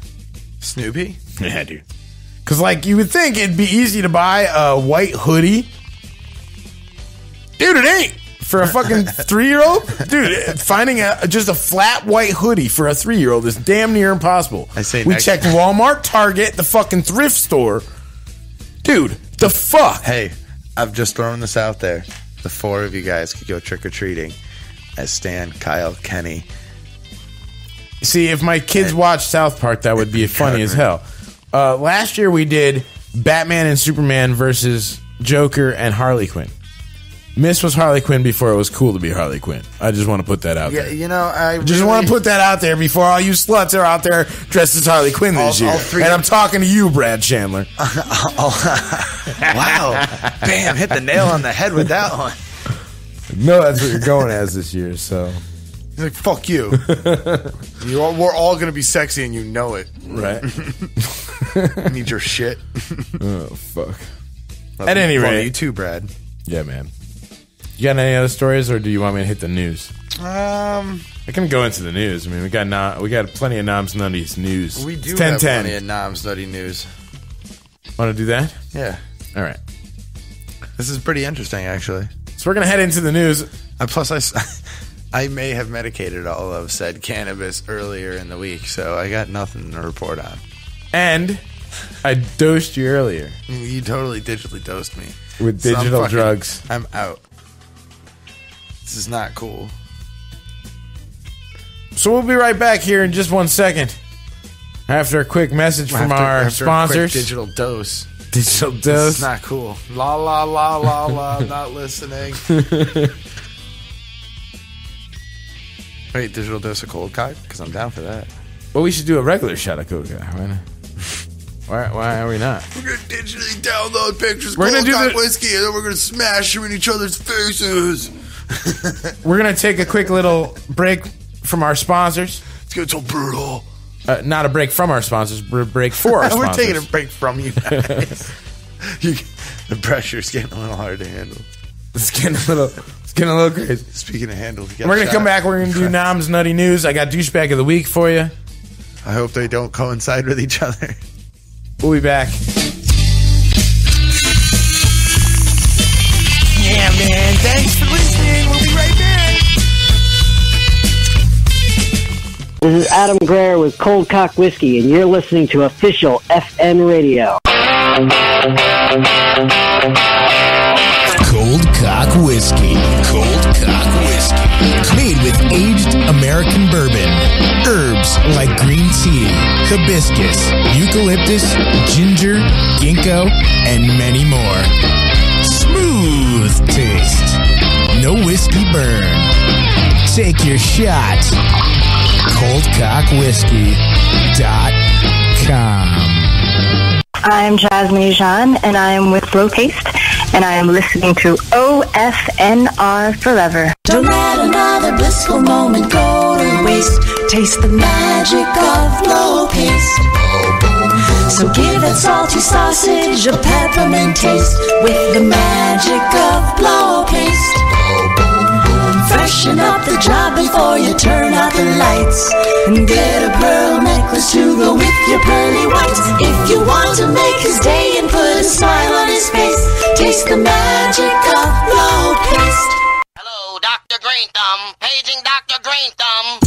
Snoopy? Yeah, dude. Because, like, you would think it'd be easy to buy a white hoodie. Dude, it ain't. For a fucking three-year-old? Dude, finding a, just a flat white hoodie for a three-year-old is damn near impossible. I say we next- checked Walmart, Target, the fucking thrift store. Dude, the fuck? Hey. I've just thrown this out there. The four of you guys could go trick-or-treating as Stan, Kyle, Kenny. See, if my kids watched South Park, that would be funny as hell. Uh, last year we did Batman and Superman versus Joker and Harley Quinn. Miss was Harley Quinn before it was cool to be Harley Quinn. I just want to put that out yeah, there. You know, I really just want to put that out there before all you sluts are out there dressed as Harley Quinn this all, year. All three and I'm talking to you, Brad Chandler. Wow. Bam, hit the nail on the head with that one. No, that's what you're going as this year, so. He's like, fuck you. you all, we're all going to be sexy and you know it. Right. I need your shit. Oh, fuck. Love At you, any love rate. You too, Brad. Yeah, man. You got any other stories, or do you want me to hit the news? Um, I can go into the news. I mean, we got no, we got plenty of Noms Nutty's news. We do have plenty of Noms Nutty news. Want to do that? Yeah. All right. This is pretty interesting, actually. So we're gonna head into the news. Uh, plus, I, I may have medicated all of said cannabis earlier in the week, so I got nothing to report on. And I dosed you earlier. You totally digitally dosed me with digital fucking drugs. I'm out. This is not cool. So we'll be right back here in just one second. After a quick message from after, our after sponsors. A quick digital dose. Digital dose. This is not cool. La la la la la. Not listening. Wait, digital dose of cold cock? Because I'm down for that. Well, we should do a regular shot of cold cock. Why not? Why, why are we not? We're going to digitally download pictures of cold cock the- whiskey, and then we're going to smash them in each other's faces. We're going to take a quick little break from our sponsors. It's going to so brutal. Uh, not a break from our sponsors, but a break for our sponsors. We're taking a break from you guys. you, the pressure's getting a little hard to handle. It's getting a little it's getting a little crazy. Speaking of handles, we're going to come back. We're going to do Noms Nutty News. I got Douchebag of the Week for you. I hope they don't coincide with each other. We'll be back. Yeah, man. Thanks for listening. This is Adam Greer with Cold Cock Whiskey, and you're listening to Official F N Radio. Cold Cock Whiskey. Cold Cock Whiskey. Made with aged American bourbon. Herbs like green tea, hibiscus, eucalyptus, ginger, ginkgo, and many more. Smooth taste. No whiskey burn. Take your shot. cold cock whiskey dot com. I'm Chaz Jean, and I am with Low Taste, and I am listening to O F N R Forever. Don't let another blissful moment go to waste. Taste the magic of Low Taste. So give that salty sausage a peppermint taste with the magic of Low Taste. Freshen up the job before you turn out the lights, and get a pearl necklace to go with your pearly whites. If you want to make his day and put a smile on his face, taste the magic of Low Taste. Hello, Doctor Green Thumb. Paging Doctor Green Thumb.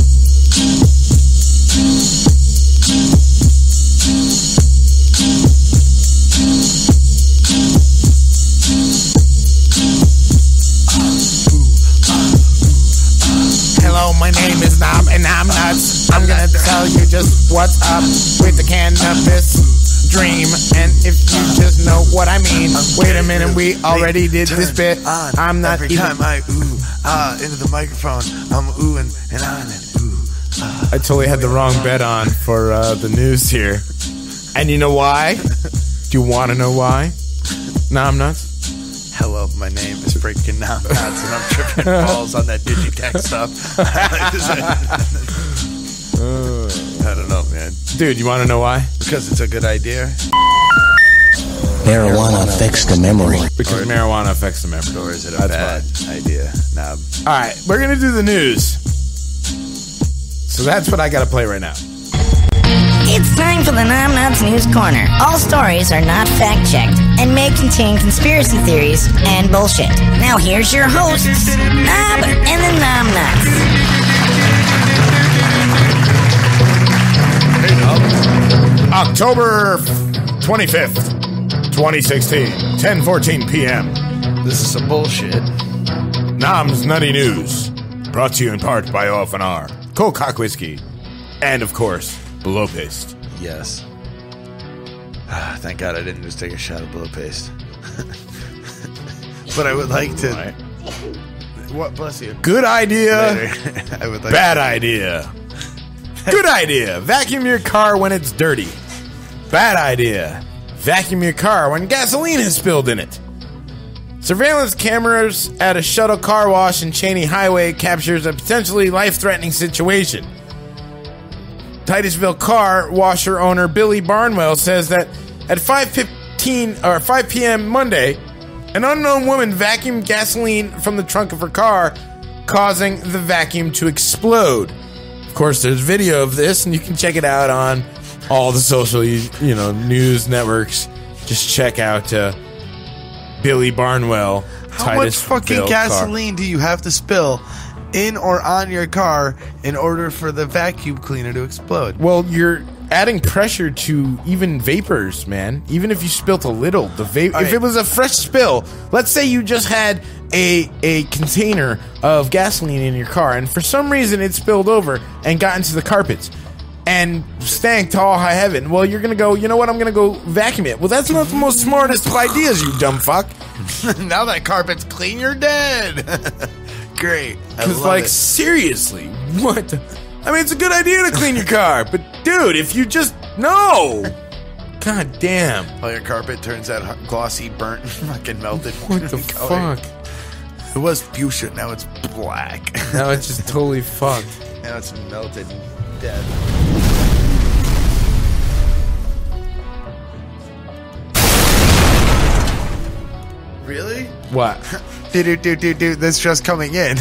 Hello, my name is Nom and I'm Nuts. I'm gonna tell you just what's up with the cannabis dream. And if you just know what I mean. Wait a minute, we already did this bit. I'm not even. Every time I ooh, ah, into the microphone, I'm oohing and on and ooh, ah. I totally had the wrong bet on for uh, the news here. And you know why? Do you want to know why? Nom Nuts? Hello, my name is freaking Nom Nuts, and I'm tripping balls on that Digitech stuff. I don't know, man. Dude, you want to know why? Because it's a good idea. Marijuana, marijuana affects the memory. Because or, marijuana affects the memory. Or is it a that's bad why. idea? Nah. All right, we're going to do the news. So that's what I got to play right now. It's time for the Nom Nuts News Corner. All stories are not fact-checked and may contain conspiracy theories and bullshit. Now here's your hosts, Nob and the Nom Nuts. Hey, Nob. October twenty-fifth, twenty sixteen, ten fourteen p.m. This is some bullshit. Nom's Nutty News. Brought to you in part by O F N R, Cold Cock Whiskey, and of course... Blow paste. Yes. Ah, thank God I didn't just take a shot of blow paste. But I would like to. Right. What? Bless you. Good idea. I would like Bad to... idea. Good idea. Vacuum your car when it's dirty. Bad idea. Vacuum your car when gasoline is spilled in it. Surveillance cameras at a shuttle car wash in Cheney Highway captures a potentially life-threatening situation. Titusville car washer owner Billy Barnwell says that at five fifteen or five p.m. Monday, an unknown woman vacuumed gasoline from the trunk of her car, causing the vacuum to explode. Of course, there's video of this, and you can check it out on all the social, you know, news networks. Just check out uh, Billy Barnwell. How Titusville much fucking gasoline car. do you have to spill in or on your car in order for the vacuum cleaner to explode? Well, you're adding pressure to even vapors, man. Even if you spilt a little, the vape. Right. If it was a fresh spill, let's say you just had a a container of gasoline in your car, and for some reason it spilled over and got into the carpets and stank to all high heaven. Well, you're gonna go, you know what? I'm gonna go vacuum it. Well, that's not the most smartest of ideas, you dumb fuck. Now that carpet's clean, you're dead. Great. Because, like, it. seriously, what? The, I mean, it's a good idea to clean your car, but, dude, if you just... No! God damn. All your carpet turns out glossy, burnt, fucking melted. What the color. fuck? It was fuchsia, now it's black. Now it's just totally fucked. Now it's melted and dead. Really? What? Dude, dude, dude, dude, that's just coming in.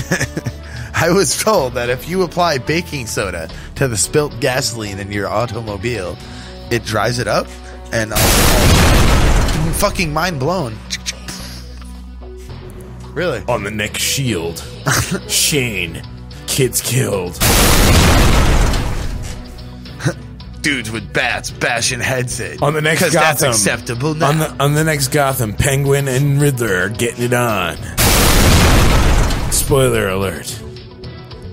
I was told that if you apply baking soda to the spilt gasoline in your automobile, it dries it up and... I'm fucking mind blown. Really? On the next shield. Shane. Kids killed. Dudes with bats bashing heads in. On the next Gotham. That's acceptable now. On the, on the next Gotham, Penguin and Riddler are getting it on. Spoiler alert.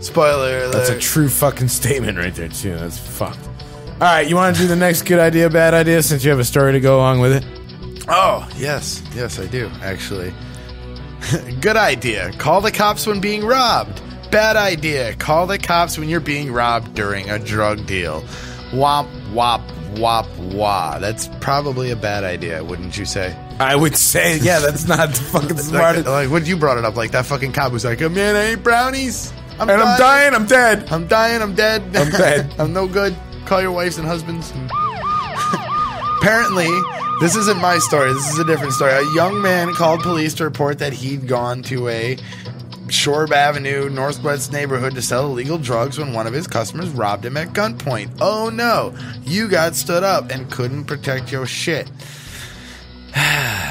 Spoiler alert. That's a true fucking statement right there, too. That's fucked. All right, you want to do the next good idea, bad idea, since you have a story to go along with it? Oh, yes. Yes, I do, actually. Good idea. Call the cops when being robbed. Bad idea. Call the cops when you're being robbed during a drug deal. Womp, womp, womp, wah. That's probably a bad idea, wouldn't you say? I would say, yeah, that's not the fucking smartest. Like, like, when you brought it up, like, that fucking cop was like, oh, man, I ain't brownies. I'm and dying. I'm dying, I'm dead. I'm dying, I'm dead. I'm dead. I'm no good. Call your wives and husbands. Apparently, this isn't my story. This is a different story. A young man called police to report that he'd gone to a Shorb Avenue, Northwest neighborhood to sell illegal drugs when one of his customers robbed him at gunpoint. Oh no, you got stood up and couldn't protect your shit.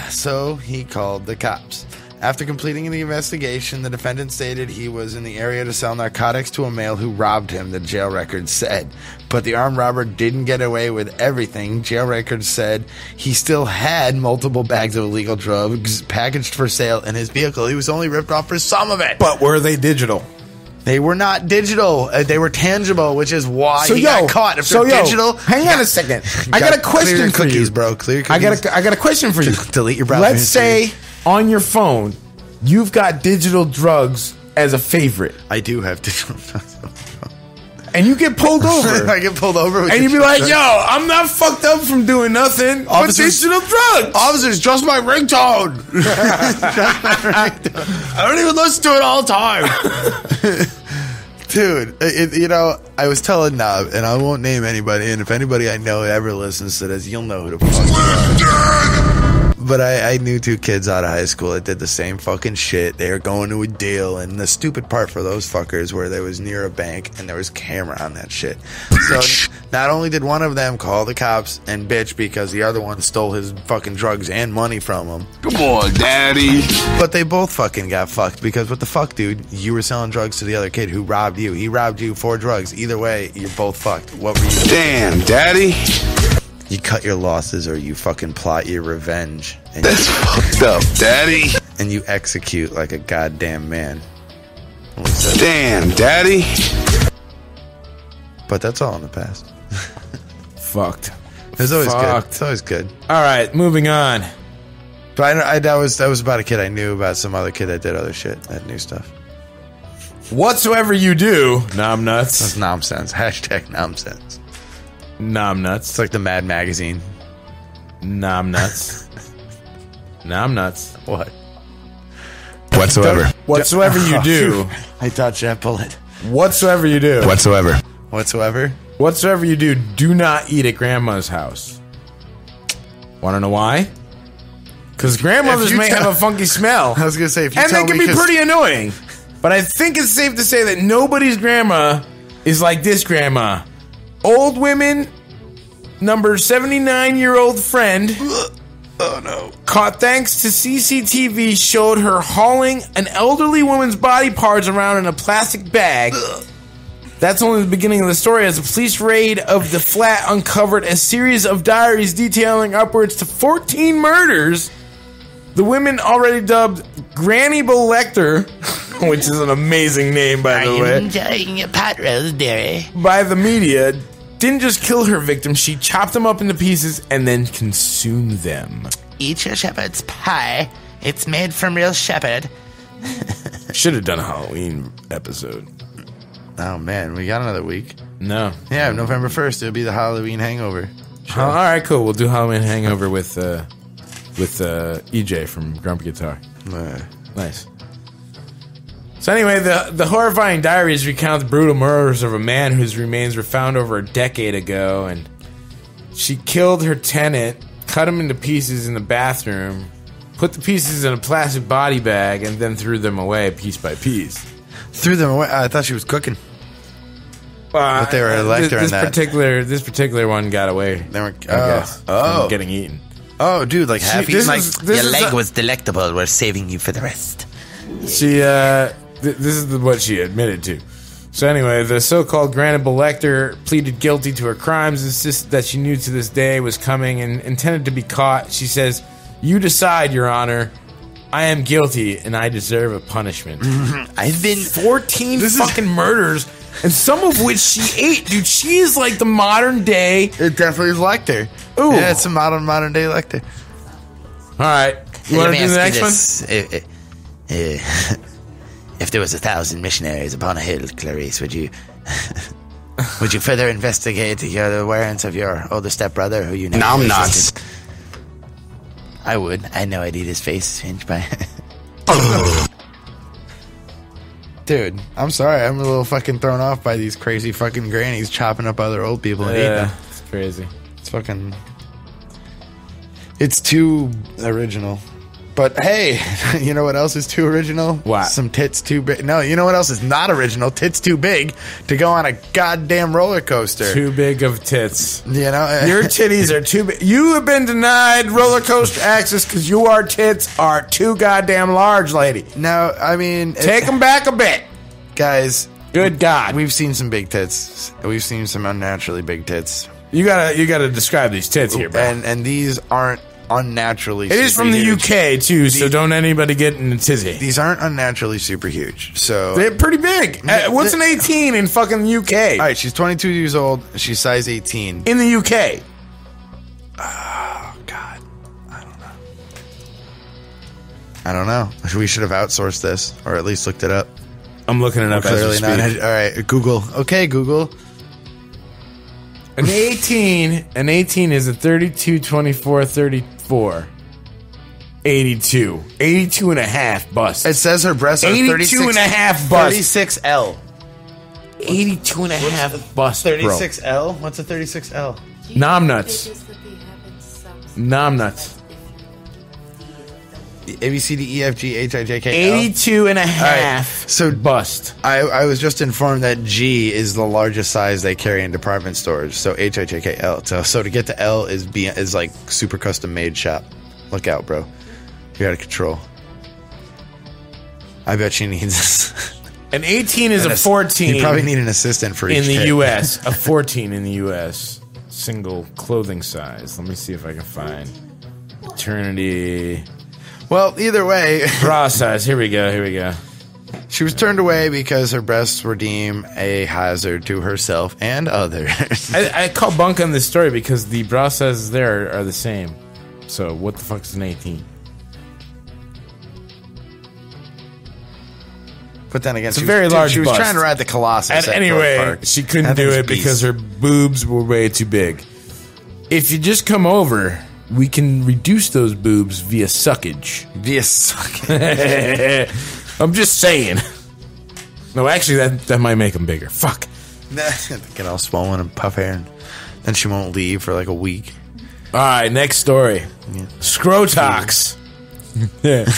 So he called the cops. After completing the investigation, the defendant stated he was in the area to sell narcotics to a male who robbed him, the jail record said. But the armed robber didn't get away with everything. Jail record said he still had multiple bags of illegal drugs packaged for sale in his vehicle. He was only ripped off for some of it. But were they digital? They were not digital. Uh, they were tangible, which is why so he yo, got caught. If so they're yo, digital... Hang on a second. I got, got a question clear for cookies, you. Bro. Clear cookies. I got a, I got a question for you. Delete your browser. Let's history. say... On your phone, you've got digital drugs as a favorite. I do have digital drugs. And you get pulled over. I get pulled over. With and you be like, drugs. yo, I'm not fucked up from doing nothing. Officers, but digital drugs. Officers, just my ringtone. I don't even listen to it all the time. Dude, it, you know, I was telling Nob, and I won't name anybody, and if anybody I know ever listens to this, you'll know who the fuck. But I, I knew two kids out of high school that did the same fucking shit. They were going to a deal, and the stupid part for those fuckers where they was near a bank and there was camera on that shit. Bitch. So not only did one of them call the cops and bitch because the other one stole his fucking drugs and money from him. Come on, daddy. But they both fucking got fucked because what the fuck, dude? You were selling drugs to the other kid who robbed you. He robbed you for drugs. Either way, you're both fucked. What were you doing? Damn, daddy. You cut your losses or you fucking plot your revenge. And That's fucked up, daddy. And you execute like a goddamn man. Damn, daddy. But that's all in the past. Fucked. It's always Fucked. good. It's always good. All right, moving on. But I, I, that, was, that was about a kid I knew about some other kid that did other shit, that new stuff. Whatsoever you do, Nom Nuts. That's nonsense. Hashtag nonsense. Nom Nuts. It's like the Mad Magazine. Nom Nuts. Nom Nuts. What? Whatsoever. Don't, whatsoever you do. I dodged that bullet. Whatsoever you do. Whatsoever. Whatsoever. Whatsoever you do, do not eat at grandma's house. Want to know why? Because grandmothers may have a funky smell. I was going to say, if you and tell they can me be pretty annoying. But I think it's safe to say that nobody's grandma is like this grandma. Old women, number seventy-nine-year-old friend, oh no, caught thanks to C C T V, showed her hauling an elderly woman's body parts around in a plastic bag. Ugh. That's only the beginning of the story, as a police raid of the flat uncovered a series of diaries detailing upwards to fourteen murders. The women already dubbed Granny Bolector, which is an amazing name, by the way. I'm enjoying a pot roast dairy. By the media, didn't just kill her victim, she chopped them up into pieces and then consumed them. Eat your shepherd's pie. It's made from real shepherd. Should have done a Halloween episode. Oh, man. We got another week. No. Yeah, November first, it'll be the Halloween hangover. Sure. Oh, all right, cool. We'll do Halloween hangover with uh, with uh, E J from Grumpy Guitar. Uh, nice. So anyway, the, the horrifying diaries recount the brutal murders of a man whose remains were found over a decade ago, and she killed her tenant, cut him into pieces in the bathroom, put the pieces in a plastic body bag, and then threw them away piece by piece. Threw them away? I thought she was cooking. Uh, but they were electric this, this that. Particular, this particular one got away, they were, I oh, guess, oh. from getting eaten. Oh, dude, like half eaten. Like, your leg a, was delectable. We're saving you for the rest. She, uh... Th this is the, what she admitted to. So anyway, the so-called Granny Bolector pleaded guilty to her crimes, insisted that she knew to this day was coming and intended to be caught. She says, "You decide, Your Honor. I am guilty and I deserve a punishment. I've been fourteen fucking is... murders, and some of which she ate. Dude, she is like the modern day. It definitely is Lecter. Ooh, yeah, it's a modern modern day Lecter. All right, you want to do the next one? It, it, it, if there was a thousand missionaries upon a hill, Clarice, would you? Would you further investigate the warrants of your older stepbrother who you know? Nom Nuts. I would. I know I'd eat his face inch by. Dude, I'm sorry. I'm a little fucking thrown off by these crazy fucking grannies chopping up other old people and yeah, eating them. It's crazy. It's fucking. It's too original. But hey, you know what else is too original? What? Some tits too big. No, you know what else is not original? Tits too big to go on a goddamn roller coaster. Too big of tits. You know? Your titties are too big. You have been denied roller coaster access because your tits are too goddamn large, lady. No, I mean... Take them back a bit. Guys. Good God. We've seen some big tits. We've seen some unnaturally big tits. You gotta, you gotta describe these tits here, bro. And, and these aren't... unnaturally it super is from the huge. U K too the, so don't anybody get in a tizzy. These aren't unnaturally super huge, so they're pretty big. Yeah, what's an eighteen in fucking U K? Alright, she's twenty-two years old, she's size eighteen in the U K. Oh god, I don't know, I don't know. We should have outsourced this or at least looked it up. I'm looking it up. We're clearly as we speak. Not alright, Google. Okay, Google. An eighteen, an eighteen is a thirty-two, twenty-four, thirty-four, eighty-two. eighty-two and a half bust. It says her breasts are thirty-six. eighty-two and a half bust. thirty-six L. eighty-two and a half bust, bro. thirty-six L? What's a thirty-six L? Nom Nuts. Nom Nuts. A, B, C, D, E, F, G, H, I, J, K, L. eighty-two and a half. Right. So bust. I, I was just informed that G is the largest size they carry in department stores. So H, I, J, K, L. So, so to get to L is B, is like super custom made shop. Look out, bro. You're out of control. I bet she needs this. An eighteen is an a fourteen. You probably need an assistant for each in the kid. U S A fourteen in the U S Single clothing size. Let me see if I can find maternity... Well, either way. Bra size. Here we go. Here we go. She was turned away because her breasts were deemed a hazard to herself and others. I, I call bunk on this story because the bra sizes there are, are the same. So what the fuck is an eighteen? But then again, it's she, a very was, large dude, she was trying to ride the Colossus. At anyway, she couldn't do it beast. Because her boobs were way too big. If you just come over... We can reduce those boobs via suckage. Via suckage. I'm just saying. No, actually, that that might make them bigger. Fuck. Get all swollen and puff hair, and then she won't leave for like a week. All right, next story. Yeah. Scrotox. Yeah.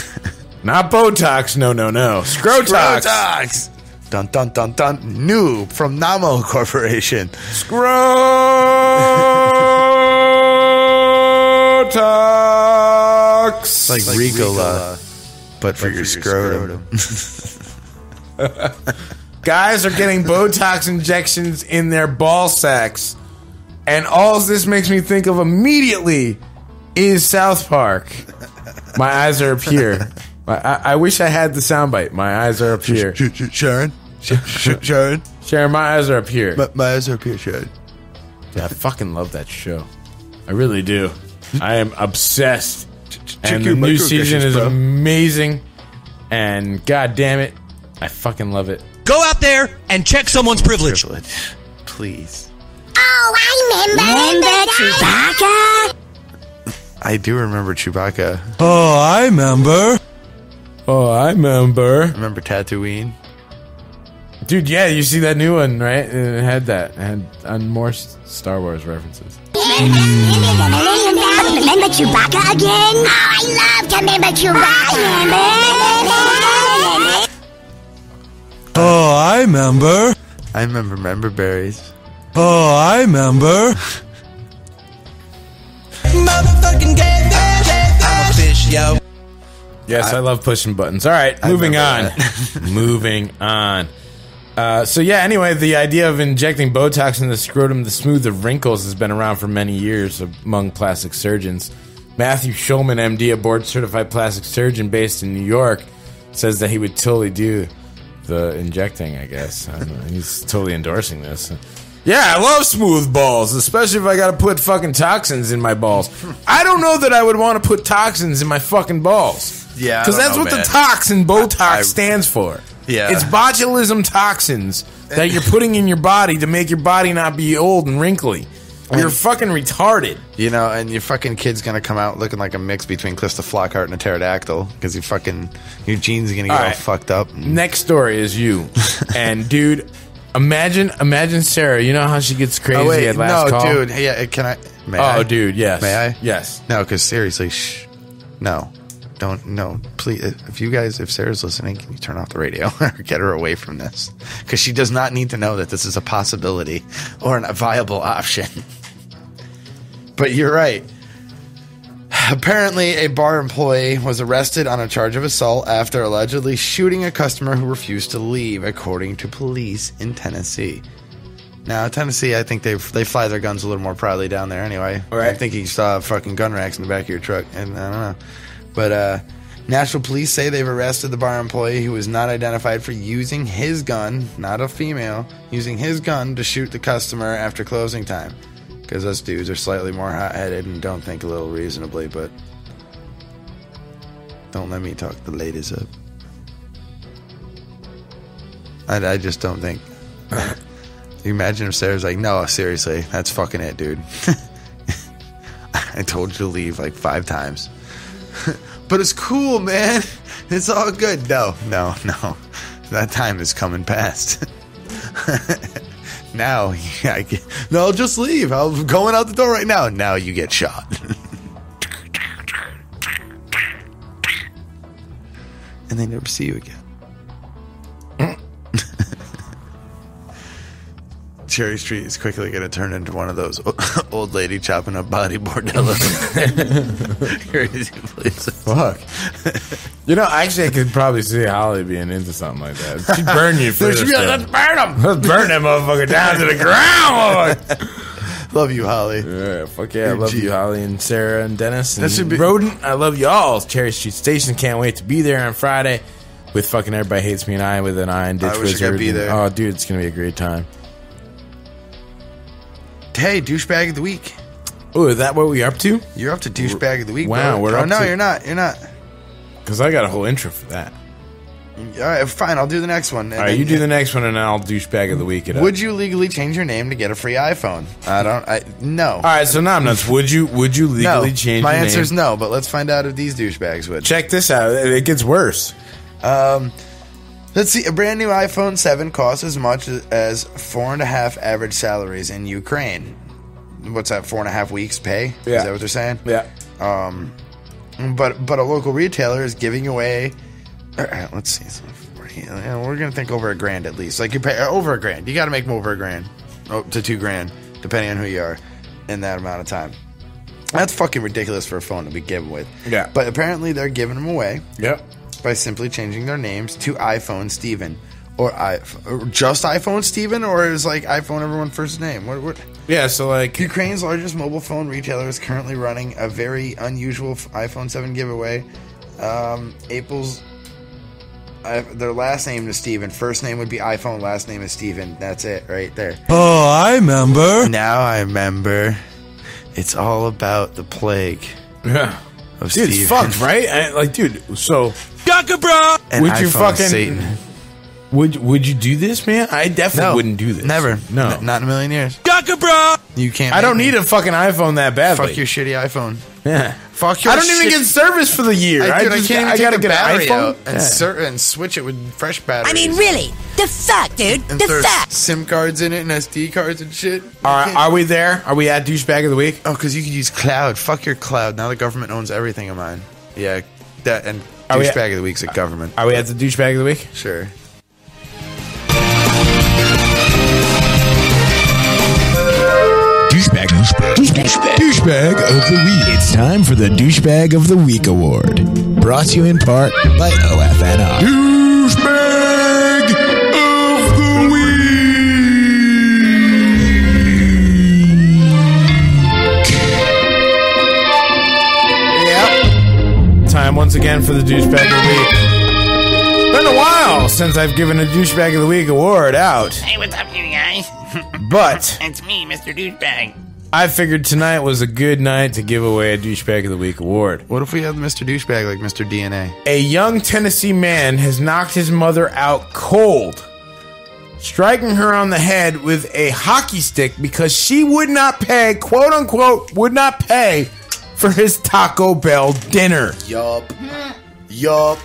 Not Botox. No, no, no. Scrotox. Scrotox. Dun dun dun dun. New from Namo Corporation. Scrotox. Botox. Like, like Ricola, Ricola, but for but your, your scrotum. scrotum. Guys are getting Botox injections in their ball sacks, and all this makes me think of immediately is South Park. My eyes are up here. I, I, I wish I had the soundbite. My eyes are up here. Sh sh sh Sharon, sh sh Sharon, Sharon. My eyes are up here. My, my eyes are up here, Sharon. Yeah, I fucking love that show. I really do. I am obsessed. And the new season is amazing. And god damn it, I fucking love it. Go out there and check someone's privilege. privilege. Please. Oh, I remember, remember Chewbacca. I do remember Chewbacca. Oh, I remember. Oh, I remember. Remember Tatooine? Dude, yeah, you see that new one, right? It had that. It had on more Star Wars references. Remember Chewbacca again? Oh, I love to remember Chewbacca. Oh, I remember. I remember member berries. Oh, I remember. Motherfucking gay fish. I'm a fish, yo. Yes, I, I love pushing buttons. All right, moving on. Moving on. Uh, so yeah, anyway, the idea of injecting Botox in the scrotum to smooth the wrinkles has been around for many years among plastic surgeons. Matthew Shulman, M D, a board-certified plastic surgeon based in New York, says that he would totally do the injecting, I guess. I don't know. He's totally endorsing this. Yeah, I love smooth balls, especially if I gotta put fucking toxins in my balls. I don't know that I would want to put toxins in my fucking balls. Yeah, because that's know, what man. the toxin Botox I, I, stands for. Yeah, it's botulism toxins that you're putting in your body to make your body not be old and wrinkly. You're and, fucking retarded. You know, and your fucking kid's going to come out looking like a mix between Calista Flockhart and a pterodactyl because you fucking, your genes are going to get all, all right. fucked up. Next story is you. And, dude, imagine imagine Sarah. You know how she gets crazy oh, wait, at last no, call? No, dude. Yeah, can I? May oh, I? dude, yes. May I? Yes. No, because seriously, shh. No. Don't, no. Please, if you guys, if Sarah's listening, can you turn off the radio or get her away from this? Because she does not need to know that this is a possibility or a viable option. But you're right. Apparently, a bar employee was arrested on a charge of assault after allegedly shooting a customer who refused to leave, according to police in Tennessee. Now, Tennessee, I think they they fly their guns a little more proudly down there anyway. Right. I think you saw fucking gun racks in the back of your truck, and I don't know. But uh, Nashville police say they've arrested the bar employee who was not identified for using his gun, not a female, using his gun to shoot the customer after closing time. Because us dudes are slightly more hot-headed and don't think a little reasonably, but don't let me talk the ladies up. I, I just don't think. You imagine if Sarah's like, no, seriously, that's fucking it, dude. I told you to leave like five times. But it's cool, man. It's all good. No, no, no. That time is coming past. Now, yeah, I get, no, just leave. I'm going out the door right now. Now you get shot. And they never see you again. Cherry Street is quickly going to turn into one of those old lady chopping up body bordellos. Crazy places. Fuck. You know, actually, I could probably see Holly being into something like that. She'd burn you for this. Let's burn him. Let's burn that motherfucker down to the ground. Love you, Holly. Yeah, fuck yeah. I love you, Holly and Sarah and Dennis and that should be Roden. I love you all. Cherry Street Station. Can't wait to be there on Friday with fucking Everybody Hates Me and Eye With an Eye and Ditch Wizard. I wish I could be there. Oh, dude, it's going to be a great time. Hey, douchebag of the week. Oh, is that what we're up to? You're up to douchebag of the week. Wow, bro. We're oh, up no, to... you're not. You're not. Because I got a whole intro for that. All right, fine. I'll do the next one. All right, then, you do the next one, and then I'll douchebag of the week. It would up. you legally change your name to get a free iPhone? I don't. I no. All right, so Nom Nuts. Would you? Would you legally no, change? My your answer name? is no. But let's find out if these douchebags would. Check this out. It gets worse. Um. Let's see. A brand new iPhone seven costs as much as four and a half average salaries in Ukraine. What's that? Four and a half weeks pay? Yeah. Is that what they're saying? Yeah. Um, but but a local retailer is giving away. All right, let's see. We're gonna think over a grand at least. Like you pay over a grand. You got to make them over a grand, oh, to two grand, depending on who you are, in that amount of time. That's fucking ridiculous for a phone to be given with. Yeah. But apparently they're giving them away. Yep. By simply changing their names to iPhone Steven. Or, I, or just iPhone Steven? Or is like iPhone everyone first name? What, what? Yeah, so like... Ukraine's largest mobile phone retailer is currently running a very unusual iPhone seven giveaway. Um, Apple's... I, their last name is Steven. First name would be iPhone. Last name is Steven. That's it right there. Oh, I remember. Now I remember. It's all about the plague. Yeah. Of dude, Steven. It's fucked, right? I, like, dude, so... Bro. And would you fucking Satan. Would would you do this, man? I definitely no, wouldn't do this. Never. No. N not in a million years. Gaka, bro. You can't. I don't me. need a fucking iPhone that badly. Fuck your shitty iitphone. Yeah. Fuck your I don't shit. even get service for the year. I, dude, I, just, I can't. Even I gotta get an iPhone and, yeah. and switch it with fresh batteries. I mean, really? The fuck, dude? The fuck? SIM cards in it and S D cards and shit. All right, are we there? Are we at douchebag of the week? Oh, because you can use cloud. Fuck your cloud. Now the government owns everything of mine. Yeah. That and. Douchebag of the week's at government. Are we at the douchebag of the week? Sure. Douchebag, douchebag, douchebag, douchebag of the week. It's time for the douchebag of the week award, brought to you in part by O F N R. Douchebag of the week. time once again for the Douchebag of the Week. It's been a while since I've given a Douchebag of the Week award out. Hey, what's up, you guys? But it's me, Mister Douchebag. I figured tonight was a good night to give away a Douchebag of the Week award. What if we had Mister Douchebag like Mister D N A? A young Tennessee man has knocked his mother out cold, striking her on the head with a hockey stick because she would not pay, quote unquote, would not pay for his Taco Bell dinner. Yup. Yup.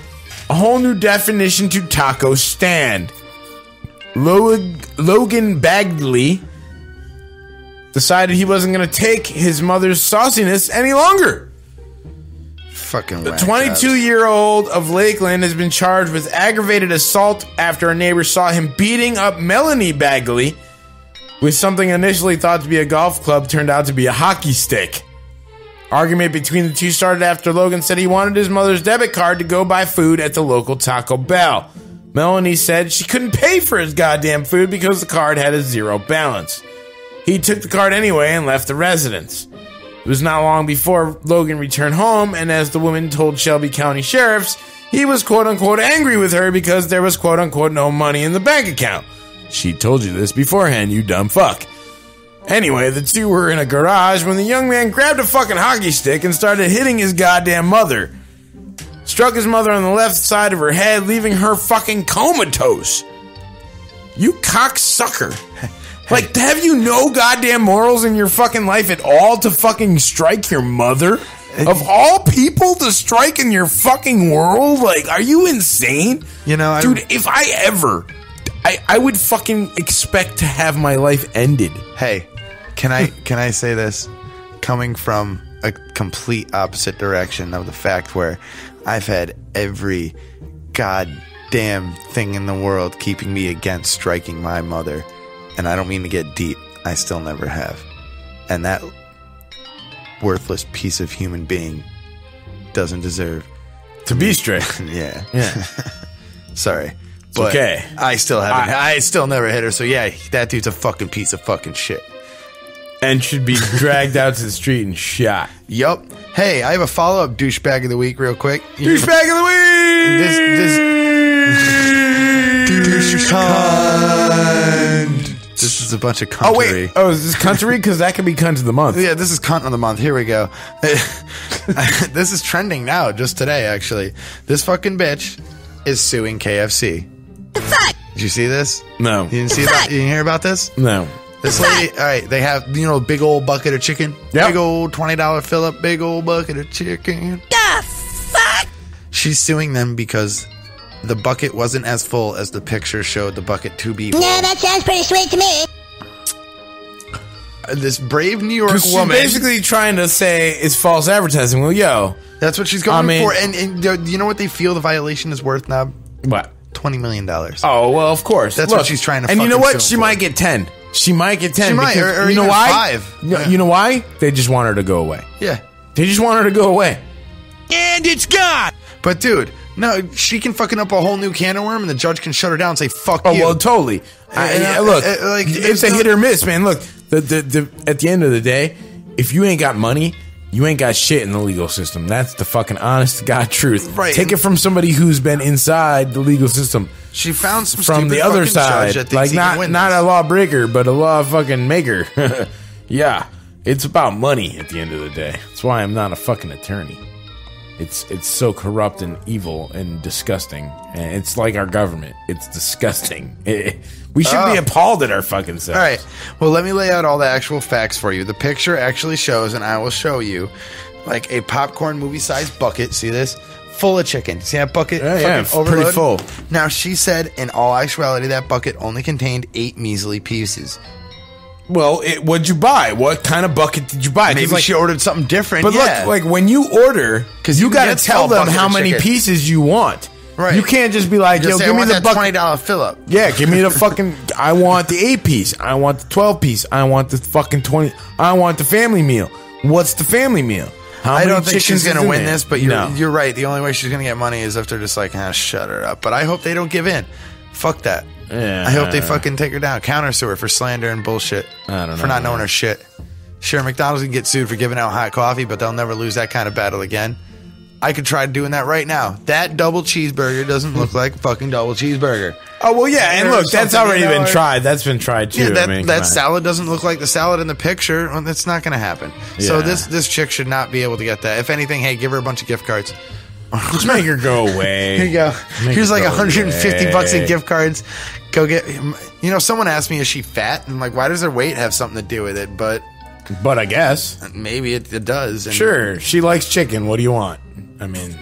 A whole new definition to taco stand. Logan Bagley decided he wasn't going to take his mother's sauciness any longer. Fucking the twenty-two-year-old of Lakeland has been charged with aggravated assault after a neighbor saw him beating up Melanie Bagley with something initially thought to be a golf club, turned out to be a hockey stick. Argument between the two started after Logan said he wanted his mother's debit card to go buy food at the local Taco Bell. Melanie said she couldn't pay for his goddamn food because the card had a zero balance. He took the card anyway and left the residence. It was not long before Logan returned home, and as the woman told Shelby County sheriffs, he was quote-unquote angry with her because there was quote-unquote no money in the bank account. She told you this beforehand, you dumb fuck. Anyway, the two were in a garage when the young man grabbed a fucking hockey stick and started hitting his goddamn mother. Struck his mother on the left side of her head, leaving her fucking comatose. You cocksucker. Like, have you no goddamn morals in your fucking life at all to fucking strike your mother? Of all people to strike in your fucking world? Like, are you insane? You know, dude, I, if I ever, I, I would fucking expect to have my life ended. Hey, can I can I say this? Coming from a complete opposite direction of the fact where I've had every goddamn thing in the world keeping me against striking my mother. And I don't mean to get deep. I still never have. And that worthless piece of human being doesn't deserve to be strict. Yeah. Yeah. Sorry. But okay. I still haven't. I, I still never hit her. So yeah, that dude's a fucking piece of fucking shit. And should be dragged out to the street and shot. Yup. Hey, I have a follow-up douchebag of the week real quick. Douchebag of the week! This... this douche cunt. This is a bunch of cuntery. Oh, wait. Oh, is this cuntery? Because that could be cunt of the month. Yeah, this is cunt of the month. Here we go. This is trending now, just today, actually. This fucking bitch is suing K F C. Did you see this? No. You didn't see that? You didn't hear about this? No. This lady, all right, they have, you know, big old bucket of chicken. Yep. Big old twenty dollar fill up, big old bucket of chicken. The fuck? She's suing them because the bucket wasn't as full as the picture showed the bucket to be full. Yeah, that sounds pretty sweet to me. This brave New York woman, she's basically trying to say it's false advertising. Well, yo, that's what she's going I mean, for. And, and you know what they feel the violation is worth, Nob? What? twenty million dollars. Oh, well, of course. That's Look, what she's trying to. And you know what? She for. might get ten. She might get ten. She might, because, or, or you know why? Five. You, yeah. you know why? They just want her to go away. Yeah. They just want her to go away. And it's gone. But dude. No, she can fucking up a whole new can of worm, and the judge can shut her down and say, fuck oh, you. Oh, well, totally. I, I, I, look, I, I, like, it's a hit or miss, man. Look, the, the, the, at the end of the day, if you ain't got money, you ain't got shit in the legal system. That's the fucking honest-to-God truth. Right. Take it from somebody who's been inside the legal system. She found some from the other side. Like, not, not a lawbreaker, but a law fucking maker. Yeah, it's about money at the end of the day. That's why I'm not a fucking attorney. It's it's so corrupt and evil and disgusting. It's like our government. It's disgusting. It, we should oh. be appalled at our fucking selves. All right. Well, let me lay out all the actual facts for you. The picture actually shows, and I will show you, like a popcorn movie-sized bucket. See this? Full of chicken. See that bucket? Yeah, yeah, it's pretty full. Now, she said, in all actuality, that bucket only contained eight measly pieces. Well, it, what'd you buy? What kind of bucket did you buy? Maybe like, she ordered something different. But yeah. look, like when you order, because you, you got to tell them how many chicken. pieces you want. Right? You can't just be like, "Yo, say, give me the bucket. twenty dollar fill up." Yeah, give me the fucking. I want the eight piece. I want the twelve piece. I want the fucking twenty. I want the family meal. What's the family meal? How I don't think she's going to win this, but you're no. you're right. The only way she's going to get money is if they're just like, ah, shut her up. But I hope they don't give in. Fuck that. Yeah. I hope they fucking take her down. Counter sue her for slander and bullshit. I don't know. For not knowing her shit. Sure, McDonald's can get sued for giving out hot coffee, but they'll never lose that kind of battle again. I could try doing that right now. That double cheeseburger doesn't look like fucking double cheeseburger. Oh, well, yeah, and look, that's already been tried. That's been tried, too. Yeah, that, I mean, that salad doesn't look like the salad in the picture. Well, that's not going to happen. Yeah. So this, this chick should not be able to get that. If anything, hey, give her a bunch of gift cards. Just make her go away. Here you go. Make Here's like one hundred fifty away. bucks in gift cards. Go get, you know, someone asked me, is she fat? And I'm like, why does her weight have something to do with it? But, but I guess. Maybe it, it does. And sure. She likes chicken. What do you want? I mean,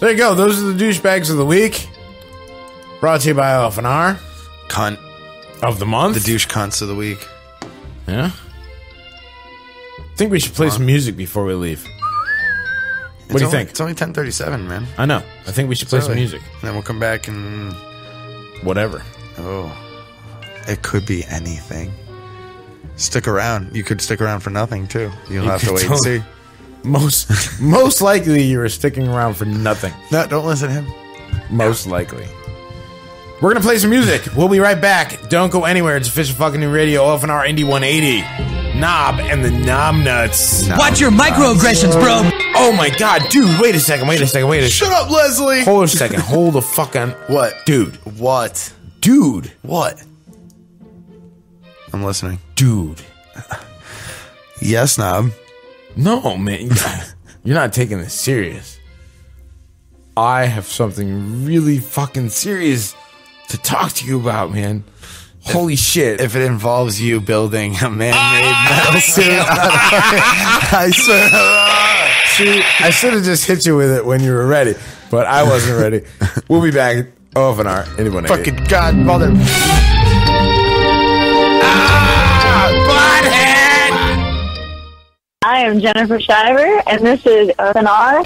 there you go. Those are the douchebags of the week. Brought to you by O F N R. Cunt of the month. The douche cunts of the week. Yeah. I think we should play huh. some music before we leave. What it's do you only, think? It's only ten thirty-seven, man. I know. I think we should it's play early. some music. And then we'll come back and... whatever. Oh. It could be anything. Stick around. You could stick around for nothing, too. You'll you have to wait and see. Most, most likely you were sticking around for nothing. No, don't listen to him. Most yeah. likely. We're going to play some music. We'll be right back. Don't go anywhere. It's official fucking new radio, O F N R Indie one eighty. Nob and the Nom Nuts. Nom Watch your nuts. microaggressions, bro. Oh, my God. Dude, wait a second. Wait a second. Wait a second. Shut up, Leslie. Hold a second. Hold the fuck on. What? Dude. What? Dude. What? I'm listening. Dude. Yes, Nob. No, man. You're not taking this serious. I have something really fucking serious to talk to you about, man. Holy if, shit. If it involves you building a man-made ah, metal suit, I swear. See, I should have just hit you with it when you were ready, but I wasn't ready. We'll be back. Off an hour. Anyone? Fucking eight. God, mother. Ah, butthead. I am Jennifer Shiver, and this is O F N R.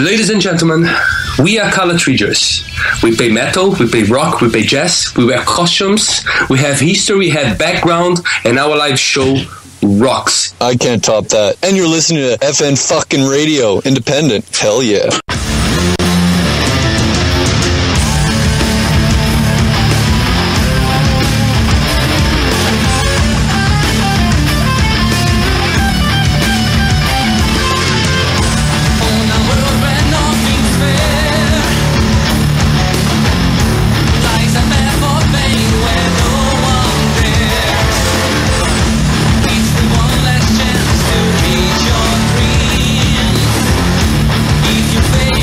Ladies and gentlemen, we are colored creatures. We play metal, we play rock, we play jazz, we wear costumes, we have history, have background, and our live show rocks. I can't top that. And you're listening to F N fucking radio, independent. Hell yeah. Thank you.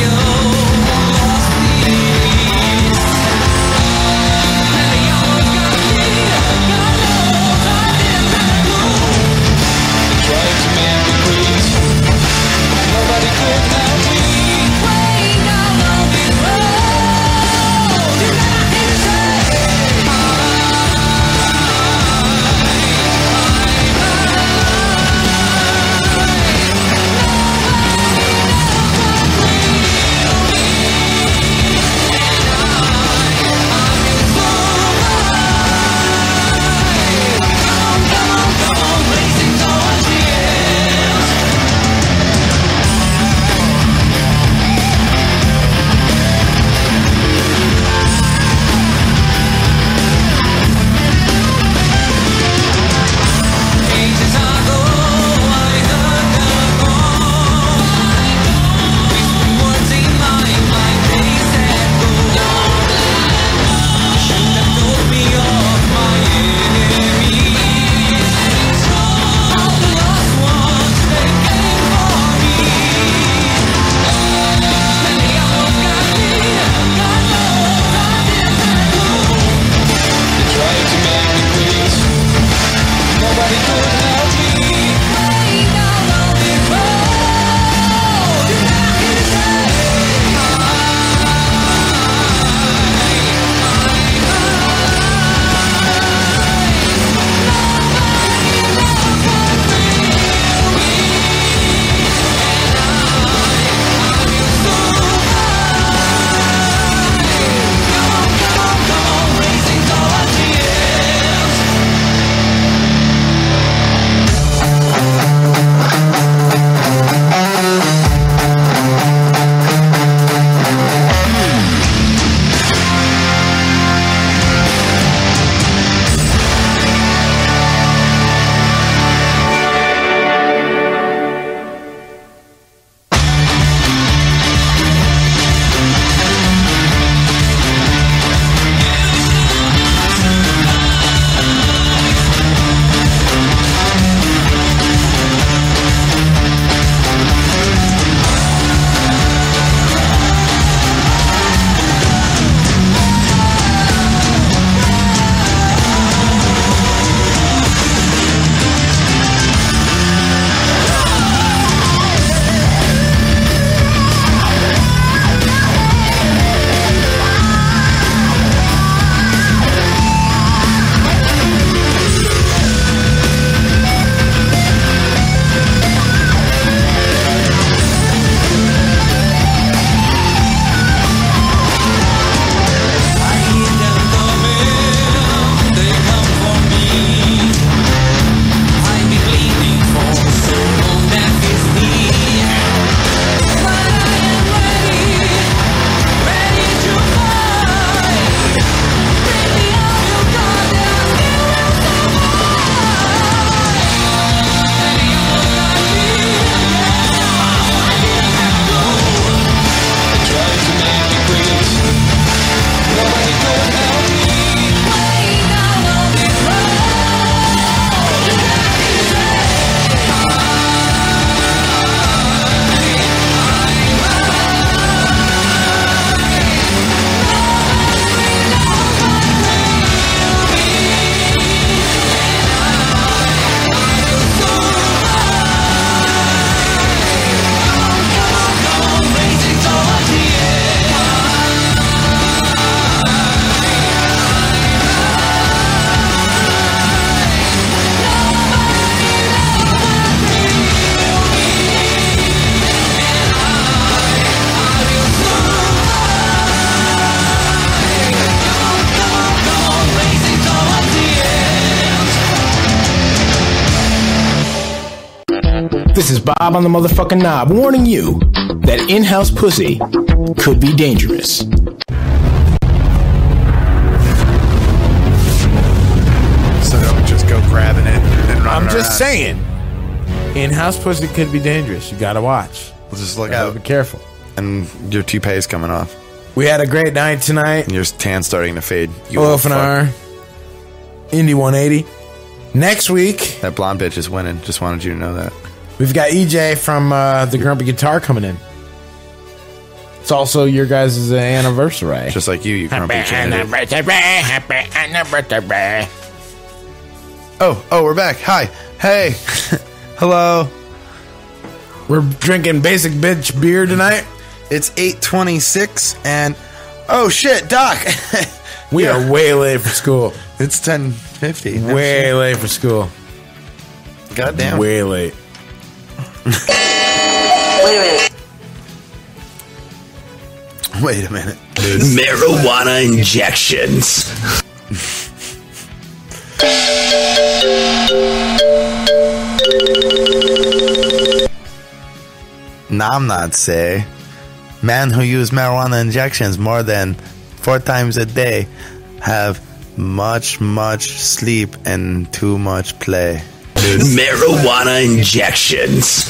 This is Bob on the motherfucking Knob warning you that in-house pussy could be dangerous. So don't just go grabbing it and then running I'm just around. Saying, in-house pussy could be dangerous. You gotta watch. We'll just look out. Be careful. And your toupee is coming off. We had a great night tonight. And your tan's starting to fade. O F N R, Indie one eighty. Next week. That blonde bitch is winning. Just wanted you to know that. We've got E J from uh, the Grumpy Guitar coming in. It's also your guys' anniversary. Just like you, you grumpy candidate. Happy anniversary. Oh, oh, we're back. Hi. Hey. Hello. We're drinking basic bitch beer tonight. It's eight twenty-six and... Oh, shit, Doc. We yeah. are way late for school. It's ten fifty. No way shit. Late for school. Goddamn. Way late. Wait a minute. Wait a minute. Marijuana injections. Nom Nuts say, men who use marijuana injections more than four times a day have much, much sleep and too much play. Marijuana injections.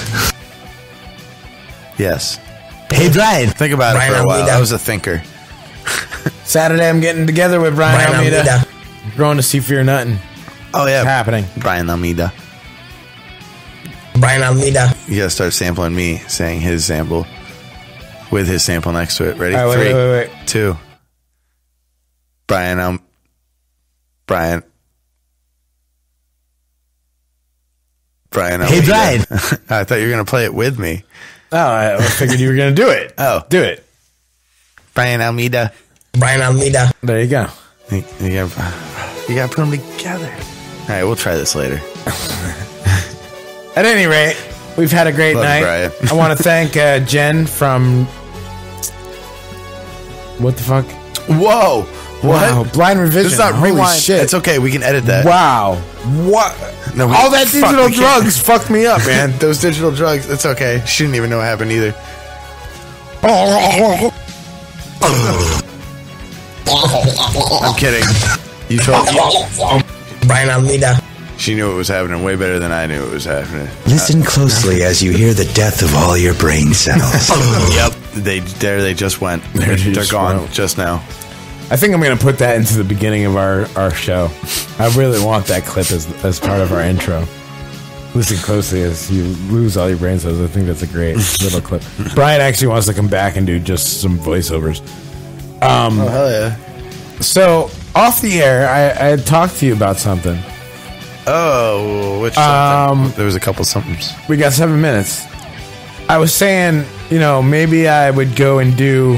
Yes. Hey, Brian. Think about Brian it for a while. Almeida. I was a thinker. Saturday, I'm getting together with Brian, Brian Almeida. Almeida. We're going to see Fear Nuttin'. Oh, yeah. It's happening. Brian Almeida. Brian Almeida. You gotta start sampling me, saying his sample with his sample next to it. Ready? Right, wait, Three, wait, wait, wait. Two. Brian, um, Brian. Brian, hey, Brian. I thought you were going to play it with me. Oh, I figured you were going to do it. Oh. Do it. Brian Almeida. Brian Almeida. There you go. You, you got you to put them together. All right, we'll try this later. At any rate, we've had a great Love night. Brian. I want to thank uh, Jen from... What the fuck? Whoa. What? Wow. Blind Revision. This is not Holy rewind. Shit. It's okay. We can edit that. Wow. What? No, all that digital drugs fucked me up, man. Those digital drugs. It's okay. She didn't even know what happened either. I'm kidding. You told me. Brian Almeida. She knew it was happening way better than I knew it was happening. Listen closely as you hear the death of all your brain cells. Yep. They there. They just went. They're, they're just gone went. Just now. I think I'm going to put that into the beginning of our, our show. I really want that clip as as part of our intro. Listen closely as you lose all your brain cells. I think that's a great little clip. Brian actually wants to come back and do just some voiceovers. Um, oh, hell yeah. So, off the air, I, I had talked to you about something. Oh, which um, something? There was a couple somethings. We got seven minutes. I was saying, you know, maybe I would go and do...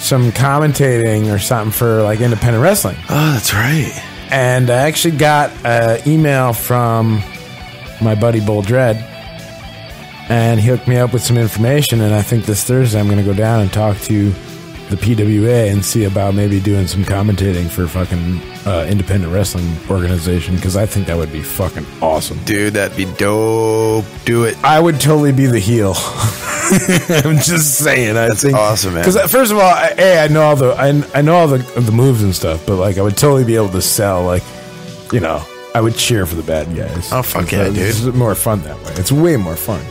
some commentating or something for like independent wrestling. Oh, that's right. And I actually got an email from my buddy Bull Dread, and he hooked me up with some information. And I think this Thursday I'm going to go down and talk to the P W A and see about maybe doing some commentating for fucking uh, independent wrestling organization, because I think that would be fucking awesome, dude. That'd be dope. Do it. I would totally be the heel. I'm just saying. I That's think, awesome, man. Because first of all, I, a I know all the I, I know all the the moves and stuff, but like I would totally be able to sell. Like, you know, I would cheer for the bad guys. Oh fuck yeah, dude! It's more fun that way. It's way more fun.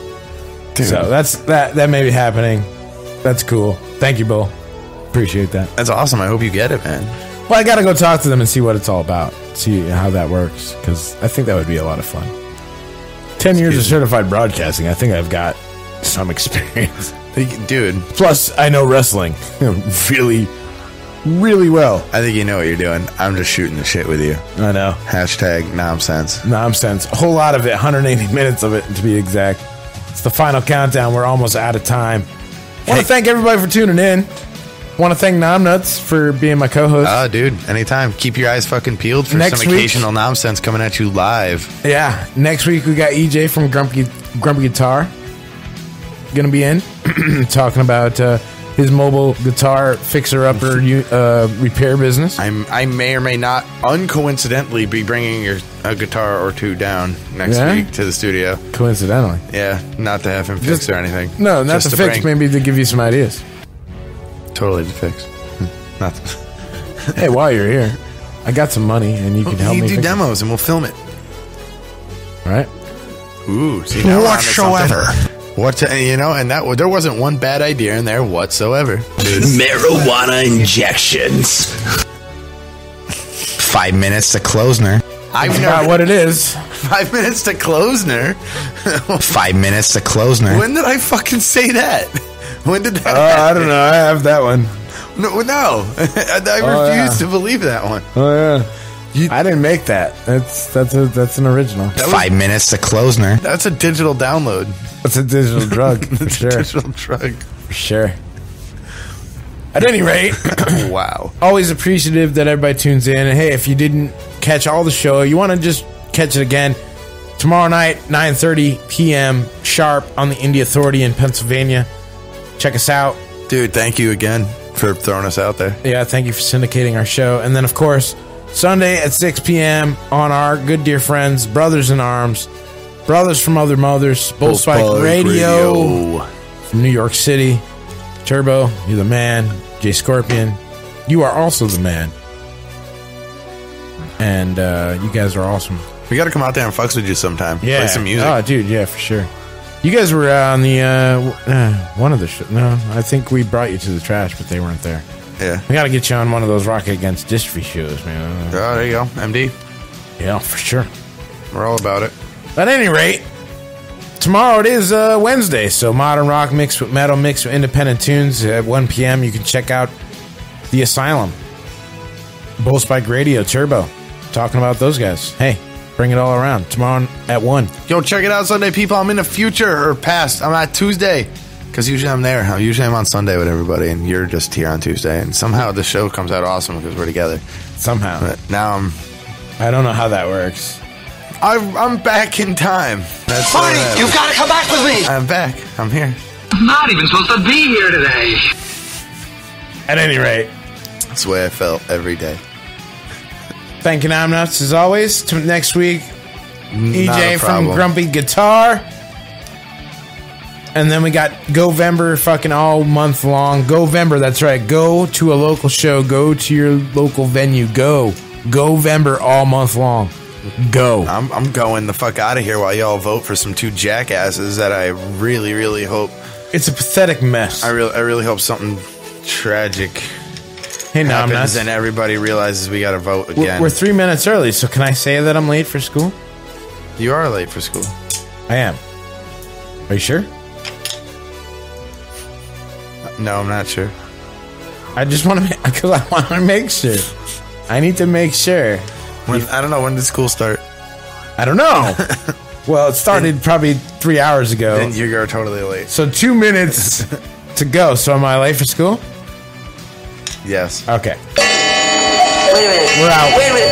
Dude. So that's that. That may be happening. That's cool. Thank you, Bill. Appreciate that. That's awesome. I hope you get it, man. Well, I gotta go talk to them and see what it's all about. See how that works, because I think that would be a lot of fun. Ten Excuse years me. Of certified broadcasting. I think I've got some experience, dude. Plus, I know wrestling really, really well. I think you know what you're doing. I'm just shooting the shit with you. I know. Hashtag nonsense. Nonsense. A whole lot of it. one hundred eighty minutes of it, to be exact. It's the final countdown. We're almost out of time. Hey. Want to thank everybody for tuning in. Want to thank Nom Nuts for being my co-host. Oh, uh, dude, anytime. Keep your eyes fucking peeled for next some week, occasional nonsense coming at you live. Yeah, next week we got E J from Grumpy Grumpy Guitar going to be in talking about uh, his mobile guitar fixer-upper uh, repair business. I'm, I may or may not, uncoincidentally, be bringing your, a guitar or two down next yeah? week to the studio. Coincidentally. Yeah, not to have him fixed Just, or anything. No, not to, to fix, bring. Maybe to give you some ideas. Totally to fix. Not to Hey, while you're here, I got some money, and you can well, help you me. You do demos, it. and we'll film it. All right. Ooh, see, now whatsoever. What you know, and that there wasn't one bad idea in there whatsoever. Marijuana injections. Five minutes to Closner. I've That's not what it is. Five minutes to Closner. Five minutes to Closner. When did I fucking say that? When did that? Oh, uh, I don't know. I have that one. No, no. I, I oh, refuse yeah. to believe that one. Oh yeah. You, I didn't make that. That's that's a, that's an original. That was, Five minutes to Closner. That's a digital download. That's a digital drug. That's for sure. a digital drug. For sure. At any rate, wow. Always appreciative that everybody tunes in. And hey, if you didn't catch all the show, you want to just catch it again tomorrow night, nine thirty p m sharp on the Indie Authority in Pennsylvania. Check us out, dude. Thank you again for throwing us out there. Yeah, thank you for syndicating our show. And then, of course, Sunday at six p m on our good dear friends, Brothers in Arms, Brothers from Other Mothers, Bull Spike Radio from New York City. Turbo, you're the man. Jay Scorpion, you are also the man. And uh, you guys are awesome. We got to come out there and fucks with you sometime. Yeah. Play some music. Oh, dude, yeah, for sure. You guys were on the, uh, uh, one of the, sh no, I think we brought you to the trash, but they weren't there. Yeah. We got to get you on one of those Rocket Against Dystrophy shows, man. Oh, there you go. M D. Yeah, for sure. We're all about it. At any rate, tomorrow it is uh, Wednesday, so modern rock mixed with metal, mixed with independent tunes at one p m You can check out The Asylum, Bull Spike Radio, Turbo, talking about those guys. Hey, bring it all around tomorrow at one. Yo, check it out Sunday, people. I'm in the future or past. I'm at Tuesday. Because usually I'm there. Usually I'm on Sunday with everybody, and you're just here on Tuesday. And somehow the show comes out awesome because we're together. Somehow. But now I'm... I don't know how that works. I, I'm back in time. That's Marty, you've got to come back with me. I'm back. I'm here. I'm not even supposed to be here today. At any rate. That's the way I felt every day. Thank you, Nom Nuts, as always. Till next week, E J from Grumpy Guitar. And then we got Govember fucking all month long. Govember, that's right. Go to a local show. Go to your local venue. Go. Govember all month long. Go. I'm, I'm going the fuck out of here while y'all vote for some two jackasses that I really, really hope. It's a pathetic mess. I really, I really hope something tragic hey, no, happens I'm not. and everybody realizes we got to vote again. We're, we're three minutes early, so can I say that I'm late for school? You are late for school. I am. Are you sure? No, I'm not sure. I just want to because I want to make sure. I need to make sure. When, I don't know when did school start. I don't know. Well, it started and, probably three hours ago. And you're totally late. So two minutes to go. So am I late for school? Yes. Okay. Wait a minute. We're out. Wait a minute.